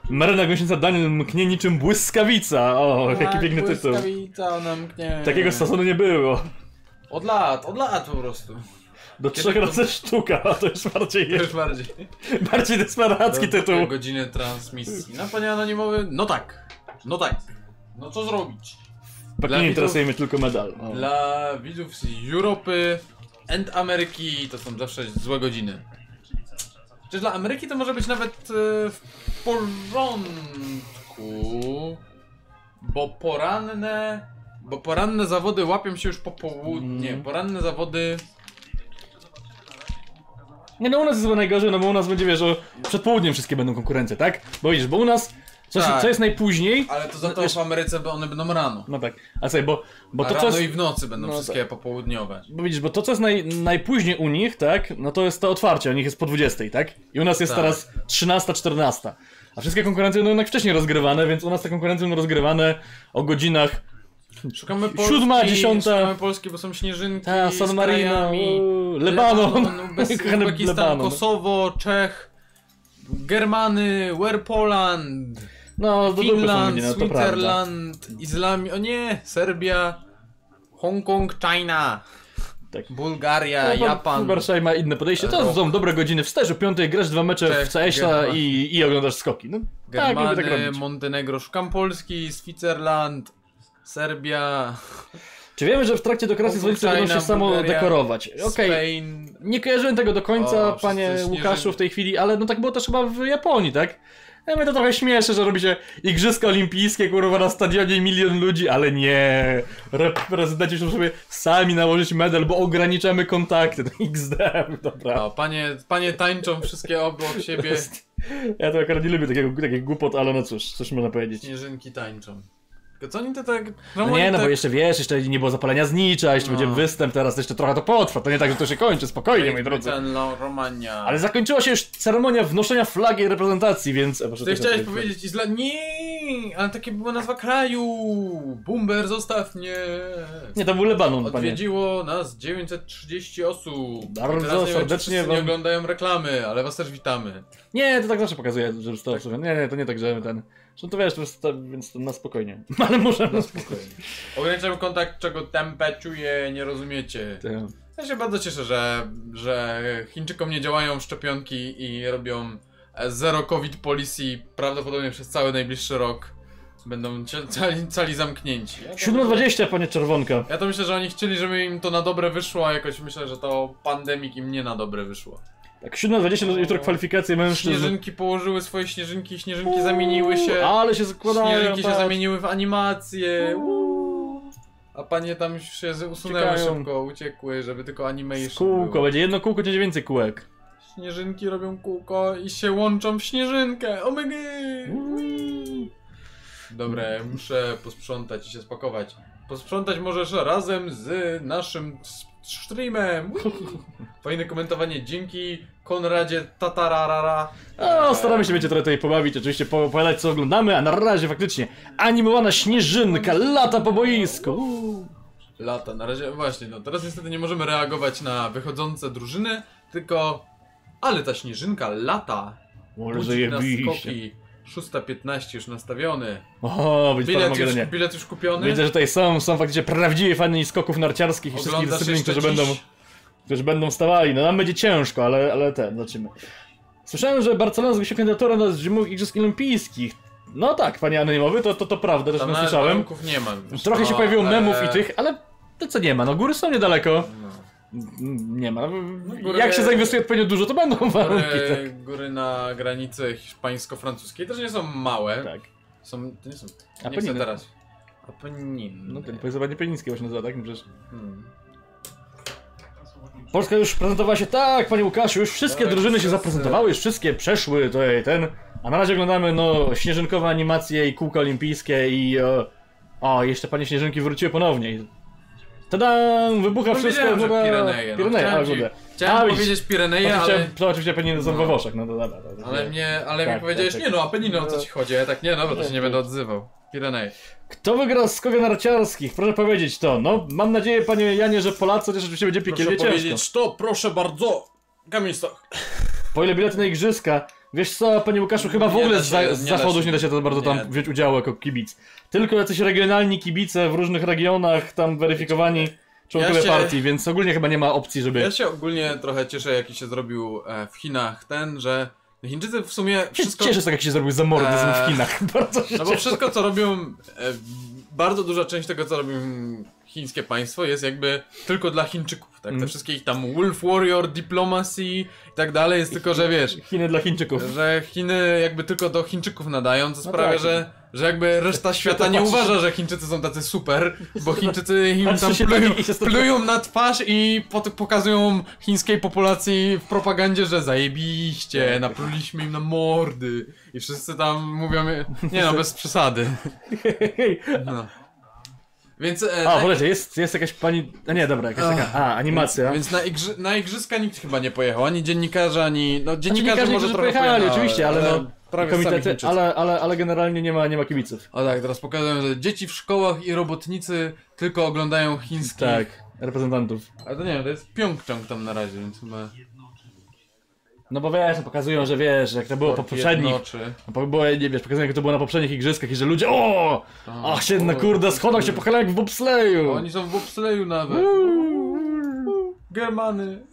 Maryna Gąsienica, Daniel mknie niczym błyskawica. O, jaki piękny tytuł. Błyskawica, ona mknie. Takiego sezonu nie było. Od lat po prostu. Do 3 razy sztuka, a to już bardziej... To już bardziej desperacki tytuł. Godziny transmisji. No panie anonimowy, no tak. No co zrobić? Nie interesujemy tylko medal. O. Dla widzów z Europy and Ameryki to są zawsze złe godziny. Czy dla Ameryki to może być nawet w porządku, bo poranne zawody łapią się już po południe. Poranne zawody... Nie, no u nas jest chyba najgorzej, no bo u nas będzie, wiesz, przed południem wszystkie będą konkurencje, tak? Bo widzisz, bo u nas, co jest najpóźniej... Ale to za to wiesz, w Ameryce one będą rano. No tak, a sobie, bo to rano co jest... i w nocy będą wszystkie popołudniowe. Bo widzisz, bo to co jest najpóźniej u nich, tak? No to jest to otwarcie, u nich jest po 20, tak? I u nas jest teraz 13, 14. A wszystkie konkurencje będą jednak wcześniej rozgrywane, więc u nas te konkurencje będą rozgrywane o godzinach... Szukamy Polski, 7, 10. Szukamy Polski, bo są śnieżynki, ta, San Marino, Lebanon, Uzbekistan, Kosowo, Czech, Germany, Werpoland, no, Finland, Switzerland, Islamia, o nie, Serbia, Hongkong, China, tak. Bułgaria, no, Japan. Warszawa ma inne podejście, to są dobre godziny, wstajesz o 5:00, grasz 2 mecze Czech, w CS-a i oglądasz skoki. No, Germany, tak robić. Montenegro, szukam Polski, Switzerland, Serbia... Czy wiemy, że w trakcie dekoracji zwolnicy będą się samo dekorować? Okej, nie kojarzyłem tego do końca, panie Łukaszu, w tej chwili, ale no tak było też chyba w Japonii, tak? Ja mnie to trochę śmieszy, że robicie igrzyska olimpijskie, kurwa, na stadionie 1 milion ludzi, ale nie! Reprezentanci muszą sobie sami nałożyć medal, bo ograniczamy kontakty, to XD, dobra. No, panie tańczą wszystkie obok siebie. Ja to akurat nie lubię takich głupot, ale no cóż, coś można powiedzieć. Śnieżynki tańczą. Co oni to tak... No nie, no bo jeszcze wiesz, jeszcze nie było zapalenia znicza, jeszcze będzie występ, teraz jeszcze trochę to potrwa, to nie tak, że to się kończy, spokojnie, moi drodzy. Ale zakończyła się już ceremonia wnoszenia flagi reprezentacji, więc... Ty chciałeś powiedzieć Nie, ale takie była nazwa kraju! Bumber, zostaw mnie! Nie, to był Lebanon, panie. Odwiedziło nas 930 osób. Bardzo serdecznie wam... nie oglądają reklamy, ale was też witamy. Nie, to tak zawsze pokazuje, że nie, to nie tak, że ten... No to wiesz, więc na spokojnie. Ale możemy na spokojnie. Ograniczamy kontakt, czego tempę czuję, nie rozumiecie. Tak. Ja się bardzo cieszę, że Chińczykom nie działają szczepionki i robią zero COVID policy prawdopodobnie przez cały najbliższy rok. Będą cali zamknięci. 7:20, panie Czerwonka. Ja to myślę, że oni chcieli, żeby im to na dobre wyszło, a jakoś myślę, że to pandemik im nie na dobre wyszło. Tak, 7:20 to jutro kwalifikacje mężczyzn. Śnieżynki położyły swoje śnieżynki, śnieżynki zamieniły się. Ale się składają. Śnieżynki się zamieniły w animacje. A panie tam już się usunęły szybko, uciekły, żeby tylko animation było. Będzie jedno kółko, będzie więcej kółek. Śnieżynki robią kółko i się łączą w śnieżynkę. Omega! Dobra, ja muszę posprzątać i się spakować. Posprzątać możesz razem z naszym streamem. Fajne komentowanie, dzięki Konradzie Tatararara. No, staramy się trochę tutaj pobawić, oczywiście opowiadać co oglądamy, a na razie faktycznie animowana śnieżynka lata po boisku. Lata, na razie właśnie, no teraz niestety nie możemy reagować na wychodzące drużyny, tylko... Ale ta śnieżynka lata. Może je bić. 6:15 już nastawiony. O, bilet już kupiony. Widzę, że tutaj są faktycznie prawdziwi fani skoków narciarskich i wszystkich dyscyplin, którzy będą stawali. No nam będzie ciężko, ale ten, zobaczymy. Słyszałem, że Barcelona zgłosiła kandydaturę do zimowych igrzysk olimpijskich. No tak, panie anonimowy, to prawda, też słyszałem. Nie ma. Trochę się pojawiło memów i tych, ale to co nie ma, no góry są niedaleko. No. Nie ma. Góry, jak się zainwestuje odpowiednio dużo, to będą warunki. Tak. Góry na granicy hiszpańsko-francuskiej też nie są małe. Tak. Są, to nie są. Nie chcę teraz. Apeniny. No to nie penińskie właśnie nazywa, tak? Przecież... Polska już prezentowała się, tak, panie Łukaszu, już wszystkie drużyny się zaprezentowały, już wszystkie przeszły tutaj ten. A na razie oglądamy, no, śnieżynkowe animacje i kółka olimpijskie i... O, jeszcze panie śnieżynki wróciły ponownie. Tadam! Wybucha wszystko, woda... Pireneje, chciałem powiedzieć Pireneje, ale... To oczywiście Apeniny są we Włoszech, no to dobra. Ale mi powiedziałeś, nie no, Apeniny o co ci chodzi, ja tak nie, dobra, to się nie będę odzywał. Pireneje. Kto wygra z skoków narciarskich? Proszę powiedzieć to, no mam nadzieję, panie Janie, że Polacy też oczywiście będzie piekielnie ciężko. Proszę powiedzieć to, proszę bardzo, Kamil Stoch. Po ile bilety na igrzyska? Wiesz co, panie Łukaszu, chyba w ogóle z zachodu nie da się to bardzo tam wziąć udziału jako kibic. Tylko jacyś regionalni kibice w różnych regionach tam weryfikowani członkowie partii, więc ogólnie chyba nie ma opcji, żeby... Ja się ogólnie trochę cieszę, jaki się zrobił w Chinach ten, że Chińczycy w sumie wszystko... Cieszę się tak, jak się zrobił zamordyzm w Chinach, bardzo się cieszę. Bo wszystko co robią, bardzo duża część tego co robią chińskie państwo jest jakby tylko dla Chińczyków. Tak, te wszystkie ich tam Wolf Warrior, Diplomacy i tak dalej, jest tylko, że wiesz... Chiny dla Chińczyków. Że Chiny jakby tylko do Chińczyków nadają, co sprawia, tak. że jakby reszta świata nie uważa, że Chińczycy są tacy super, bo Chińczycy im tam plują na twarz i pokazują chińskiej populacji w propagandzie, że zajebiście, napluliśmy im na mordy i wszyscy tam mówią, nie no, bez przesady. No. Więc, polecie, jest jakaś pani... A nie, dobra, jakaś taka... animacja. Więc na igrzyska nikt chyba nie pojechał, ani dziennikarze, ani... No dziennikarze może trochę pojechali, oczywiście, ale no... Prawie komitety, ale generalnie nie ma kibiców. O tak, teraz pokazują, że dzieci w szkołach i robotnicy tylko oglądają chińskich... Tak, reprezentantów. Ale to nie wiem, to jest Pjongczang tam na razie, więc chyba... No bo wiesz, pokazują, że wiesz, jak to było po poprzednich. Nie wiesz, pokazują jak to było na poprzednich igrzyskach i że ludzie. O! Ach się na kurde schodach się pochylają jak w bobsleju. Oni są w bobsleju nawet. Germany.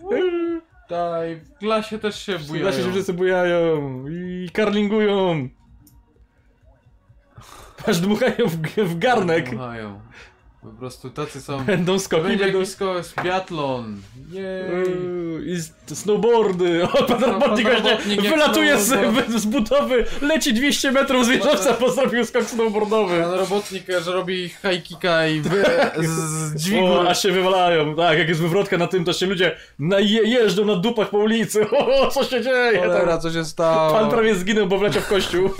Daj, w klasie też się bujają. W klasie się wszyscy bujają i karlingują. Aż dmuchają w garnek. Dmuchają. Po prostu tacy są... Będą skoki, będą skoki z biathlon. Jej. I snowboardy. O, pan robotnik właśnie wylatuje z budowy, leci 200 metrów z wieżowca, bo zrobił skok snowboardowy. Pan robotnik, że robi high kicka i z dźwigu. O, aż się wywalają. Tak, jak jest wywrotka na tym, to się ludzie jeżdżą na dupach po ulicy. O, co się dzieje? Cholera, co się stało? Pan prawie zginął, bo wleciał w kościół.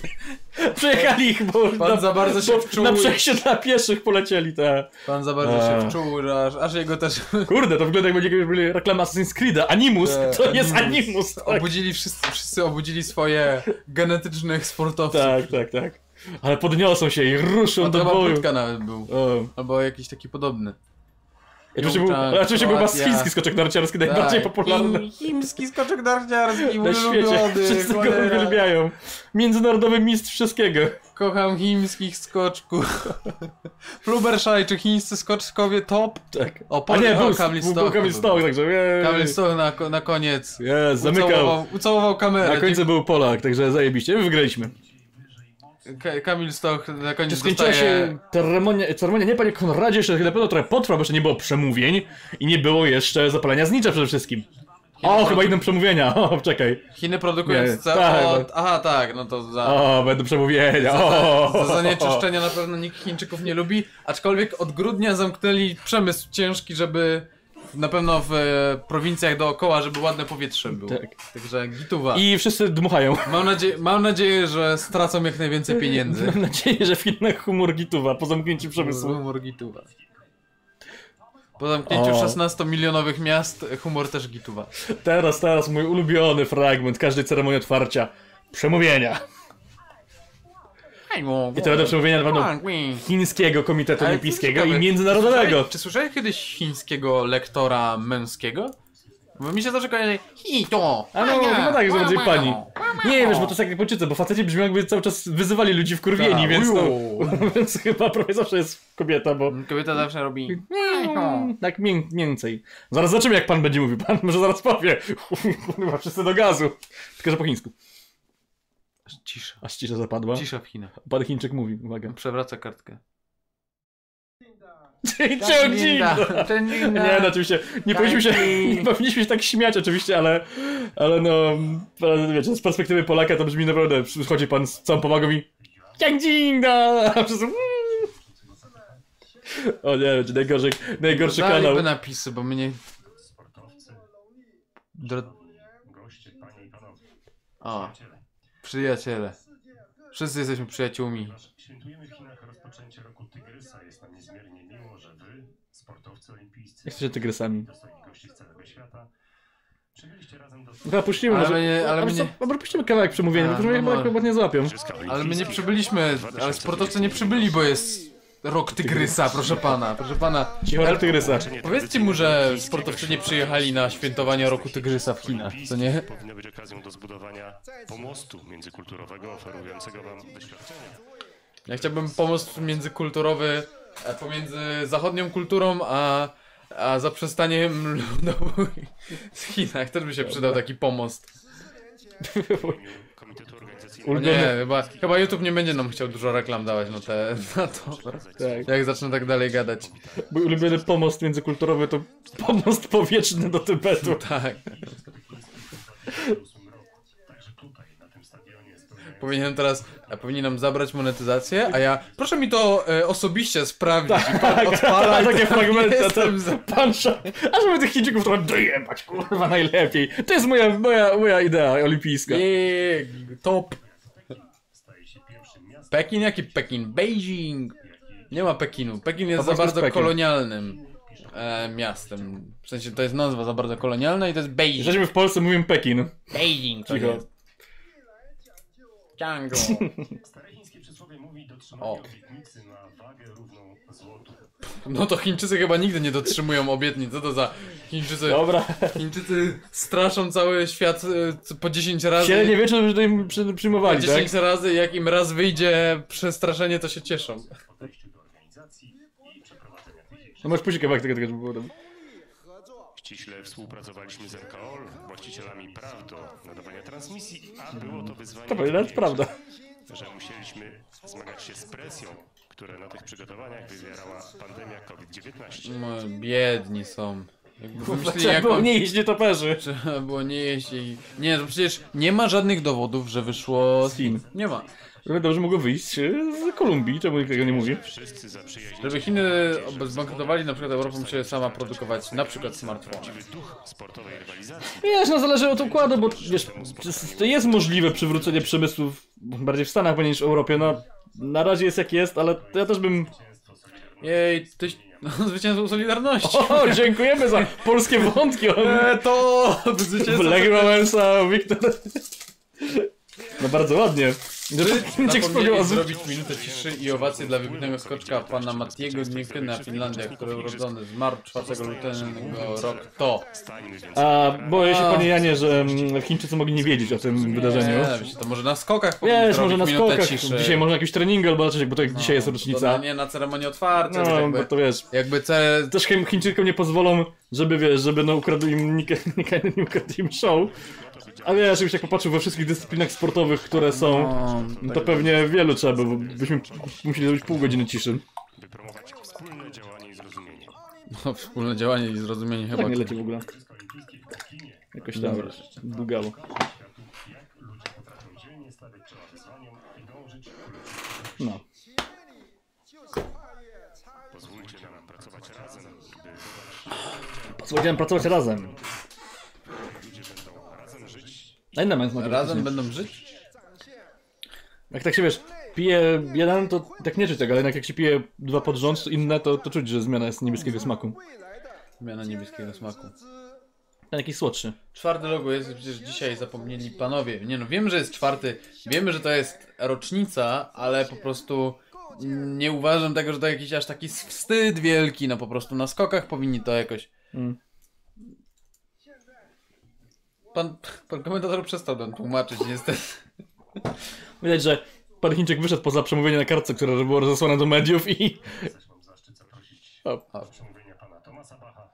Przejechali ich, bo pan za bardzo się wczuł. Na przejście dla pieszych polecieli, tak. Pan za bardzo się wczuł, aż jego też... Kurde, to wygląda jakby reklama Assassin's Creed'a. Animus, to jest Animus, tak. Obudzili wszyscy obudzili swoje genetycznych sportowców. Tak. Ale podniosą się i ruszą do boju. Chyba Bródka nawet był. Albo jakiś taki podobny. Oczywiście był chiński skoczek narciarski, najbardziej popularny. Chiński skoczek narciarski, na świecie. Wszyscy go uwielbiają. Międzynarodowy mistrz wszystkiego. Kocham chińskich skoczków. Flubberszaj, czy chińscy skoczkowie top? Tak. A nie, był Kamil Stoch, także Kamil Stoch na koniec. Yes, zamykał. Ucałował kamerę. Na końcu był Polak, także zajebiście. Wygraliśmy. Kamil Stoch na koniec skończyła się ceremonia, nie panie Konradzie, jeszcze na pewno trochę potrwa, bo jeszcze nie było przemówień i nie było jeszcze zapalenia znicza przede wszystkim. O, chyba idą przemówienia, o, czekaj. Chiny produkując co? Tak, aha, tak, no to za... O, będą przemówienia, za zanieczyszczenia na pewno nikt Chińczyków nie lubi, aczkolwiek od grudnia zamknęli przemysł ciężki, żeby... Na pewno w prowincjach dookoła, żeby ładne powietrze było. Tak. Także gituwa. I wszyscy dmuchają. Mam nadzieję, że stracą jak najwięcej pieniędzy. Mam nadzieję, że w Chinach humor gituwa po zamknięciu przemysłu. Humor gituwa. Po zamknięciu 16-milionowych miast humor też gituwa. Teraz mój ulubiony fragment każdej ceremonii otwarcia. Przemówienia. I to będą przemówienia na pewno chińskiego komitetu olimpijskiego i międzynarodowego. Czy słyszałeś kiedyś chińskiego lektora męskiego? Bo mi się zawsze kojarzy to. A no chyba tak, że będzie pani. Nie wiesz, bo to jest jak Japończycy, bo faceci brzmią jakby cały czas wyzywali ludzi wkurwieni, więc to, więc chyba prawie zawsze jest kobieta, bo... Kobieta zawsze robi... Tak więcej. Zaraz zobaczymy jak pan będzie mówił, pan może zaraz powie. Kurwa, wszyscy do gazu. Tylko, że po chińsku. Cisza. Aż cisza zapadła? Cisza w Chinach. Pan Chińczyk mówi, uwaga. Przewraca kartkę. Nie, no oczywiście, nie powinniśmy się tak śmiać oczywiście, ale no, wiecie, z perspektywy Polaka to brzmi naprawdę, przychodzi pan z całą pomagą i... O nie, będzie najgorszy kanał. Daliby napisy, bo mnie... O. Przyjaciele. Wszyscy jesteśmy przyjaciółmi. Świętujemy w Chinach rozpoczęcie roku Tygrysa. Jest nam niezmiernie miło, że wy, sportowcy olimpijscy, jesteście Tygrysami. Gości z całego świata. Przybyliście razem do... Dobra, puścimy, puścimy kawałek przemówienia, bo kawałek nie złapią. Ale my nie przybyliśmy, ale sportowcy nie przybyli, bo jest... Rok Tygrysa, proszę pana, proszę pana. Rok Tygrysa. Powiedzcie mu, że sportowcy nie przyjechali na świętowanie Roku Tygrysa w Chinach, co nie? Powinno być okazją do zbudowania pomostu międzykulturowego, oferującego wam doświadczenia. Ja chciałbym pomost międzykulturowy pomiędzy zachodnią kulturą, a zaprzestaniem ludu z Chinach. Też by się przydał taki pomost. Nie, chyba YouTube nie będzie nam chciał dużo reklam dawać na to, tak. Jak zacznę tak dalej gadać. Mój ulubiony pomost międzykulturowy to pomost powietrzny do Tybetu. Tak. Powinienem zabrać monetyzację, a ja... Proszę mi to osobiście sprawdzić. Tak, odpalaj takie fragmenty. A żeby tych Chińczyków trochę dojebać, kurwa, najlepiej. To jest moja idea olimpijska. Top. Pekin? Jaki Pekin? Beijing. Nie ma Pekinu. Pekin jest za bardzo kolonialnym miastem. W sensie to jest nazwa za bardzo kolonialna i to jest Beijing. Żeśmy w Polsce mówimy Pekin. Beijing to jest. Ciango. Stare chińskie przysłowie mówi, dotrzymanie obietnicy ma wagę równą złotu. No to Chińczycy chyba nigdy nie dotrzymują obietnic, co to za Chińczycy? Dobra. Chińczycy straszą cały świat po 10 razy. Ciele nie wieczór, że im przyjmowali, po 10 tak? razy, jak im raz wyjdzie przestraszenie, to się cieszą. No możesz później kawałek tego, żeby było dobrze. Ściśle współpracowaliśmy z RKOL, właścicielami praw do nadawania transmisji, a było to wyzwanie, że musieliśmy zmagać się z presją, która na tych przygotowaniach wywierała pandemia COVID-19. No, biedni są. Trzeba było nie jeść nietoperzy. Trzeba było nie jeść i... Nie, że przecież nie ma żadnych dowodów, że wyszło z Chin. Nie ma. Żeby dobrze mogło wyjść z Kolumbii, czemu nikt tego nie mówi? Żeby Chiny zbankrutowali, na przykład Europa musiała sama produkować na przykład smartfony. Wiesz, no zależy od układu, bo wiesz, to jest możliwe przywrócenie przemysłów bardziej w Stanach niż w Europie, no na razie jest jak jest, ale ja też bym... Jej, tyś... No, zwycięstwo Solidarności. O, dziękujemy za polskie wątki. To zwycięstwo... Black Romansa, Wiktor... No bardzo ładnie. Zapomnieli zrobić minutę ciszy i owację dla wybitnego skoczka pana Mattiego Nikkena, Finlandia, który urodzony zmarł 4 lutego rok to. A boję się, panie Janie, że Chińczycy mogli nie wiedzieć o tym wydarzeniu. To może na skokach powinni zrobić minutę ciszy. Dzisiaj może jakiś trening albo coś, bo to jak dzisiaj jest rocznica. Nie na ceremonii otwarcia. No, jakby, bo to wiesz. Jakby też Chińczykom nie pozwolą, żeby wiesz, żeby no ukradł im nie ukradł im show. A wiesz, jakbyś tak popatrzył we wszystkich dyscyplinach sportowych, które są, no, to pewnie wielu trzeba, bo byśmy musieli zrobić pół godziny ciszy. By promować wspólne działanie i zrozumienie. No, wspólne działanie i zrozumienie chyba. Nie leci w ogóle. Jakoś tam bugało. No. Pozwólcie nam pracować razem. Razem będą żyć? Jak się wiesz, pije jeden, to tak nie czuć tego, ale jednak jak się pije dwa pod rząd, inne, to czuć, że zmiana jest niebieskiego smaku. Zmiana niebieskiego smaku. Ten jakiś słodszy. Czwarty logo jest, przecież dzisiaj zapomnieli panowie. Nie no, wiemy, że jest czwarty, wiemy, że to jest rocznica, ale po prostu nie uważam tego, że to jakiś aż taki wstyd wielki, no po prostu na skokach powinni to jakoś... Pan komentator przestał nam tłumaczyć niestety. Widać, że pan Chińczyk wyszedł poza przemówienie na kartce, które było rozesłane do mediów i... Mam zaszczyt zaprosić przemówienie pana Tomasa Bacha,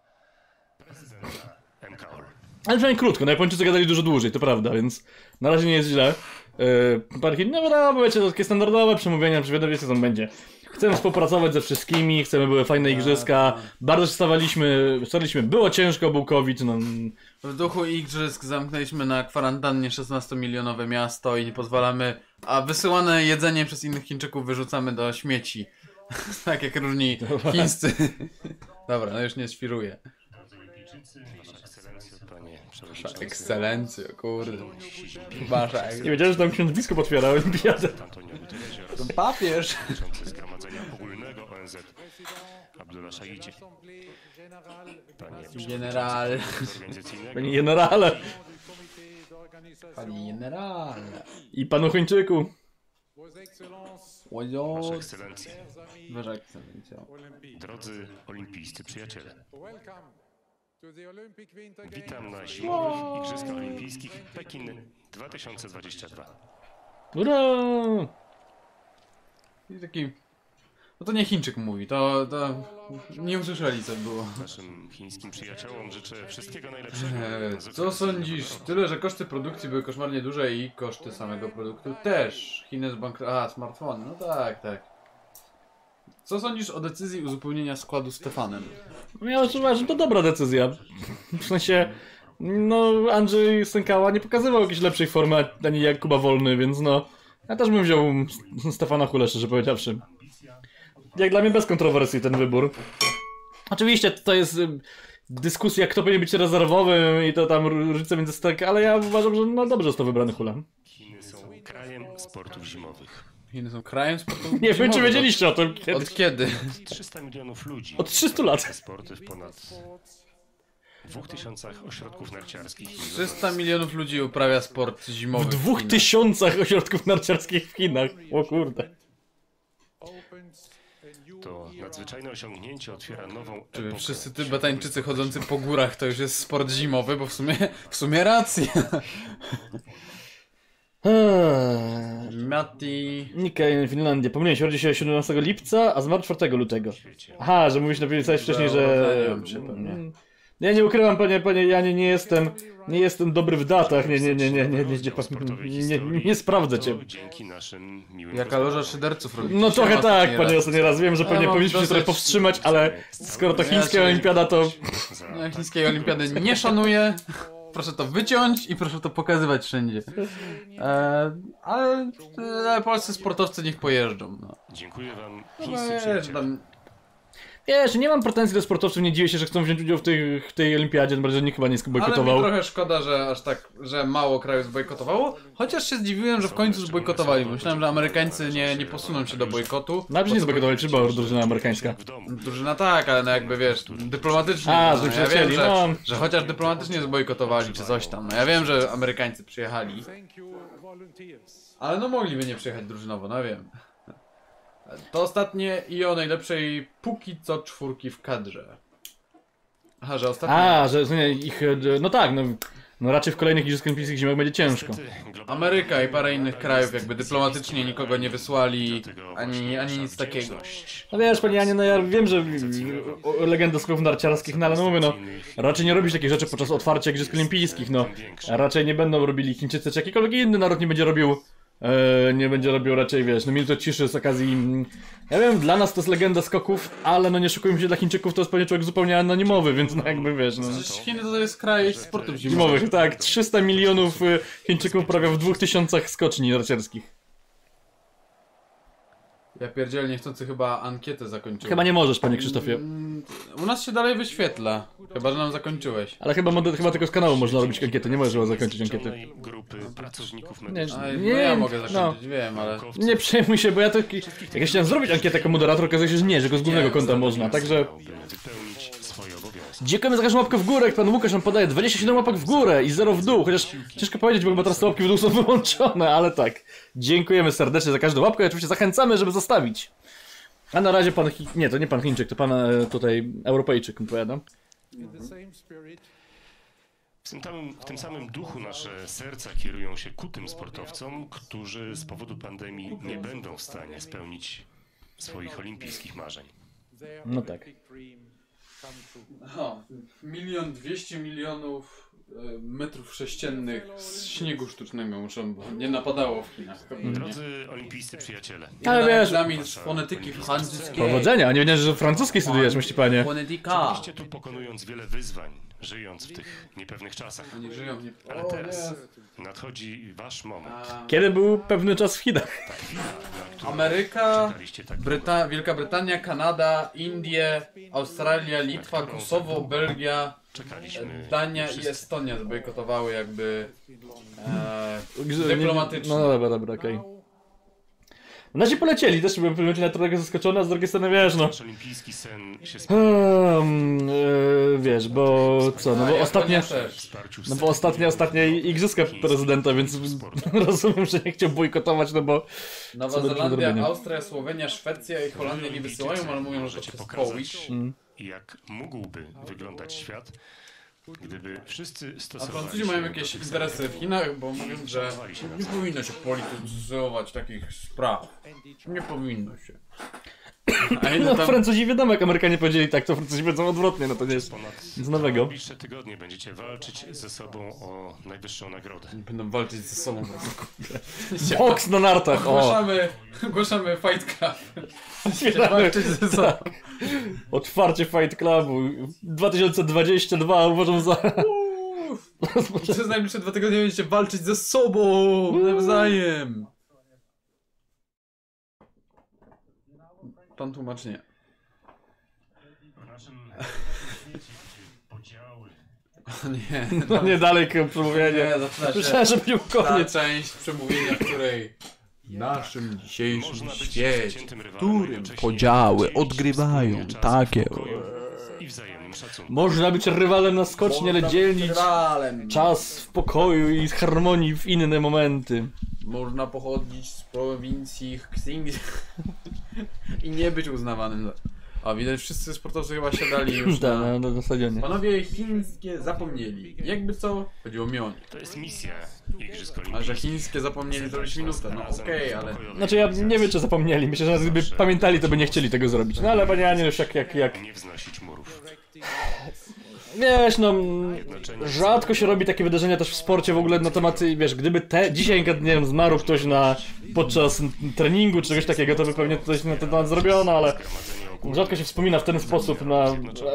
prezydenta MKOL. Ale przynajmniej krótko, no Japończycy gadali dużo dłużej, to prawda, więc na razie nie jest źle. Pan Chińczyk, no bo wiecie, to takie standardowe przemówienia, że wiecie co tam będzie. Chcemy współpracować ze wszystkimi, chcemy, były fajne igrzyska, bardzo się staraliśmy, było ciężko, był COVID, no... W duchu igrzysk zamknęliśmy na kwarantannie 16-milionowe miasto i nie pozwalamy, a wysyłane jedzenie przez innych Chińczyków wyrzucamy do śmieci. Tak jak różni chińscy. Dobra, no już nie świruję. Wasza ekscelencjo, kurde. Wasza ekscelencjo. Nie wiedziałem, że tam ksiądz biskup otwiera olimpiadę. To papież. Zgromadzenia ogólnego ONZ. General. Panie generale. Panie generale. I panu Chińczyku. Wasza ekscelencja. Wasza ekscelencja. Drodzy olimpijscy przyjaciele. Witam na zimowych Igrzyskach Olimpijskich Pekin 2022. Ura! I taki... No to nie Chińczyk mówi, to... Nie usłyszeli co było. Naszym chińskim przyjaciołom życzę wszystkiego najlepszego. Co sądzisz? Tyle, że koszty produkcji były koszmarnie duże i koszty samego produktu też. Chiny z A, smartfony, no tak. Co sądzisz o decyzji uzupełnienia składu Stefanem? Ja uważam, że to dobra decyzja. W sensie, no Andrzej Stękała nie pokazywał jakiejś lepszej formy, ani jak Kuba Wolny, więc no... Ja też bym wziął Stefana Huleszy, że powiedziawszy. Jak dla mnie bez kontrowersji ten wybór. Oczywiście to jest dyskusja, kto powinien być rezerwowym i to tam różnice między Stękałami, ale ja uważam, że no dobrze został wybrany Hula. Chiny są krajem sportów zimowych. Chiny są krajem sportowym. Nie wiem, czy wiedzieliście o tym kiedyś. Od kiedy? 300 milionów ludzi. Od 300 lat. Sporty w ponad 2000 ośrodków narciarskich. 300 milionów ludzi uprawia sport zimowy. W 2000 ośrodków narciarskich w Chinach. O kurde. To nadzwyczajne osiągnięcie otwiera nową epokę. Wszyscy Tybetańczycy chodzący po górach to już jest sport zimowy, bo w sumie racja. Matti Nikkei, Finlandia. Pomyliłeś, urodził się 17 lipca, a zmarł 4 lutego. Aha, że mówisz napisałeś wcześniej, że... Ja nie ukrywam, panie, ja nie jestem dobry w datach, nie sprawdzę cię. Jaka loża szyderców robi. No trochę tak, panie, ostatni raz. Wiem, że pewnie powinniśmy się trochę powstrzymać, ale skoro to chińska olimpiada, to... Chińskiej olimpiady nie szanuję. Proszę to wyciąć i proszę to pokazywać wszędzie. Ale polscy sportowcy niech pojeżdżą. No. Dziękuję wam. Wiesz, nie mam pretensji do sportowców, nie dziwię się, że chcą wziąć udział w tej olimpiadzie, tym bardziej, że nikt chyba nie zbojkotował. Ale mi trochę szkoda, że aż tak, że mało krajów zbojkotowało, chociaż się zdziwiłem, że w końcu zbojkotowali. Myślałem, że Amerykańcy nie posuną się do bojkotu. No przecież nie zbojkotowali, czy była drużyna amerykańska? Drużyna tak, ale no jakby wiesz, dyplomatycznie. A, no, ja wiem, że chociaż dyplomatycznie zbojkotowali, czy coś tam. No ja wiem, że Amerykańcy przyjechali. Ale no mogliby nie przyjechać drużynowo, no wiem. To ostatnie i o najlepszej póki co czwórki w kadrze. Aha, że ostatnie. A, że nie, ich. No tak, no raczej w kolejnych igrzyskach olimpijskich zimach będzie ciężko. Ameryka i parę innych krajów jakby dyplomatycznie nikogo nie wysłali, ani nic takiego. No wiesz, panie Janie, no ja wiem, że legenda skoków narciarskich, no ale no mówię, no raczej nie robisz takich rzeczy podczas otwarcia igrzysk olimpijskich, no. Raczej nie będą robili Chińczycy, czy jakikolwiek inny naród nie będzie robił nie będzie robił raczej, wiesz, no minutę ciszy z okazji, ja wiem, dla nas to jest legenda skoków, ale no nie szukujmy się, dla Chińczyków to jest pewnie człowiek zupełnie anonimowy, więc no jakby wiesz, no. Chiny to jest kraj sportów zimowych, tak, 300 milionów Chińczyków prawie w 2000 skoczni narciarskich. Ja pierdzielę, niechcący chyba ankietę zakończyłem. Chyba nie możesz, panie Krzysztofie. U nas się dalej wyświetla. Chyba, że nam zakończyłeś. Ale chyba tylko z kanału można robić ankietę, nie możesz zakończyć ankiety. Grupy pracowników medycznych. Nie, no ja mogę zakończyć, wiem, ale... Nie przejmuj się, bo ja to... Jak ja chciałem zrobić ankietę jako moderator, okazuje się, że nie, że go z głównego konta można, także... Dziękujemy za każdą łapkę w górę, jak pan Łukasz nam podaje 27 łapek w górę i 0 w dół, chociaż ciężko powiedzieć, bo chyba teraz te łapki w dół są wyłączone, ale tak. Dziękujemy serdecznie za każdą łapkę i oczywiście zachęcamy, żeby zostawić. A na razie pan... Nie, to nie pan Chińczyk, to pan tutaj Europejczyk, powiadam. W tym samym duchu nasze serca kierują się ku tym sportowcom, którzy z powodu pandemii nie będą w stanie spełnić swoich olimpijskich marzeń. No tak. 1 200 000 000 metrów sześciennych z śniegu sztucznego muszą, bo nie napadało w Chinach. Drodzy olimpijscy przyjaciele. Ale wiesz, z fonetyki francuskiej. Powodzenia, a nie wiedziałem, że francuskiej studiujesz, myśli panie. Oczywiście tu pokonując wiele wyzwań, żyjąc w tych niepewnych czasach. Ale teraz nadchodzi wasz moment. Kiedy był pewny czas w Chinach? Ameryka, Wielka Brytania, Kanada, Indie, Australia, Litwa, Kosowo, Belgia, Dania i Estonia zbojkotowały jakby dyplomatycznie. No dobra, okej. Okay. Nasi polecieli, też byłem w pewnym momencie trochę zaskoczony, a z drugiej strony wiesz, no... wiesz, bo co, no bo ostatnia igrzyska prezydenta, więc rozumiem, że nie chciał bojkotować, no bo... Nowa Zelandia, Austria, Słowenia, Szwecja i Holandia nie wysyłają, ale mówią, że to pokazać, jak mógłby wyglądać świat, gdyby wszyscy stosowali. A Francuzi mają jakieś interesy w Chinach, bo mówią, że nie powinno się polityzować takich spraw. Nie powinno się. No tam... Francuzi wiadomo, jak Amerykanie powiedzieli tak, to Francuzi będą odwrotnie, no to nie jest nic nowego. W najbliższe tygodnie będziecie walczyć ze sobą o najwyższą nagrodę. Będą walczyć ze sobą. Boks na nartach! Ogłaszamy Fight Club. Walczyć ze sobą. Tak. Otwarcie Fight Clubu. 2022 uważam za... Przez najbliższe 2 tygodnie będziecie walczyć ze sobą nawzajem. Pan tłumacz nie. O nie, no nie dalej przemówienie. Myślałem, że będzie koniec. Ta część przemówienia, której w naszym dzisiejszym świecie, w którym podziały odgrywają takie... Można być rywalem na skoczni, ale dzielić czas w pokoju i harmonii w inne momenty. Można pochodzić z prowincji Xing i nie być uznawanym za... A widać, wszyscy sportowcy chyba siadali już na stadionie. Panowie chińskie zapomnieli. Jakby co? Chodziło mi o nie. To jest misja igrzysk olimpijskich. A że chińskie zapomnieli zrobić minutę, no okej, ale... Znaczy ja nie wiem, czy zapomnieli. Myślę, że gdyby pamiętali, to by nie chcieli tego zrobić. No ale panie Aniel, jak... Nie wznosić murów. Wiesz, no, rzadko się robi takie wydarzenia też w sporcie w ogóle na tematy, wiesz, gdyby dzisiaj, nie wiem, zmarł ktoś podczas treningu czy czegoś takiego, to by pewnie coś na ten temat zrobiono, ale rzadko się wspomina w ten sposób na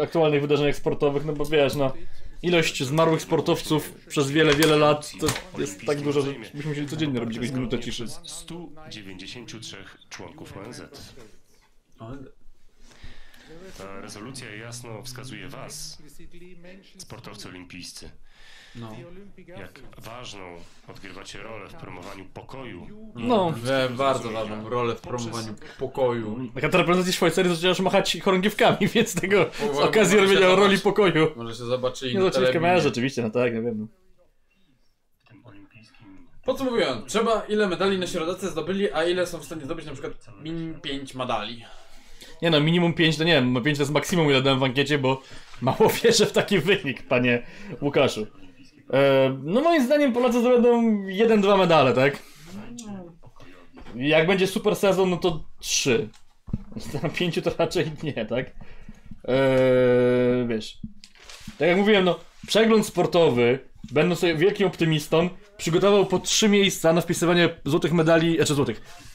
aktualnych wydarzeniach sportowych, no bo wiesz, no, ilość zmarłych sportowców przez wiele, wiele lat to jest tak dużo, że byśmy musieli codziennie robić jakąś minutę ciszy. 193 członków ONZ. Ta rezolucja jasno wskazuje was, sportowcy olimpijscy, jak ważną odgrywacie rolę w promowaniu pokoju. Bardzo ważną rolę w promowaniu pokoju. Taka ta reprezentacja Szwajcarii zaczęła już machać chorągiewkami, więc tego z okazji robienia roli pokoju. Może się zobaczyli na telewizji. W kamerze oczywiście, no tak, nie wiem. Podsumowując, trzeba ile medali na środacy zdobyli, a ile są w stanie zdobyć na przykład minimum 5 medali. Nie no, minimum 5, no nie wiem, 5 to jest maksimum, ile dałem w ankiecie, bo mało wierzę w taki wynik, panie Łukaszu. No moim zdaniem Polacy zdobędą 1-2 medale, tak? Jak będzie super sezon, no to 3. Na 5 to raczej nie, tak? Wiesz, tak jak mówiłem, no, przegląd sportowy, będą sobie wielkim optymistą, przygotował po 3 miejsca na wpisywanie złotych medali,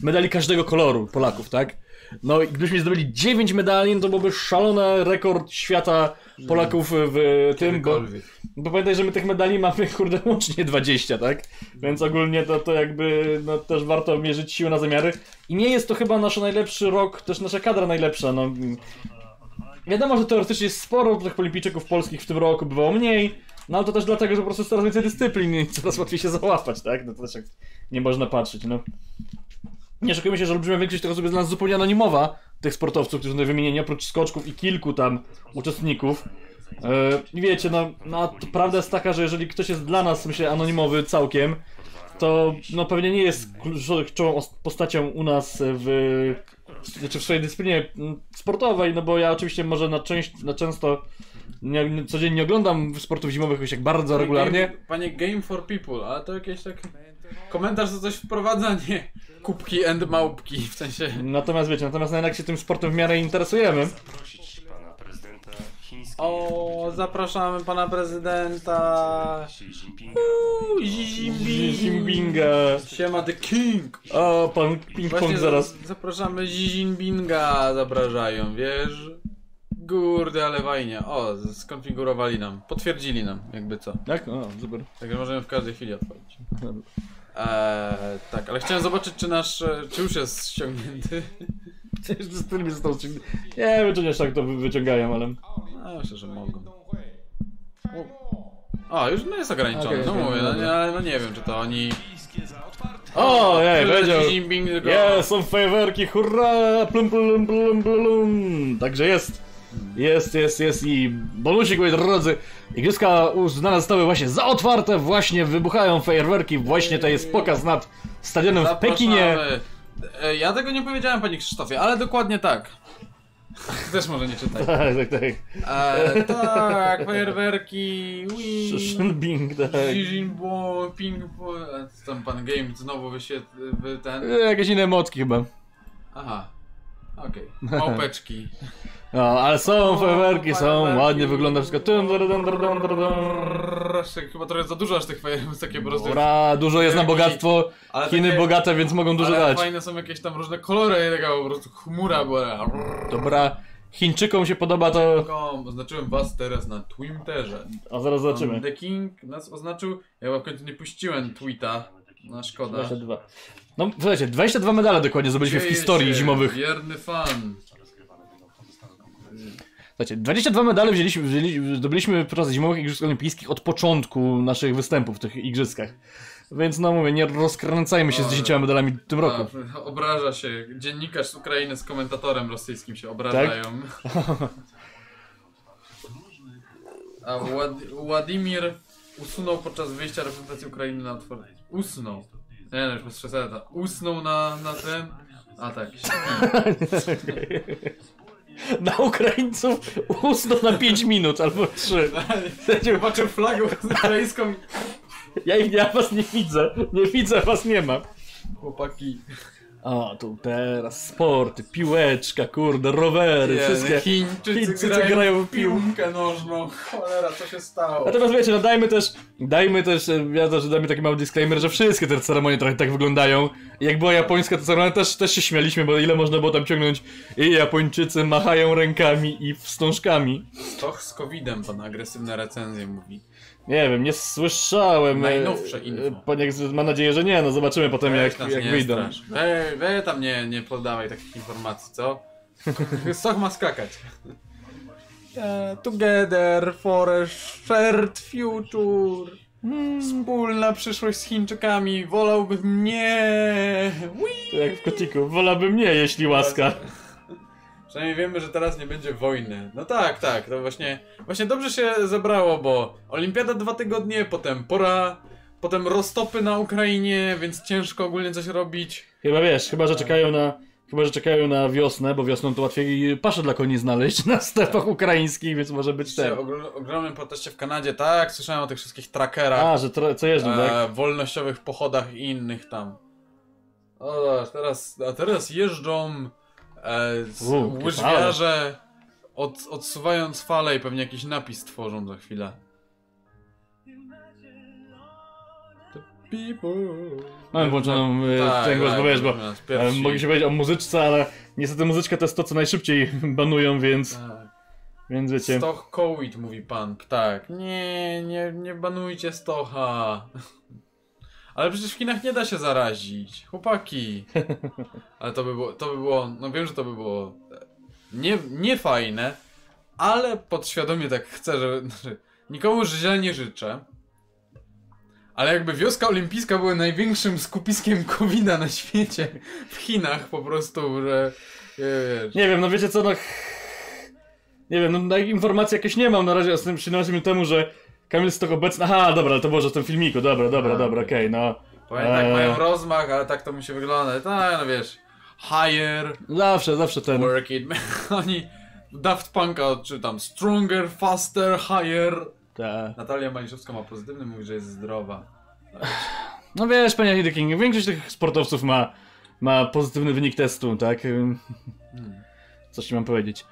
medali każdego koloru Polaków, tak? No i gdybyśmy zdobyli 9 medali, no to byłby szalony rekord świata Polaków w tym, bo pamiętaj, że my tych medali mamy, kurde, łącznie 20, tak? Więc ogólnie to jakby, no, też warto mierzyć siły na zamiary. I nie jest to chyba nasz najlepszy rok, też nasza kadra najlepsza, no. Wiadomo, że teoretycznie jest sporo tych olimpijczyków polskich w tym roku, bywało mniej, no ale to też dlatego, że po prostu coraz więcej dyscyplin i coraz łatwiej się załapać, tak? No to też nie można patrzeć, no. Nie oszukujmy się, że olbrzymia większość tych osób jest dla nas zupełnie anonimowa, tych sportowców, którzy są wymienieni, oprócz skoczków i kilku tam uczestników. I wiecie, no prawda jest taka, że jeżeli ktoś jest dla nas, myślę, anonimowy całkiem, to no pewnie nie jest kluczową postacią u nas w swojej dyscyplinie sportowej, no bo ja oczywiście może często codziennie nie oglądam sportów zimowych jakoś tak bardzo regularnie. Panie Game for People, ale to jakieś takie... Komentarz to coś wprowadza, nie? Kubki and małpki, w sensie... Natomiast wiecie, jednak się tym sportem w miarę interesujemy. O, zapraszamy pana prezydenta Zizimpinga. Siema the king. O, pan ping-pong zaraz. Zapraszamy Zizimpinga, zapraszają, wiesz? Kurde, ale fajnie. O, skonfigurowali nam, potwierdzili nam, jakby co. Tak? O, super. Także możemy w każdej chwili odpalić. Tak, ale chciałem zobaczyć, czy nasz, czy już jest ściągnięty. Z tym został ściągnięty. Nie wiem, czy nie tak to wyciągają, ale... No, myślę, że mogą. O, już no jest ograniczony, okay, no mówię, ale no nie wiem, czy to oni... O, jej, powiedział, są fajerwerki, hurra, plum, plum, plum, plum, także jest. Jest i bonusik, moi drodzy, igrzyska uznane zostały właśnie za otwarte, właśnie wybuchają fajerwerki, właśnie to jest pokaz nad stadionem w Pekinie. Ja tego nie powiedziałem, panie Krzysztofie, ale dokładnie tak. Też może nie czytaj. Tak, fajerwerki, wii, Szenbing, tak. Zizinbo, ping, tam pan game znowu wyświetlił ten... Jakieś inne mocki chyba. Aha, okej, małpeczki. No, ale są fajerwerki, są, ładnie wygląda wszystko. Chyba trochę za dużo aż tych fajerwerków, takie po prostu. Dużo jest na bogactwo, Chiny bogate, więc mogą dużo dać. Fajne są jakieś tam różne kolory, taka po prostu chmura była. Dobra, Chińczykom się podoba to... Oznaczyłem was teraz na Twitterze. A zaraz zobaczymy. The King nas oznaczył, ja w końcu nie puściłem tweeta. No szkoda. 22. No słuchajcie, 22 medale dokładnie zdobyliśmy w historii zimowych. Wierny fan. Słuchajcie, 22 medale zdobyliśmy podczas zimowych igrzysk olimpijskich od początku naszych występów w tych igrzyskach. Więc no mówię, nie rozkręcajmy się z 10 medalami w tym roku. Obraża się, dziennikarz z Ukrainy z komentatorem rosyjskim się obrażają. Tak? A Władimir usunął podczas wyjścia reprezentacji Ukrainy na otwór. Usunął. Nie, no już bez przesady. Usunął na tym. A tak. Na Ukraińców usnął na 5 minut albo 3. Zobaczę flagę ukraińską. Ja was nie widzę. Nie widzę, was nie ma. Chłopaki. O, tu teraz sporty, piłeczka, kurde, rowery, wszystkie. Chińczycy grają w piłkę nożną. Cholera, co się stało? Natomiast wiecie, no dajmy też, ja też dajmy taki mały disclaimer, że wszystkie te ceremonie trochę tak wyglądają. Jak była japońska, to ceremonia też się śmialiśmy, bo ile można było tam ciągnąć. I Japończycy machają rękami i wstążkami. Stoch z COVID-em, pan agresywne recenzje mówi. Nie wiem, nie słyszałem. Najnowsze info. Mam nadzieję, że nie, no zobaczymy potem jak wyjdą. Wy tam nie podawaj takich informacji, co? Soch ma skakać. Together for a shared future. Wspólna przyszłość z Chińczykami. Wolałbym nie. To jak w kotiku, wolałbym nie, jeśli łaska. Przynajmniej wiemy, że teraz nie będzie wojny. No tak, to właśnie dobrze się zebrało, bo Olimpiada 2 tygodnie, potem pora, potem roztopy na Ukrainie, więc ciężko ogólnie coś robić. Chyba, że czekają na wiosnę, bo wiosną to łatwiej paszę dla koni znaleźć na stepach ukraińskich, więc może być ten. O ogromnym proteście w Kanadzie, tak, słyszałem o tych wszystkich trackerach. A, że co jeżdżą, tak? Wolnościowych pochodach i innych tam. O, a teraz jeżdżą... łyżwiarze odsuwając fale i pewnie jakiś napis tworzą za chwilę. Mamy włączoną część, bo wiesz, bo mogę się powiedzieć o muzyczce, ale niestety muzyczka to jest to, co najszybciej banują, więc... Tak. Więc wiecie... Stoch kołit, mówi pan ptak. Nie banujcie Stocha. Ale przecież w Chinach nie da się zarazić. Chłopaki. Ale to by było... No wiem, że to by było... Nie fajne, ale podświadomie tak chcę, że... Znaczy, nikomu źle nie życzę. Ale jakby wioska olimpijska była największym skupiskiem COVID-a na świecie. W Chinach po prostu, że... Nie wiem, no wiecie co, no... Nie wiem, no informacji jakieś nie mam na razie, przynosi mi temu, że Kamil Stoch obecny... Aha, dobra, ale to może w tym filmiku, dobra, okej, no. Powiem tak, mają rozmach, ale tak to musi wyglądać, no wiesz... Higher... Zawsze ten... Work it, oni... Daft Punk'a odczytam, stronger, faster, higher... Ta. Natalia Maliszewska ma pozytywny, mówi, że jest zdrowa. No wiesz, panie Hedy King, większość tych sportowców ma pozytywny wynik testu, tak? Coś ci mam powiedzieć.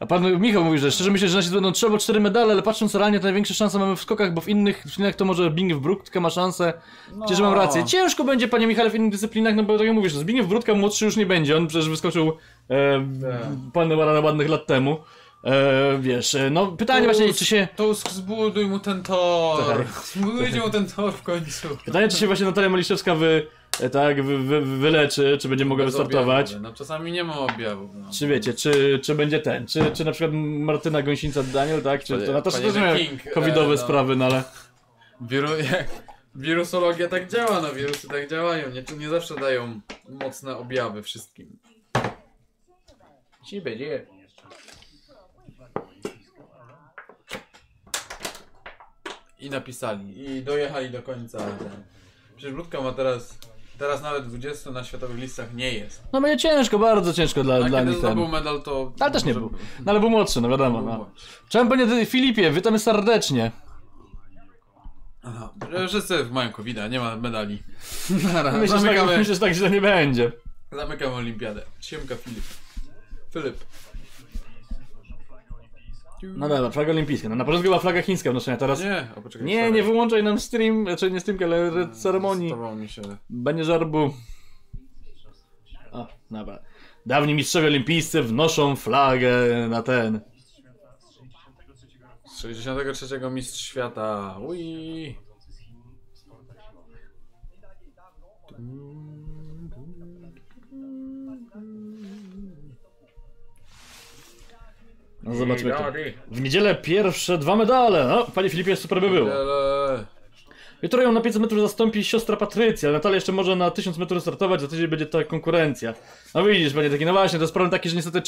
A pan Michał mówi, że szczerze myślę, że nasi będą 3 albo 4 medale, ale patrząc realnie, to największe szanse mamy w skokach, bo w innych dyscyplinach to może Zbigniew Bródka ma szansę. Przecież mam rację. Ciężko będzie, panie Michale, w innych dyscyplinach, no bo tak jak mówisz, Zbigniew Bródka młodszy już nie będzie, on przecież wyskoczył parę ładnych lat temu. Wiesz, no pytanie to, właśnie, czy się... To zbuduj mu ten tor, zbudujcie mu ten tor w końcu. Pytanie, czy się właśnie Natalia Maliszewska wyleczy, czy będzie mogła wystartować. No czasami nie ma objawów. No. Czy wiecie, czy będzie ten, czy na przykład Martyna Gąsienica, Daniel, tak? Czy to na to covidowe sprawy, no ale... Wirusologia tak działa, no wirusy tak działają, nie zawsze dają mocne objawy wszystkim. Ci będzie. I napisali, i dojechali do końca. Przecież Bródka ma teraz nawet 20 na światowych listach nie jest. No będzie ciężko, bardzo ciężko dla nich. Ten był medal, to... Ale też nie był. No ale był młodszy, no wiadomo. Cześć panie Filipie, witamy serdecznie. Aha, wszyscy mają COVID-a, nie ma medali. Myślę, że tak źle nie będzie. Zamykam olimpiadę. Siemka Filip. No dobra, flaga olimpijska. No na początku była flaga chińska wnoszenia, teraz... Nie, poczekaj, nie wyłączaj nam stream, czy nie stream, ale ceremonii. Mi się. Będzie żarbu. O, dobra. Dawni mistrzowie olimpijscy wnoszą flagę na ten. Z 63. mistrz świata. Ui. No zobaczmy to. W niedzielę pierwsze 2 medale. No, panie Filipie, super by było. Jutro ją na 500 metrów zastąpi siostra Patrycja. Natalia jeszcze może na 1000 metrów startować, za tydzień będzie ta konkurencja. No widzisz, będzie taki, no właśnie, to jest problem taki, że niestety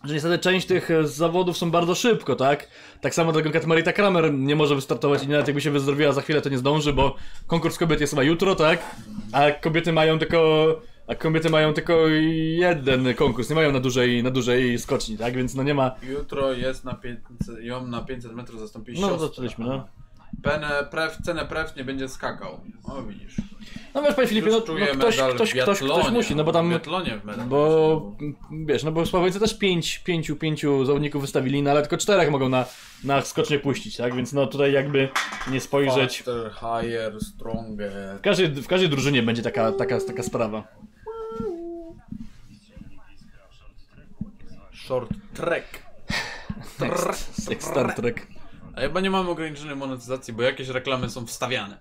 część tych zawodów są bardzo szybko, tak? Tak samo na przykład Marita Kramer nie może wystartować i nawet jakby się wyzdrowiła za chwilę, to nie zdąży, bo konkurs kobiet jest chyba jutro, tak? A kobiety mają tylko... jeden konkurs, nie mają na dużej skoczni, tak? Więc no nie ma... Jutro jest na 500, ją na 500 metrów zastąpi siostra. No zaczęliśmy, no. Cenę Prew nie będzie skakał. O widzisz. No wiesz, panie Filipie, ktoś musi, no bo tam... Bo wiesz, no bo Sławojcy też pięciu zawodników wystawili, no ale tylko 4 mogą na skocznie puścić, tak? Więc no tutaj jakby nie spojrzeć... Faster, higher, stronger... W każdej drużynie będzie taka sprawa. Short Trek. Jak Star Trek. A chyba nie mamy ograniczonej monetyzacji, bo jakieś reklamy są wstawiane.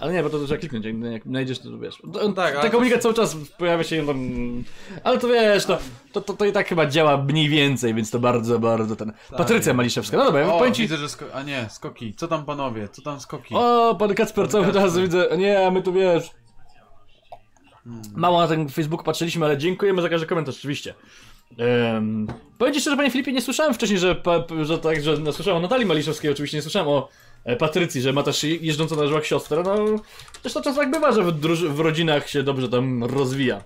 Ale nie, bo to trzeba kliknąć, jak znajdziesz, to wiesz. Tak, ten komunikat cały czas pojawia się... Ale to wiesz, to i tak chyba działa mniej więcej, więc to bardzo ten... Tak, Patrycja Maliszewska, no dobra, ja powiem ci... widzę, że a nie, skoki, co tam panowie, co tam skoki? O, pan Kacper cały czas widzę, nie, my tu wiesz... Mało na ten Facebook patrzyliśmy, ale dziękujemy za każdy komentarz, oczywiście. Powiem ci szczerze, panie Filipie, nie słyszałem wcześniej, że słyszałem o Natalii Maliszewskiej, oczywiście nie słyszałem o Patrycji, że ma też jeżdżącą na żyłach siostrę. No, też to czasem tak bywa, że w rodzinach się dobrze tam rozwija.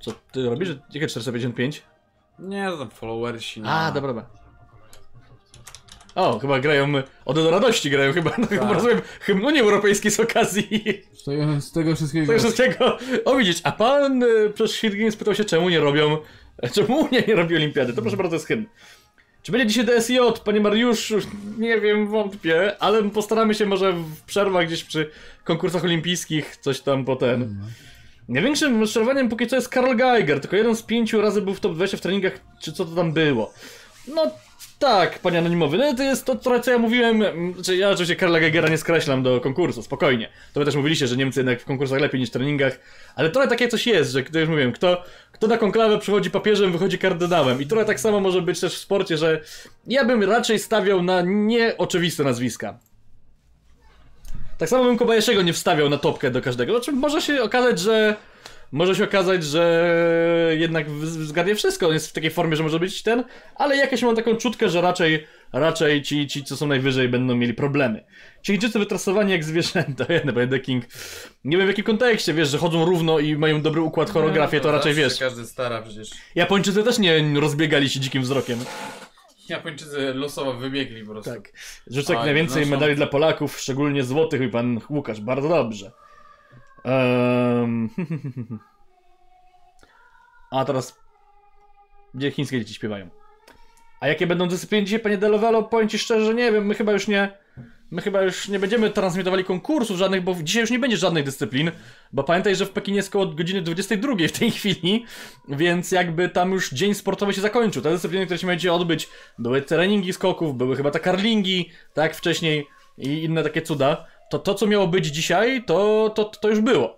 Co ty robisz? Jakie 455? Nie, to tam followersi. No. A, dobra. O, chyba grają, do radości grają chyba, no, chyba rozumiem, hymnunie europejskiej z okazji. Z tego wszystkiego. O widzisz, a pan przez Hitgin spytał się, czemu nie robią olimpiady, to proszę bardzo jest hymn. Czy będzie dzisiaj DSJ, panie Mariuszu? Nie wiem, wątpię, ale postaramy się może w przerwach gdzieś przy konkursach olimpijskich coś tam potem. Największym rozczarowaniem póki co jest Karl Geiger, tylko jeden z 5 razy był w top 20 w treningach, czy co to tam było. No tak, panie anonimowy, no to jest to, co ja mówiłem, znaczy ja oczywiście Karla Geigera nie skreślam do konkursu, spokojnie. To wy też mówiliście, że Niemcy jednak w konkursach lepiej niż w treningach, ale trochę takie coś jest, że już mówiłem, kto na konklawę przychodzi papieżem, wychodzi kardynałem. I trochę tak samo może być też w sporcie, że ja bym raczej stawiał na nieoczywiste nazwiska. Tak samo bym Kobayashiego nie wstawiał na topkę do każdego, znaczy może się okazać, że jednak zgadnie wszystko, on jest w takiej formie, że może być ten, ale jakieś mam taką czutkę, że raczej ci, co są najwyżej, będą mieli problemy. Chińczycy wytrasowani jak zwierzęta, King. Nie wiem w jakim kontekście, wiesz, że chodzą równo i mają dobry układ, choreografię, no, to raczej wiesz. Każdy stara przecież. Japończycy też nie rozbiegali się dzikim wzrokiem. Japończycy losowo wybiegli po prostu. Tak. Rzucek najwięcej medali dla Polaków, szczególnie złotych, mówi pan Łukasz, bardzo dobrze. A teraz gdzie chińskie dzieci śpiewają? A jakie będą dyscypliny dzisiaj, panie Delovelo? Powiem ci szczerze, nie wiem, my chyba już nie będziemy transmitowali konkursów żadnych, bo dzisiaj już nie będzie żadnych dyscyplin, bo pamiętaj, że w Pekinie jest koło godziny 22 w tej chwili, więc jakby tam już dzień sportowy się zakończył. Te dyscypliny, które się będzie odbyć, były treningi skoków, były chyba te karlingi, tak jak wcześniej, i inne takie cuda. To co miało być dzisiaj, to już było.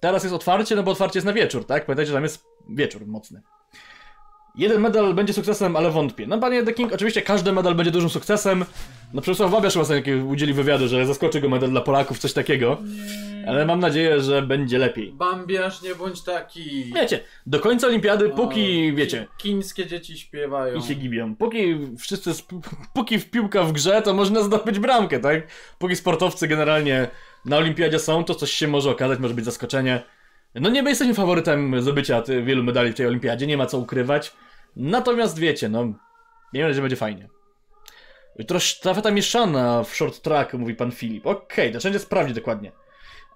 Teraz jest otwarcie, no bo otwarcie jest na wieczór, tak? Pamiętajcie, że tam jest wieczór mocny. Jeden medal będzie sukcesem, ale wątpię. No panie The King, oczywiście każdy medal będzie dużym sukcesem. No Przemysław Wabiasz udzieli wywiadu, że zaskoczy go medal dla Polaków, coś takiego. Ale mam nadzieję, że będzie lepiej. Bambiasz, nie bądź taki. Wiecie, do końca olimpiady, póki wiecie... Chińskie dzieci śpiewają. I się gibią. Póki w piłka w grze, to można zdobyć bramkę, tak? Póki sportowcy generalnie na olimpiadzie są, to coś się może okazać, może być zaskoczenie. No nie jesteśmy faworytem zdobycia wielu medali w tej olimpiadzie, nie ma co ukrywać. Natomiast wiecie, no... Miejmy nadzieję, że będzie fajnie. Jutro sztafeta mieszana w short track, mówi pan Filip. Okej, to wszędzie sprawdzi dokładnie.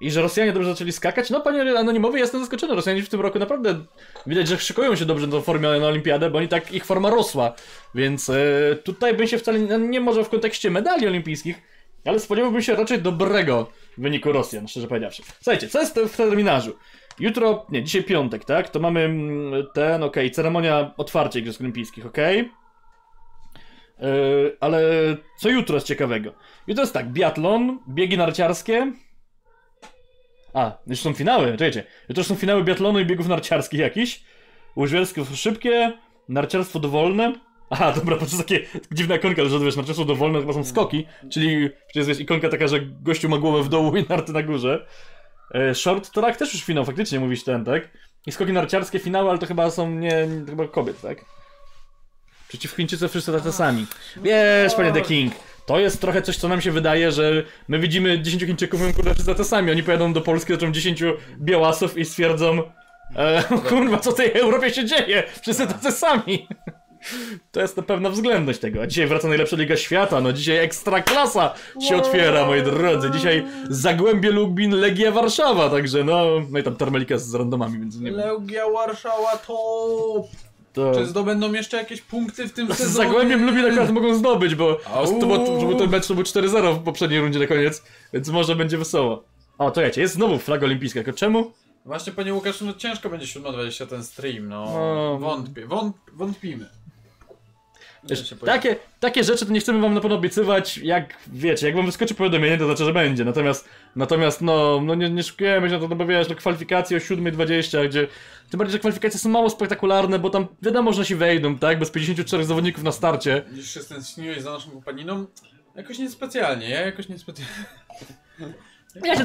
I że Rosjanie dobrze zaczęli skakać? No panie anonimowy, jestem zaskoczony. Rosjanie w tym roku naprawdę widać, że szykują się dobrze do formy na olimpiadę, bo oni tak, ich forma rosła. Więc tutaj bym się wcale nie może w kontekście medali olimpijskich, ale spodziewałbym się raczej dobrego wyniku Rosjan, szczerze powiedziawszy. Słuchajcie, co jest w terminarzu? Jutro, nie, dzisiaj piątek, tak? To mamy ten, okej, ceremonia otwarcia Igrzysk Olimpijskich, okej? Ale co jutro jest ciekawego? Jutro jest tak, biatlon, biegi narciarskie. A, już są finały, czekajcie. Jutro są finały biatlonu i biegów narciarskich jakiś. Łyżwiarstwo szybkie, narciarstwo dowolne. Aha, dobra, po prostu takie dziwna ikonka, że wiesz, narciarstwo dowolne chyba są skoki. Czyli jest ikonka taka, że gościu ma głowę w dołu i narty na górze. Short track też już finał, faktycznie mówisz ten, tak? I skoki narciarskie, finały, ale to chyba są, to chyba kobiet, tak? Przeciw Chińczycy wszyscy tacy sami. Wiesz, panie The King, to jest trochę coś, co nam się wydaje, że my widzimy 10 Chińczyków, mówią, kurde, wszyscy tacy sami. Oni pojadą do Polski, zaczną 10 białasów i stwierdzą, kurwa, co w tej Europie się dzieje? Wszyscy tacy sami. To jest na pewno względność tego. A dzisiaj wraca najlepsza liga świata, no dzisiaj ekstraklasa się otwiera, moi drodzy. Dzisiaj Zagłębie Lubin, Legia Warszawa, także no i tam Termalika z randomami, więc nie wiem. Legia Warszawa to... Czy zdobędą jeszcze jakieś punkty w tym sezonie? Z Zagłębiem Lubin akurat mogą zdobyć, bo ten mecz to był 4-0 w poprzedniej rundzie na koniec, więc może będzie wesoło. O, to wiecie, jest znowu flaga olimpijska, tylko czemu? Właśnie, panie Łukaszu, no ciężko będzie 7:20 ten stream, no. Wątpimy. Wiesz, takie rzeczy to nie chcemy wam na pewno obiecywać, jak wiecie, jak wam wyskoczy powiadomienie, to znaczy, że będzie, natomiast no nie szukujemy się na to, bo wiesz, no kwalifikacje o 7:20, gdzie tym bardziej, że kwalifikacje są mało spektakularne, bo tam wiadomo, że nasi wejdą, tak, bez 54 zawodników na starcie. Dziś się stęskniłeś za naszą kompaniną? Jakoś niespecjalnie. Ja się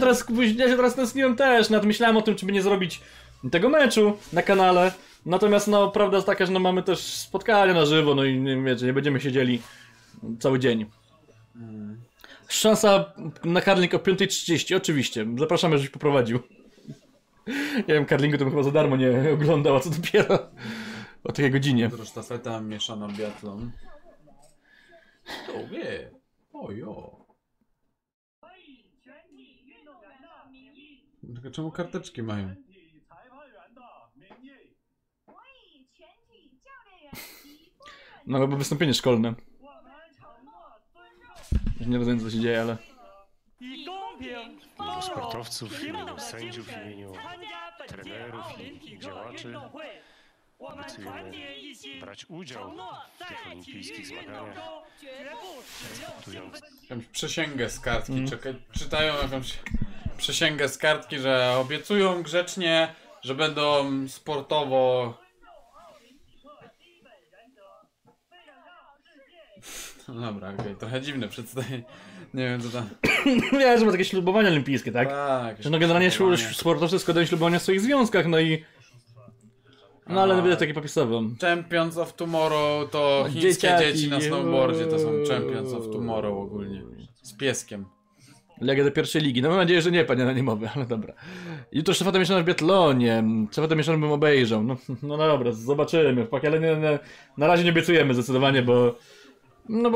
teraz tęskniłem też, nawet myślałem o tym, czy by nie zrobić tego meczu na kanale. Natomiast no prawda jest taka, że no mamy też spotkania na żywo, no i nie będziemy siedzieli cały dzień. Szansa na karling o 5:30, oczywiście. Zapraszamy, żebyś poprowadził. Ja wiem, karlingu to bym chyba za darmo nie oglądał, a co dopiero o takiej godzinie. Sztafeta mieszana biatlon. To wie, ojo. Tylko czemu karteczki mają? No chyba wystąpienie szkolne. Nie rozumiem, co się dzieje, ale... Ilu sportowców, ilu sędziów w imieniu trenerów i działaczy obiecujemy brać udział w tych olimpijskich zmaganiach. Jakąś przysięgę z kartki, czytają jakąś przysięgę z kartki, że obiecują grzecznie, że będą sportowo... No dobra, okej, trochę dziwne przedstawienie. Nie wiem co tam. Ja, że ma takie ślubowania olimpijskie, tak? Tak. Że no generalnie sportowcy składają ślubowania w swoich związkach, no i... No ale będę taki popisowy. Champions of Tomorrow to chińskie dzieci na snowboardzie, to są Champions of Tomorrow ogólnie. Z pieskiem. Legia do pierwszej ligi. No mam nadzieję, że nie, panie anonimowy, ale dobra. Jutro szefa to mieszaną w biatlonie. Szefa to mieszaną bym obejrzał. No dobra, zobaczymy. Ale na razie nie obiecujemy zdecydowanie, bo... No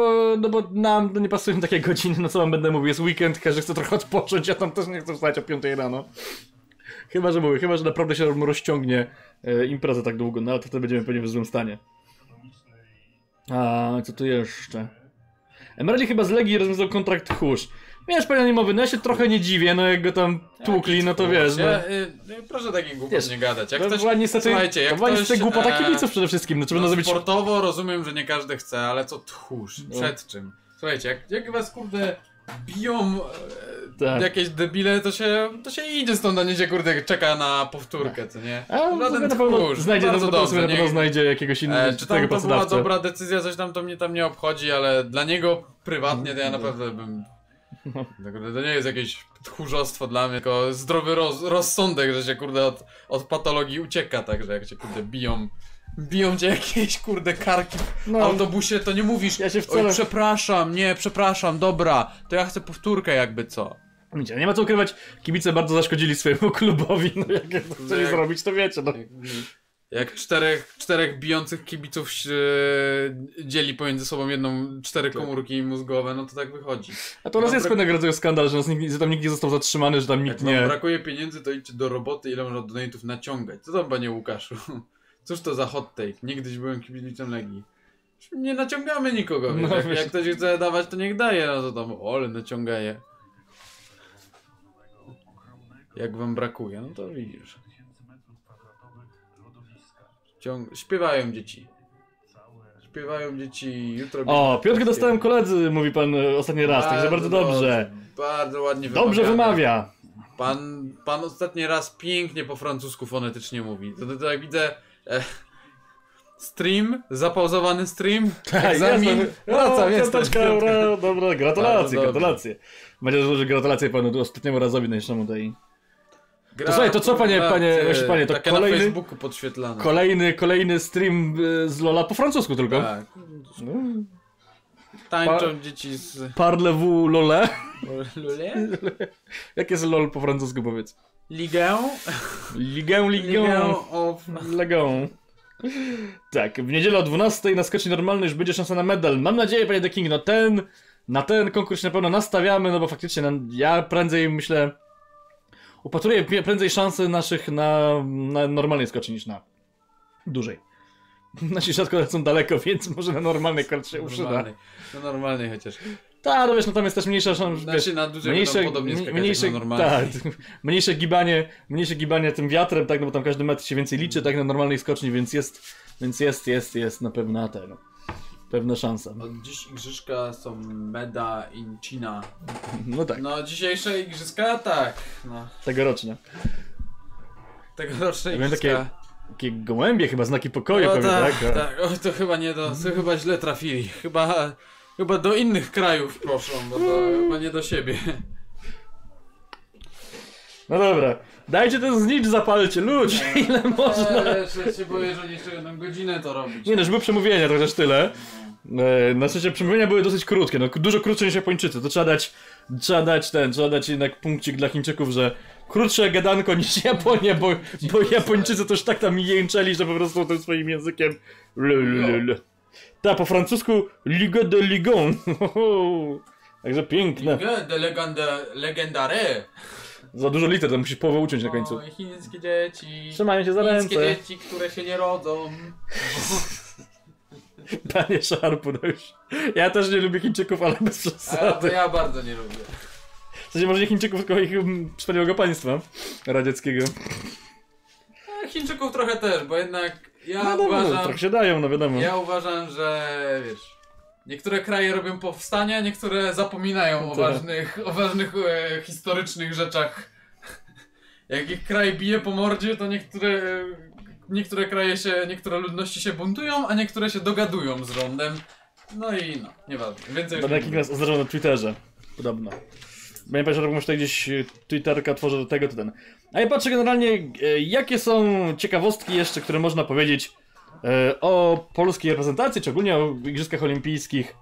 bo nam nie pasują takie godziny, no co wam będę mówił, jest weekend, każdy chce trochę odpocząć, ja tam też nie chcę wstać o 5 rano. Chyba że naprawdę się rozciągnie impreza tak długo, no ale to wtedy będziemy pewnie w złym stanie. A co tu jeszcze? Emerli chyba z Legii rozwiązał kontrakt Husz. Wiesz, panie anonimowy, no ja się trochę nie dziwię, no jak go tam tłukli, no to wiesz, no. Proszę takich głupot nie gadać, jak to ktoś... To była niestety głupota kibiców przede wszystkim, no trzeba no zrobić... Sportowo rozumiem, że nie każdy chce, ale co tchórz, przed czym? Słuchajcie, jak was kurde biją jakieś debile, to się idzie stąd, a nie się kurde czeka na powtórkę, co nie? Żaden tchórz, znajdzie jakiegoś innego czy tam to była dobra decyzja, coś tam to mnie tam nie obchodzi, ale dla niego prywatnie to ja naprawdę bym... To nie jest jakieś tchórzostwo dla mnie, tylko zdrowy rozsądek, że się kurde od patologii ucieka, także jak cię kurde biją cię jakieś kurde karki w autobusie, to nie mówisz oj przepraszam, nie, przepraszam, dobra, to ja chcę powtórkę jakby co. Nie ma co ukrywać, kibice bardzo zaszkodzili swojemu klubowi, no jak to chcieli zrobić, to wiecie, no. Jak czterech bijących kibiców dzieli pomiędzy sobą cztery komórki mózgowe, no to tak wychodzi. A to jest pewnego rodzaju skandal, że tam nikt nie został zatrzymany, że tam nikt nie... Jak brakuje pieniędzy, to idźcie do roboty, ile można donatów naciągać. Co tam, panie Łukaszu? Cóż to za hot take? Niegdyś byłem kibicem Legii. Nie naciągamy nikogo, no, jak ktoś chce dawać, to niech daje, no to tam ole naciągaje. Jak wam brakuje, no to widzisz. Śpiewają dzieci, jutro... O, piątkę dostałem koledzy, mówi pan ostatni raz, także bardzo dobrze. Bardzo ładnie wymawia. Dobrze wymawia. Pan ostatni raz pięknie po francusku fonetycznie mówi. To jak widzę... Stream, zapauzowany stream, egzamin, wracam, jestem. Dobra, gratulacje. Będzie dużo gratulacje panu ostatniemu razowi najszemu tej... To słuchaj, to co panie, to kolejny, na Facebooku podświetlane. Kolejny stream z Lola po francusku tylko. Tak. No. Tańczą dzieci z... Parlez-vous Lole? Jak jest LOL po francusku, powiedz? Ligę. Tak, w niedzielę o 12:00 na skoczni normalnej już będzie szansa na medal. Mam nadzieję, panie The King, na ten konkurs na pewno nastawiamy, no bo faktycznie ja prędzej myślę... Upatruję prędzej szansy naszych na normalnej skoczni niż na dużej. Nasi rzadko lecą daleko, więc może na normalnej kort się uszyda. Na normalnej chociaż. Tak, no wiesz, no tam jest też mniejsza szansa. Znaczy na dużej mniejsze, tak, mniejsze gibanie tym wiatrem, tak, no bo tam każdy metr się więcej liczy, tak, na normalnej skoczni, więc jest na pewno pewna szansa. Od dziś igrzyska są Meda Incina. No tak. No dzisiejsze igrzyska tak. No. Tegoroczne igrzyska. Takie gołębie chyba, znaki pokoju pewnie, tak? Tak, o, to chyba nie do... To chyba źle trafili. Chyba do innych krajów proszą, bo to chyba nie do siebie. No dobra. Dajcie ten znicz, zapalcie, ludzie, ile można. Ja się boję, że nie jeszcze jedną godzinę to robić. Nie no, już były przemówienia, to też tyle. Na szczęście przemówienia były dosyć krótkie, no dużo krótsze niż Japończycy, to trzeba dać jednak punkcik dla Chińczyków, że krótsze gadanko niż Japonia, bo Japończycy to już tak tam jęczeli, że po prostu tym swoim językiem Ta, po francusku Ligue de Ligon. Także piękne. Ligue de Legendare. Za dużo liter, to musisz połowę uciąć na końcu. Chińskie dzieci. Trzymają się za ręce. Chińskie dzieci, które się nie rodzą. Panie Szarpu, no już. Ja też nie lubię Chińczyków, ale bez przesady. A to ja bardzo nie lubię. W sensie może nie Chińczyków, tylko ich wspaniałego państwa radzieckiego. A Chińczyków trochę też, bo jednak ja no, uważam... No, trochę się dają, no wiadomo. Ja uważam, że wiesz... Niektóre kraje robią powstania, niektóre zapominają no o ważnych historycznych rzeczach. Jak ich kraj bije po mordzie, to niektóre kraje się, niektóre ludności się buntują, a niektóre się dogadują z rządem. No i no, nieważne. Więcej już nie nas oznaczał na Twitterze, podobno. Bo nie pamiętam, że może tutaj gdzieś Twitterka tworzy do tego, to ten. A ja patrzę generalnie, jakie są ciekawostki jeszcze, które można powiedzieć o polskiej reprezentacji, szczególnie o Igrzyskach Olimpijskich.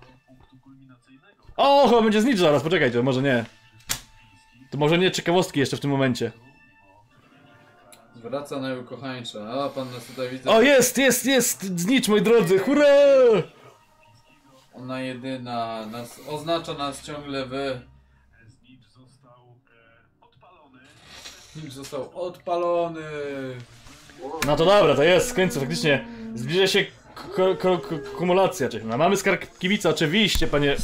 O, chyba będzie znicz zaraz, poczekajcie, może nie. To może nie ciekawostki jeszcze w tym momencie. Wraca najukochańsza, a pan nas tutaj widzę. O, jest! Znicz, moi drodzy, hurra! Ona jedyna, oznacza nas ciągle wy. Znicz został odpalony. No to dobra, to jest, w końcu faktycznie zbliża się kumulacja. No, mamy skarb kibica, oczywiście, panie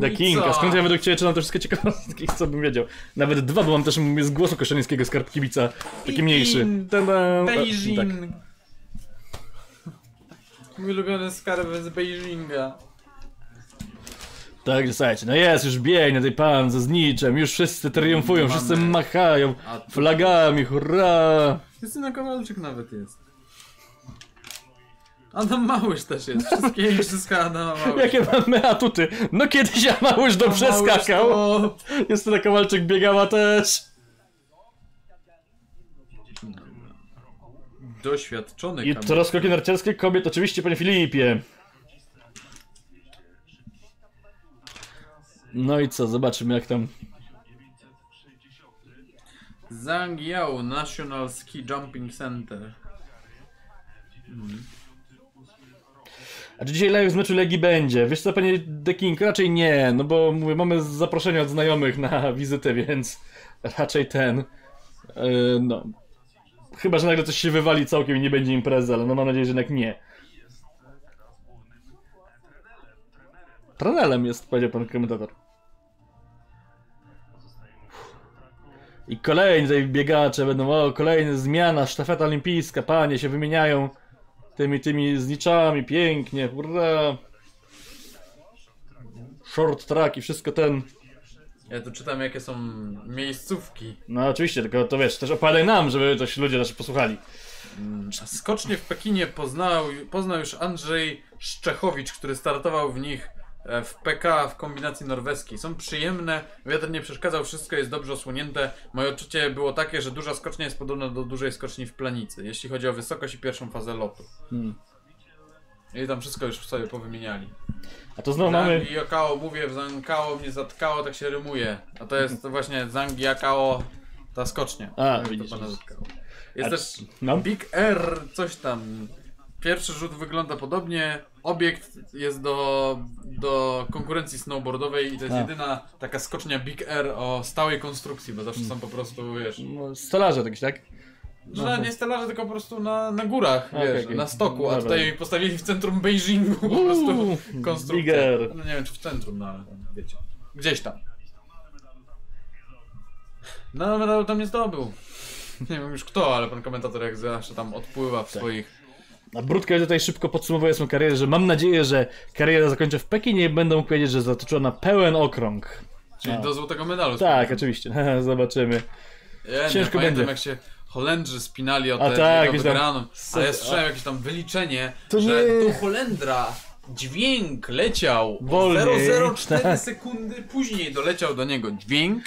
The King. A skąd ja według ciebie czytam te wszystkie ciekawostki, co bym wiedział? Nawet dwa, bo mam też z głosu koszalińskiego skarb kibica, taki mniejszy. Beijing. Tak. Mój ulubiony skarb z Beijinga. Tak, słuchajcie, no jest, już biegnie tej pan ze zniczem, już wszyscy triumfują, wszyscy machają flagami, hurra! Krystyna Kowalczyk nawet jest. Adam Małysz też jest, wszystkie igrzyska Adama Małysza. Jakie mamy atuty? No kiedyś ja Małysz dobrze skakał. Krystyna Kowalczyk biegała też. Doświadczony Kamil. I to rozkroki narciarskie kobiet oczywiście, panie Filipie. No i co, zobaczymy jak tam... Zhang Yao, National Ski Jumping Center. A czy dzisiaj live z meczu Legii będzie? Wiesz co, panie The King? Raczej nie, no bo mówię, mamy zaproszenie od znajomych na wizytę, więc raczej ten... no... Chyba, że nagle coś się wywali całkiem i nie będzie imprezy, ale no mam nadzieję, że jednak nie. Trenerem jest, powiedział pan komentator. I kolejni tutaj biegacze będą, o, kolejna zmiana, sztafeta olimpijska, panie się wymieniają tymi zniczami, pięknie, hurra. Short track i wszystko ten. Ja tu czytam jakie są miejscówki. No oczywiście, tylko to wiesz, też opowiadaj nam, żeby też ludzie też posłuchali. Skocznie w Pekinie poznał już Andrzej Szczechowicz, który startował w nich w PK w kombinacji norweskiej. Są przyjemne, wiatr nie przeszkadzał, wszystko jest dobrze osłonięte. Moje odczucie było takie, że duża skocznia jest podobna do dużej skoczni w Planicy, jeśli chodzi o wysokość i pierwszą fazę lotu. I tam wszystko już sobie powymieniali. A to znowu mamy... Zhang Yakao, mówię, w Zankało mnie zatkało, tak się rymuje. A to jest to właśnie Zhang Yakao, ta skocznia. A, widzisz. Jest też no? Big R, coś tam. Pierwszy rzut wygląda podobnie, obiekt jest do konkurencji snowboardowej i to jest jedyna taka skocznia Big Air o stałej konstrukcji, bo zawsze są po prostu, wiesz... No, stolarze jakieś, tak? No, że nie stolarze, tylko po prostu na górach, wiesz, okay. Na stoku, a tutaj postawili w centrum Beijingu po prostu konstrukcję. No nie wiem czy w centrum, no ale wiecie, gdzieś tam. No medalu tam nie zdobył. Nie wiem już kto, ale pan komentator jak zawsze tam odpływa w swoich... A Bródka tutaj szybko podsumowuje swoją karierę, że mam nadzieję, że kariera zakończę w Pekinie i będą powiedzieć, że zatoczyła na pełen okrąg. Czyli do złotego medalu. Tak, oczywiście. Zobaczymy. Ciężko będzie. Jak się Holendrzy spinali o tę wygraną, a ja słyszałem jakieś tam wyliczenie, to że do Holendra dźwięk leciał 0,04 sekundy, później doleciał do niego dźwięk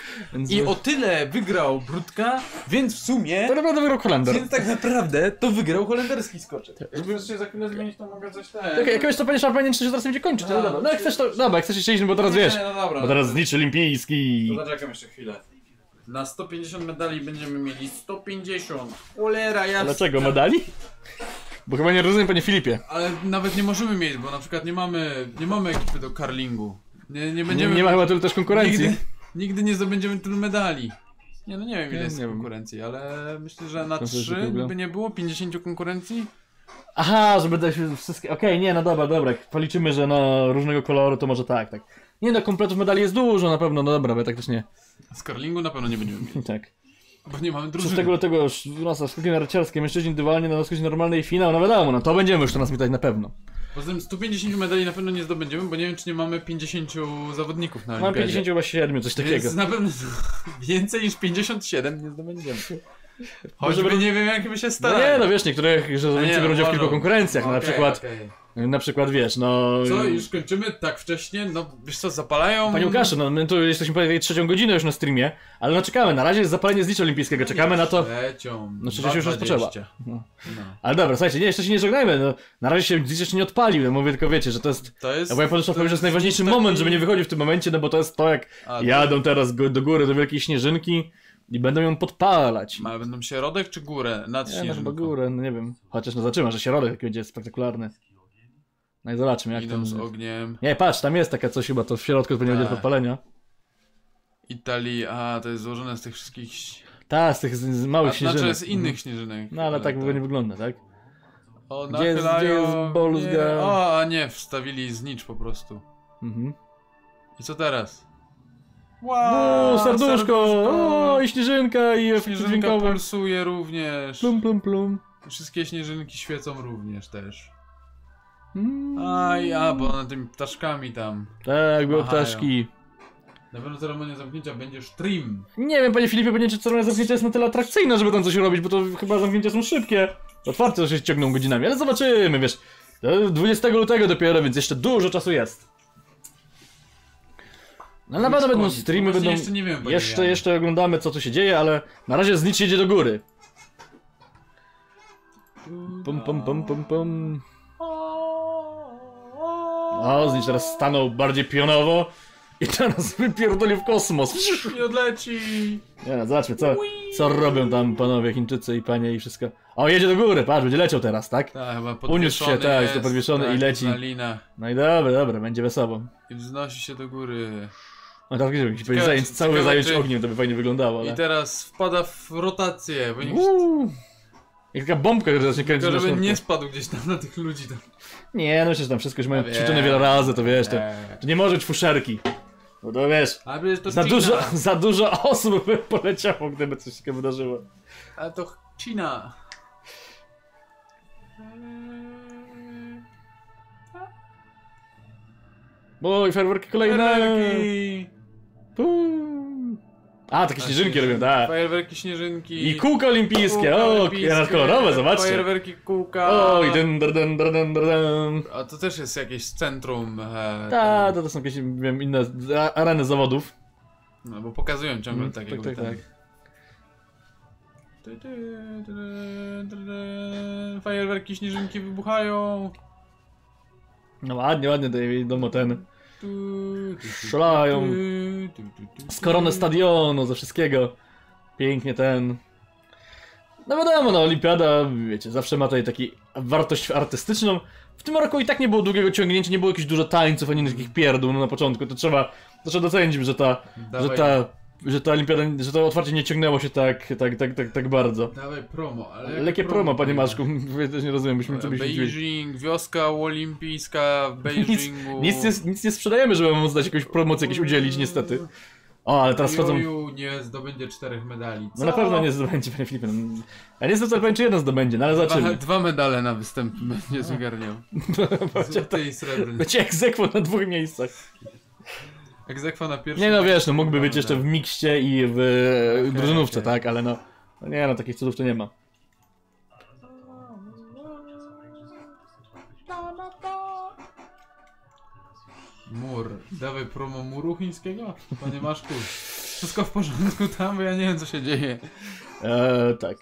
i o tyle wygrał Bródka, więc w sumie... To naprawdę wygrał Holender. Więc tak naprawdę to wygrał holenderski skoczek. Żeby się za chwilę zmienić, to mogę coś tam... Tak, jakoś to panie Szarpanie, czy się zaraz będzie kończyć. No jak chcesz to... Dobra, jak chcesz jeszcze iść, bo teraz wiesz. Bo teraz znicz olimpijski. To zaczekam jeszcze chwilę. Na 150 medali będziemy mieli 150. Cholera jasna. Dlaczego medali? Bo chyba nie rozumiem, panie Filipie. Ale nawet nie możemy mieć, bo na przykład nie mamy ekipy do karlingu. Nie będziemy... Nie ma chyba tylu też konkurencji. Nigdy nie zdobędziemy tylu medali. Nie, no nie wiem ile jest konkurencji, ale myślę, że na 3 by nie było 50 konkurencji. Aha, żeby dać wszystkie... Okej, nie, no dobra, policzymy, że no różnego koloru to może tak. Nie no, kompletów medali jest dużo na pewno, no dobra, bo ja tak też nie... Z curlingu na pewno nie będziemy mieli. Tak. Bo nie mamy drużyny. Tego nosa, skoki narciarskie, mężczyźni indywidualnie, na skoki normalnej finał, no wiadomo, no to będziemy już teraz mitać na pewno. Poza tym 150 medali na pewno nie zdobędziemy, bo nie wiem, czy nie mamy 50 zawodników na olimpiadzie. Mamy 57, coś takiego. Więc na pewno więcej niż 57 nie zdobędziemy. Choćby może nie wiem, jak by się starali. No nie, no wiesz, niektórych zawodnicy biorą udział w kilku konkurencjach, okay, na przykład wiesz, no... Co, już kończymy tak wcześnie? No wiesz co, zapalają... Panie Łukaszu, no my tu jesteśmy prawie 3. godzinę już na streamie, ale no czekamy, na razie jest zapalenie z licza olimpijskiego, czekamy na to... No przecież już rozpoczęła. No. Ale dobra, słuchajcie, jeszcze się nie żegnajmy, no, na razie się licz jeszcze nie odpalił, no mówię tylko wiecie, że to jest bo ja powiem, że jest najważniejszy moment, żeby nie wychodził w tym momencie, no bo to jest to, jak jadą teraz do góry, do wielkiej śnieżynki, i będą ją podpalać. Ale będą środek czy górę? Nad śnieżynką? Chyba górę, no nie wiem. Chociaż no zaczyna, że środek taki będzie spektakularny. No i zobaczmy jak tam... z ogniem. Nie, patrz, tam jest taka coś chyba, to w środku to nie będzie podpalenia. Italii, a to jest złożone z tych wszystkich... Tak, z tych małych śnieżynek. Znaczy z innych śnieżynek. No ale tak to nie wygląda, tak? O, gdzie jest Polska? O, a nie, wstawili znicz po prostu. Mhm. I co teraz? Wow, no, serduszko! O, i śnieżynka, i śnieżynka pulsuje również. Plum, plum, plum. Wszystkie śnieżynki świecą również też. Aj, bo na tymi ptaszkami tam. Tak, były ptaszki. Na pewno ceremonia zamknięcia będzie stream. Nie wiem, panie Filipie, pewnie czy ceremonia zamknięcia jest na tyle atrakcyjna, żeby tam coś robić, bo to chyba zamknięcia są szybkie. Otwarte to się ciągną godzinami, ale zobaczymy, wiesz. 20 lutego dopiero, więc jeszcze dużo czasu jest. No na pewno będą streamy, będą... Jeszcze nie wiem, jeszcze oglądamy co tu się dzieje, ale na razie znicz jedzie do góry. Pum pum pum pum pum. O, znicz teraz stanął bardziej pionowo i teraz wypierdolił w kosmos. I odleci. Nie no, zobaczmy co robią tam panowie Chińczycy i panie i wszystko. O, jedzie do góry, patrz, będzie leciał teraz, tak? Tak, chyba podwieszony. Uniósł się, tak, jest to podwieszony i leci. No i dobra, będzie wesoło. I wznosi się do góry. No tak, żeby cały zająć ogniem, to by fajnie wyglądało. Ale... I teraz wpada w rotację, bo jak taka bombka, która zacznie kręcić. Tylko żeby nie spadł gdzieś tam na tych ludzi tam. Nie, no przecież tam wszystko już mają ćwiczone wiele razy, to wiesz, to nie może być fuszerki. No to wiesz, za dużo osób by poleciało, gdyby coś takiego wydarzyło. Ale to China. Bo i fajerwerki kolejne! A, takie śnieżynki robią, tak. Fajerwerki, śnieżynki. I kółka olimpijskie, o, kolorowe, zobaczcie. Fajerwerki, kółka. O, i dyn. A to też jest jakieś centrum. Tak, to są jakieś inne areny zawodów. No, bo pokazują ciągle takie. Tak. Fajerwerki, śnieżynki wybuchają. No ładnie domo ten. Szalają. Z korony stadionu, ze wszystkiego. Pięknie ten. No wiadomo, no olimpiada, wiecie, zawsze ma tutaj taki wartość artystyczną. W tym roku i tak nie było długiego ciągnięcia, nie było jakichś dużo tańców, ani takich pierdół no, na początku. To trzeba docenić, że to otwarcie nie ciągnęło się tak bardzo. Dawaj promo, ale... Lekkie promo, panie Maszku, też nie rozumiem, byśmy co byśmy Beijing, wioska olimpijska w Beijingu... Nic nie sprzedajemy, żeby móc dać jakąś promocję, jakieś udzielić, niestety. O, ale teraz wchodzą... nie zdobędzie 4 medali, co? No na pewno nie zdobędzie, panie Filipie. Ja nie jestem pewien, czy jeden zdobędzie, no ale zobaczymy. Dwa medale na występ będzie zgarniał. Złoty i srebrny. Będzie ex aequo na 2 miejscach. Egzekwa na pierwszym. Nie no wiesz, no mógłby być jeszcze w mikście i w drużynówce, tak? Ale no nie no, takich cudów to nie ma. Mur. Dawaj promo muru chińskiego? Panie Maszku, wszystko w porządku tam, bo ja nie wiem co się dzieje. Tak.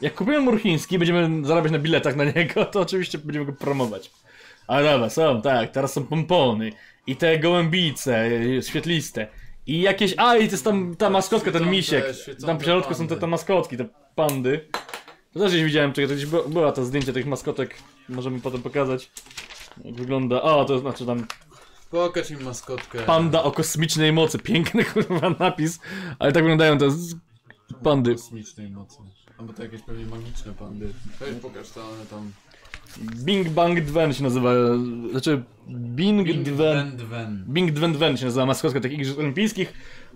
Jak kupimy mur chiński, będziemy zarabiać na biletach na niego, to oczywiście będziemy go promować. Ale dobra, są, tak, teraz są pompony. I te gołębice świetliste. I jakieś... A, i to jest ta maskotka, ten misiek. Tam w środku są te maskotki, te pandy. To też gdzieś widziałem, czy gdzieś była to zdjęcie tych maskotek. Możemy potem pokazać, jak wygląda. O, to znaczy tam... Pokaż im maskotkę. Panda o kosmicznej mocy. Piękny, kurwa, napis. Ale tak wyglądają te pandy. O kosmicznej mocy. Albo to jakieś pewnie magiczne pandy. Pokaż, co one tam... Bing Bang Dwen się nazywa, znaczy Bing Dwen Dwen się nazywa maskotka takich igrzysk olimpijskich.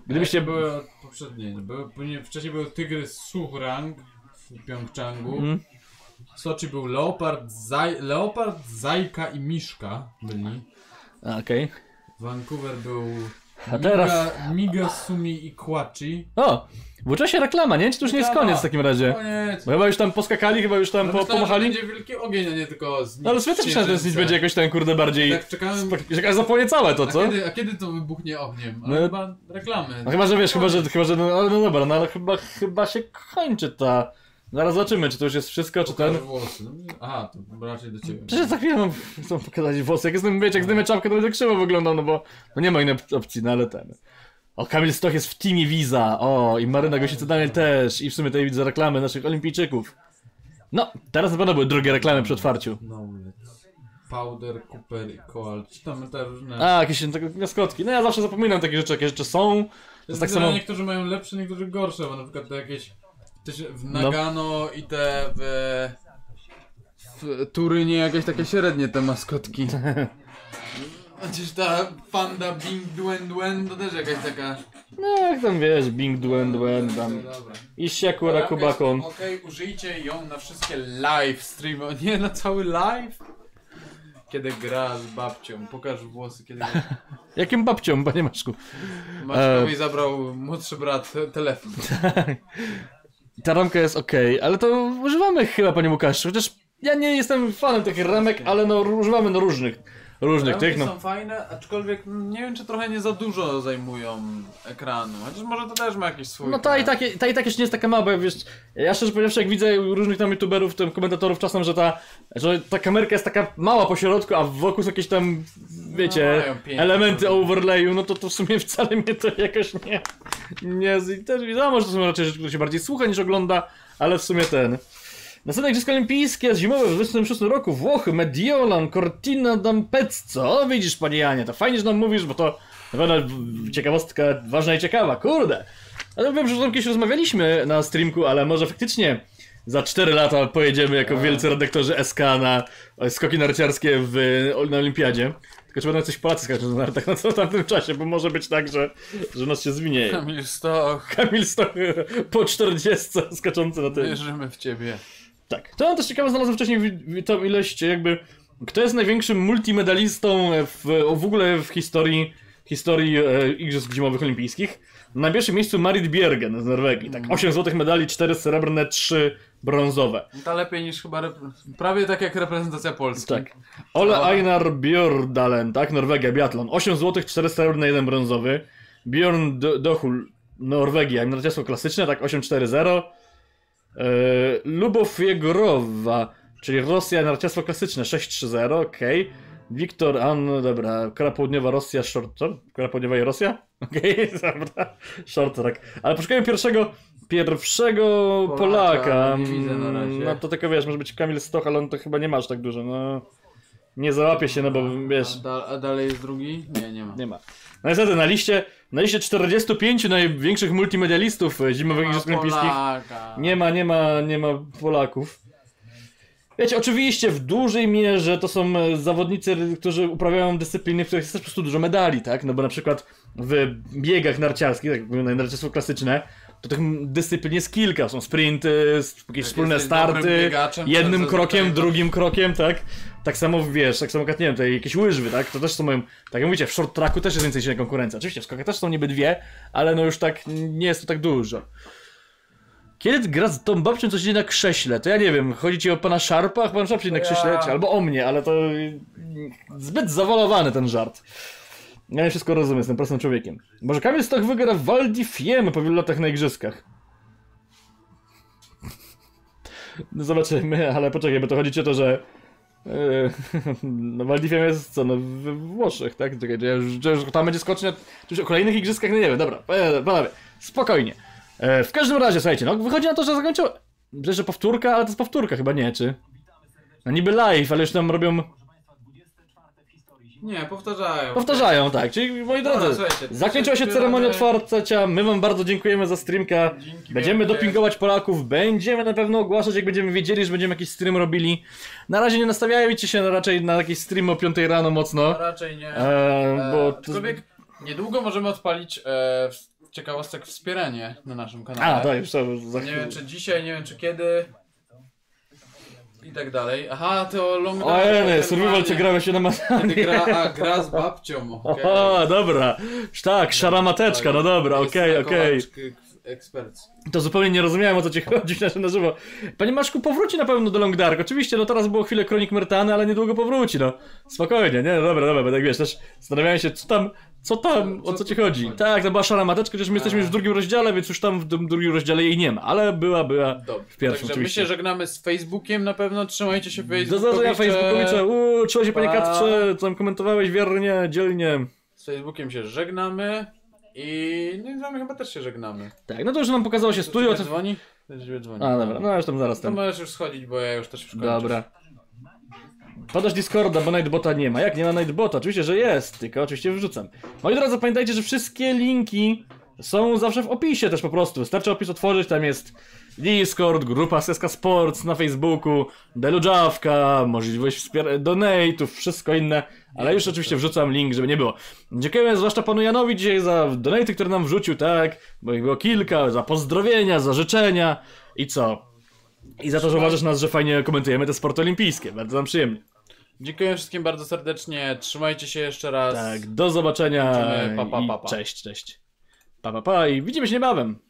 Gdybyście były poprzednie, wcześniej były tygrys Suhrang w Pjongczangu. W Sochi był leopard, zajka i miszka byli. Okej. Vancouver był Migasumi i Kłaci. O! Włócza się reklama, nie? Czy to już nie jest koniec w takim razie? Koniec. Bo chyba już tam poskakali, chyba już tam pomachali. Będzie wielki ogień, a nie tylko zniszczy. No, ale słyszę, że ten zniszcz będzie jakoś ten kurde bardziej... Tak, czekałem... Aż zapłonie całe to, co? A kiedy to wybuchnie ogniem? Ale no, chyba reklamy. No, chyba, że wiesz, chyba, że... No, no dobra, no ale chyba się kończy ta... Zaraz zobaczymy, czy to już jest wszystko, czy ten... włosy. Aha, to raczej do ciebie. Przecież za chwilę chcą pokazać włosy. Jak zdejmę czapkę, to będzie krzywo wyglądał, no bo... No nie ma innej opcji, no ale ten... O, Kamil Stoch jest w teamie Visa. O, i Maryna Gąsienica Daniel też. I w sumie tutaj widzę reklamy naszych olimpijczyków. No, teraz na pewno były drogie reklamy przy otwarciu. No, Powder, Cooper i Koal. Czytamy te różne... A, jakieś maskotki. No ja zawsze zapominam takie rzeczy, jakie rzeczy są. To tak samo... Niektórzy mają lepsze, niektórzy gorsze, bo na przykład te jakieś... W Nagano no. I te w Turynie jakieś takie średnie te maskotki. Chociaż ta panda Bing Dwen Dwen to też jakaś taka... No jak tam wiesz, Bing Dwen Dwen tam. I siekura kubakon. Okej, użyjcie ją na wszystkie live streamy, nie na cały live. Kiedy gra z babcią, pokaż włosy, kiedy gra. Jakim babcią, panie Maczku? Maczkowi zabrał młodszy brat telefon. Ta ramka jest okej, ale to używamy chyba, panie Łukaszu, chociaż ja nie jestem fanem tych ramek, ale no używamy no różnych tych, no. Są fajne, aczkolwiek nie wiem, czy trochę nie za dużo zajmują ekranu, chociaż może to też ma jakiś swój... No ta i tak jeszcze nie jest taka mała, bo wiesz, ja szczerze powiedziawszy, jak widzę różnych tam youtuberów, tam komentatorów czasem, że ta kamerka jest taka mała po środku, a wokół są jakieś tam, wiecie, no, elementy overlayu, no to w sumie wcale mnie to jakoś nie zinteresuje. Może to są raczej rzeczy, które się bardziej słucha niż ogląda, ale w sumie ten... Następne Igrzyska Olimpijskie zimowe w 2026 roku, Włochy, Mediolan, Cortina d'Ampezzo. O, widzisz, panie Janie, to fajnie, że nam mówisz, bo to naprawdę ciekawostka ważna i ciekawa, kurde. Ale wiem, że tam kiedyś rozmawialiśmy na streamku, ale może faktycznie za 4 lata pojedziemy jako wielcy redaktorzy SK na skoki narciarskie na Olimpiadzie. Tylko czy będą coś Polacy skaczą na nartach na tamtym czasie, bo może być tak, że nas się zmieni. Kamil Stoch po 40 skaczący na tym. Wierzymy w ciebie. Tak, to mam też ciekawe, znalazłem wcześniej tą ilość, jakby kto jest największym multimedalistą w ogóle w historii Igrzysk Zimowych Olimpijskich. Na pierwszym miejscu Marit Bjergen z Norwegii, tak 8 złotych medali, 4 srebrne, 3 brązowe. To lepiej niż chyba, prawie tak jak reprezentacja Polski. Tak. Ole Einar Bjordalen, tak, Norwegia, biathlon, 8 złotych, 4 srebrne, 1 brązowy. Bjorn Dohul, Norwegia, narciarstwo klasyczne, tak 8-4-0. Lubow Jegorowa, czyli Rosja, narciarstwo klasyczne, 6-3-0, okej. Wiktor An, dobra, Korea Południowa, Rosja, short track. Korea Południowa i Rosja? Okej, dobra, short track. Ale poszukajmy pierwszego Polaka. Nie widzę na razie. No to tylko wiesz, może być Kamil Stoch, ale on to chyba nie masz tak dużo, no. Nie załapie się, no bo wiesz. A dalej jest drugi? Nie, nie ma. Nie ma. No niestety, na liście 45 największych multimedialistów Zimowych Igrzysk Olimpijskich nie ma Polaków. Wiecie, oczywiście w dużej mierze to są zawodnicy, którzy uprawiają dyscypliny, w których jest też po prostu dużo medali, tak? No bo na przykład w biegach narciarskich, tak jak mówię, narciarstwo klasyczne, to tych dyscyplin jest kilka. Są sprinty, jakieś wspólne starty, jednym krokiem, drugim krokiem, tak? Tak samo, wiesz, tak samo, nie wiem, te jakieś łyżwy, tak? To też są moim... Tak jak mówicie, w short tracku też jest więcej silnej konkurencja. Oczywiście, w skokach też są niby dwie, ale no już tak, nie jest to tak dużo. Kiedy gra z tą babcią, co siedzi na krześle? To ja nie wiem, chodzi ci o pana Szarpa? Pan Szarp siedzi na krześle, albo o mnie, ale to... Zbyt zawalowany ten żart. Ja nie wszystko rozumiem, jestem prostym człowiekiem. Może Kamil Stoch wygra w Val di Fiemme po wielu latach na igrzyskach? No zobaczymy, ale poczekaj, bo to chodzi ci o to, że... No Val di Fiemme jest co, no we Włoszech, tak? Czekaj, czy już tam będzie skocznia, czy już o kolejnych igrzyskach, no nie wiem, dobra, panowie, spokojnie. W każdym razie, słuchajcie, no wychodzi na to, że zakończyło... Przecież, że powtórka, ale to jest powtórka chyba, nie, czy? No niby live, ale już tam robią... Nie, powtarzają. Powtarzają, tak. Czyli moi drodzy, zakończyła się ceremonia otwarcia. My wam bardzo dziękujemy za streamka. Będziemy dopingować Polaków, będziemy na pewno ogłaszać, jak będziemy wiedzieli, że będziemy jakiś stream robili. Na razie nie nastawiajcie się raczej na jakiś stream o 5 rano mocno. Raczej nie. Aczkolwiek niedługo możemy odpalić ciekawostek wspieranie na naszym kanale. A, tak, już za chwilę. Nie wiem czy dzisiaj, nie wiem czy kiedy. I tak dalej. Aha, to long o, nie, survival co grałeś się na matanie. Gra z babcią. Okay. O, dobra. Tak, szara mateczka, no dobra, okej, okej. To zupełnie nie rozumiałem, o co ci chodzi na żywo. Panie Maszku, powróci na pewno do Long Dark. Oczywiście, no teraz było chwilę Kronik Mertany, ale niedługo powróci, no. Spokojnie, nie? No dobra, dobra, bo tak wiesz, też zastanawiałem się, o co ci chodzi? Tak, to była szara mateczka, chociaż my jesteśmy już w drugim rozdziale, więc już tam w drugim rozdziale jej nie ma, ale była Dobry. W pierwszym. Także my się żegnamy z Facebookiem na pewno, trzymajcie się Facebookowicze. Do zobaczenia Facebookowicze, trzymaj się panie Kacprze, co tam komentowałeś wiernie, dzielnie. Z Facebookiem się żegnamy. I no i z wami chyba też się żegnamy. Tak, no to już nam pokazało się studio. Ktoś dzwoni? A dobra, no już tam zaraz tam. To możesz już schodzić, bo ja już też już kończę. Dobra. Podasz Discorda, bo Nightbota nie ma. Jak nie ma Nightbota? Oczywiście, że jest, tylko oczywiście wrzucam. Moi drodzy, pamiętajcie, że wszystkie linki są zawsze w opisie też po prostu. Wystarczy opis otworzyć, tam jest Discord, grupa SK Sports na Facebooku, Deludżawka, możliwość donate'ów, wszystko inne. Ale już oczywiście wrzucam link, żeby nie było. Dziękujemy zwłaszcza panu Janowi dzisiaj za donate'y, które nam wrzucił, tak? Bo ich było kilka, za pozdrowienia, za życzenia i co? I za to, że uważasz nas, że fajnie komentujemy te sporty olimpijskie. Bardzo nam przyjemnie. Dziękuję wszystkim bardzo serdecznie, trzymajcie się jeszcze raz. Tak, do zobaczenia. Pa, pa, pa, pa. Cześć, cześć. Pa, pa, pa i widzimy się niebawem.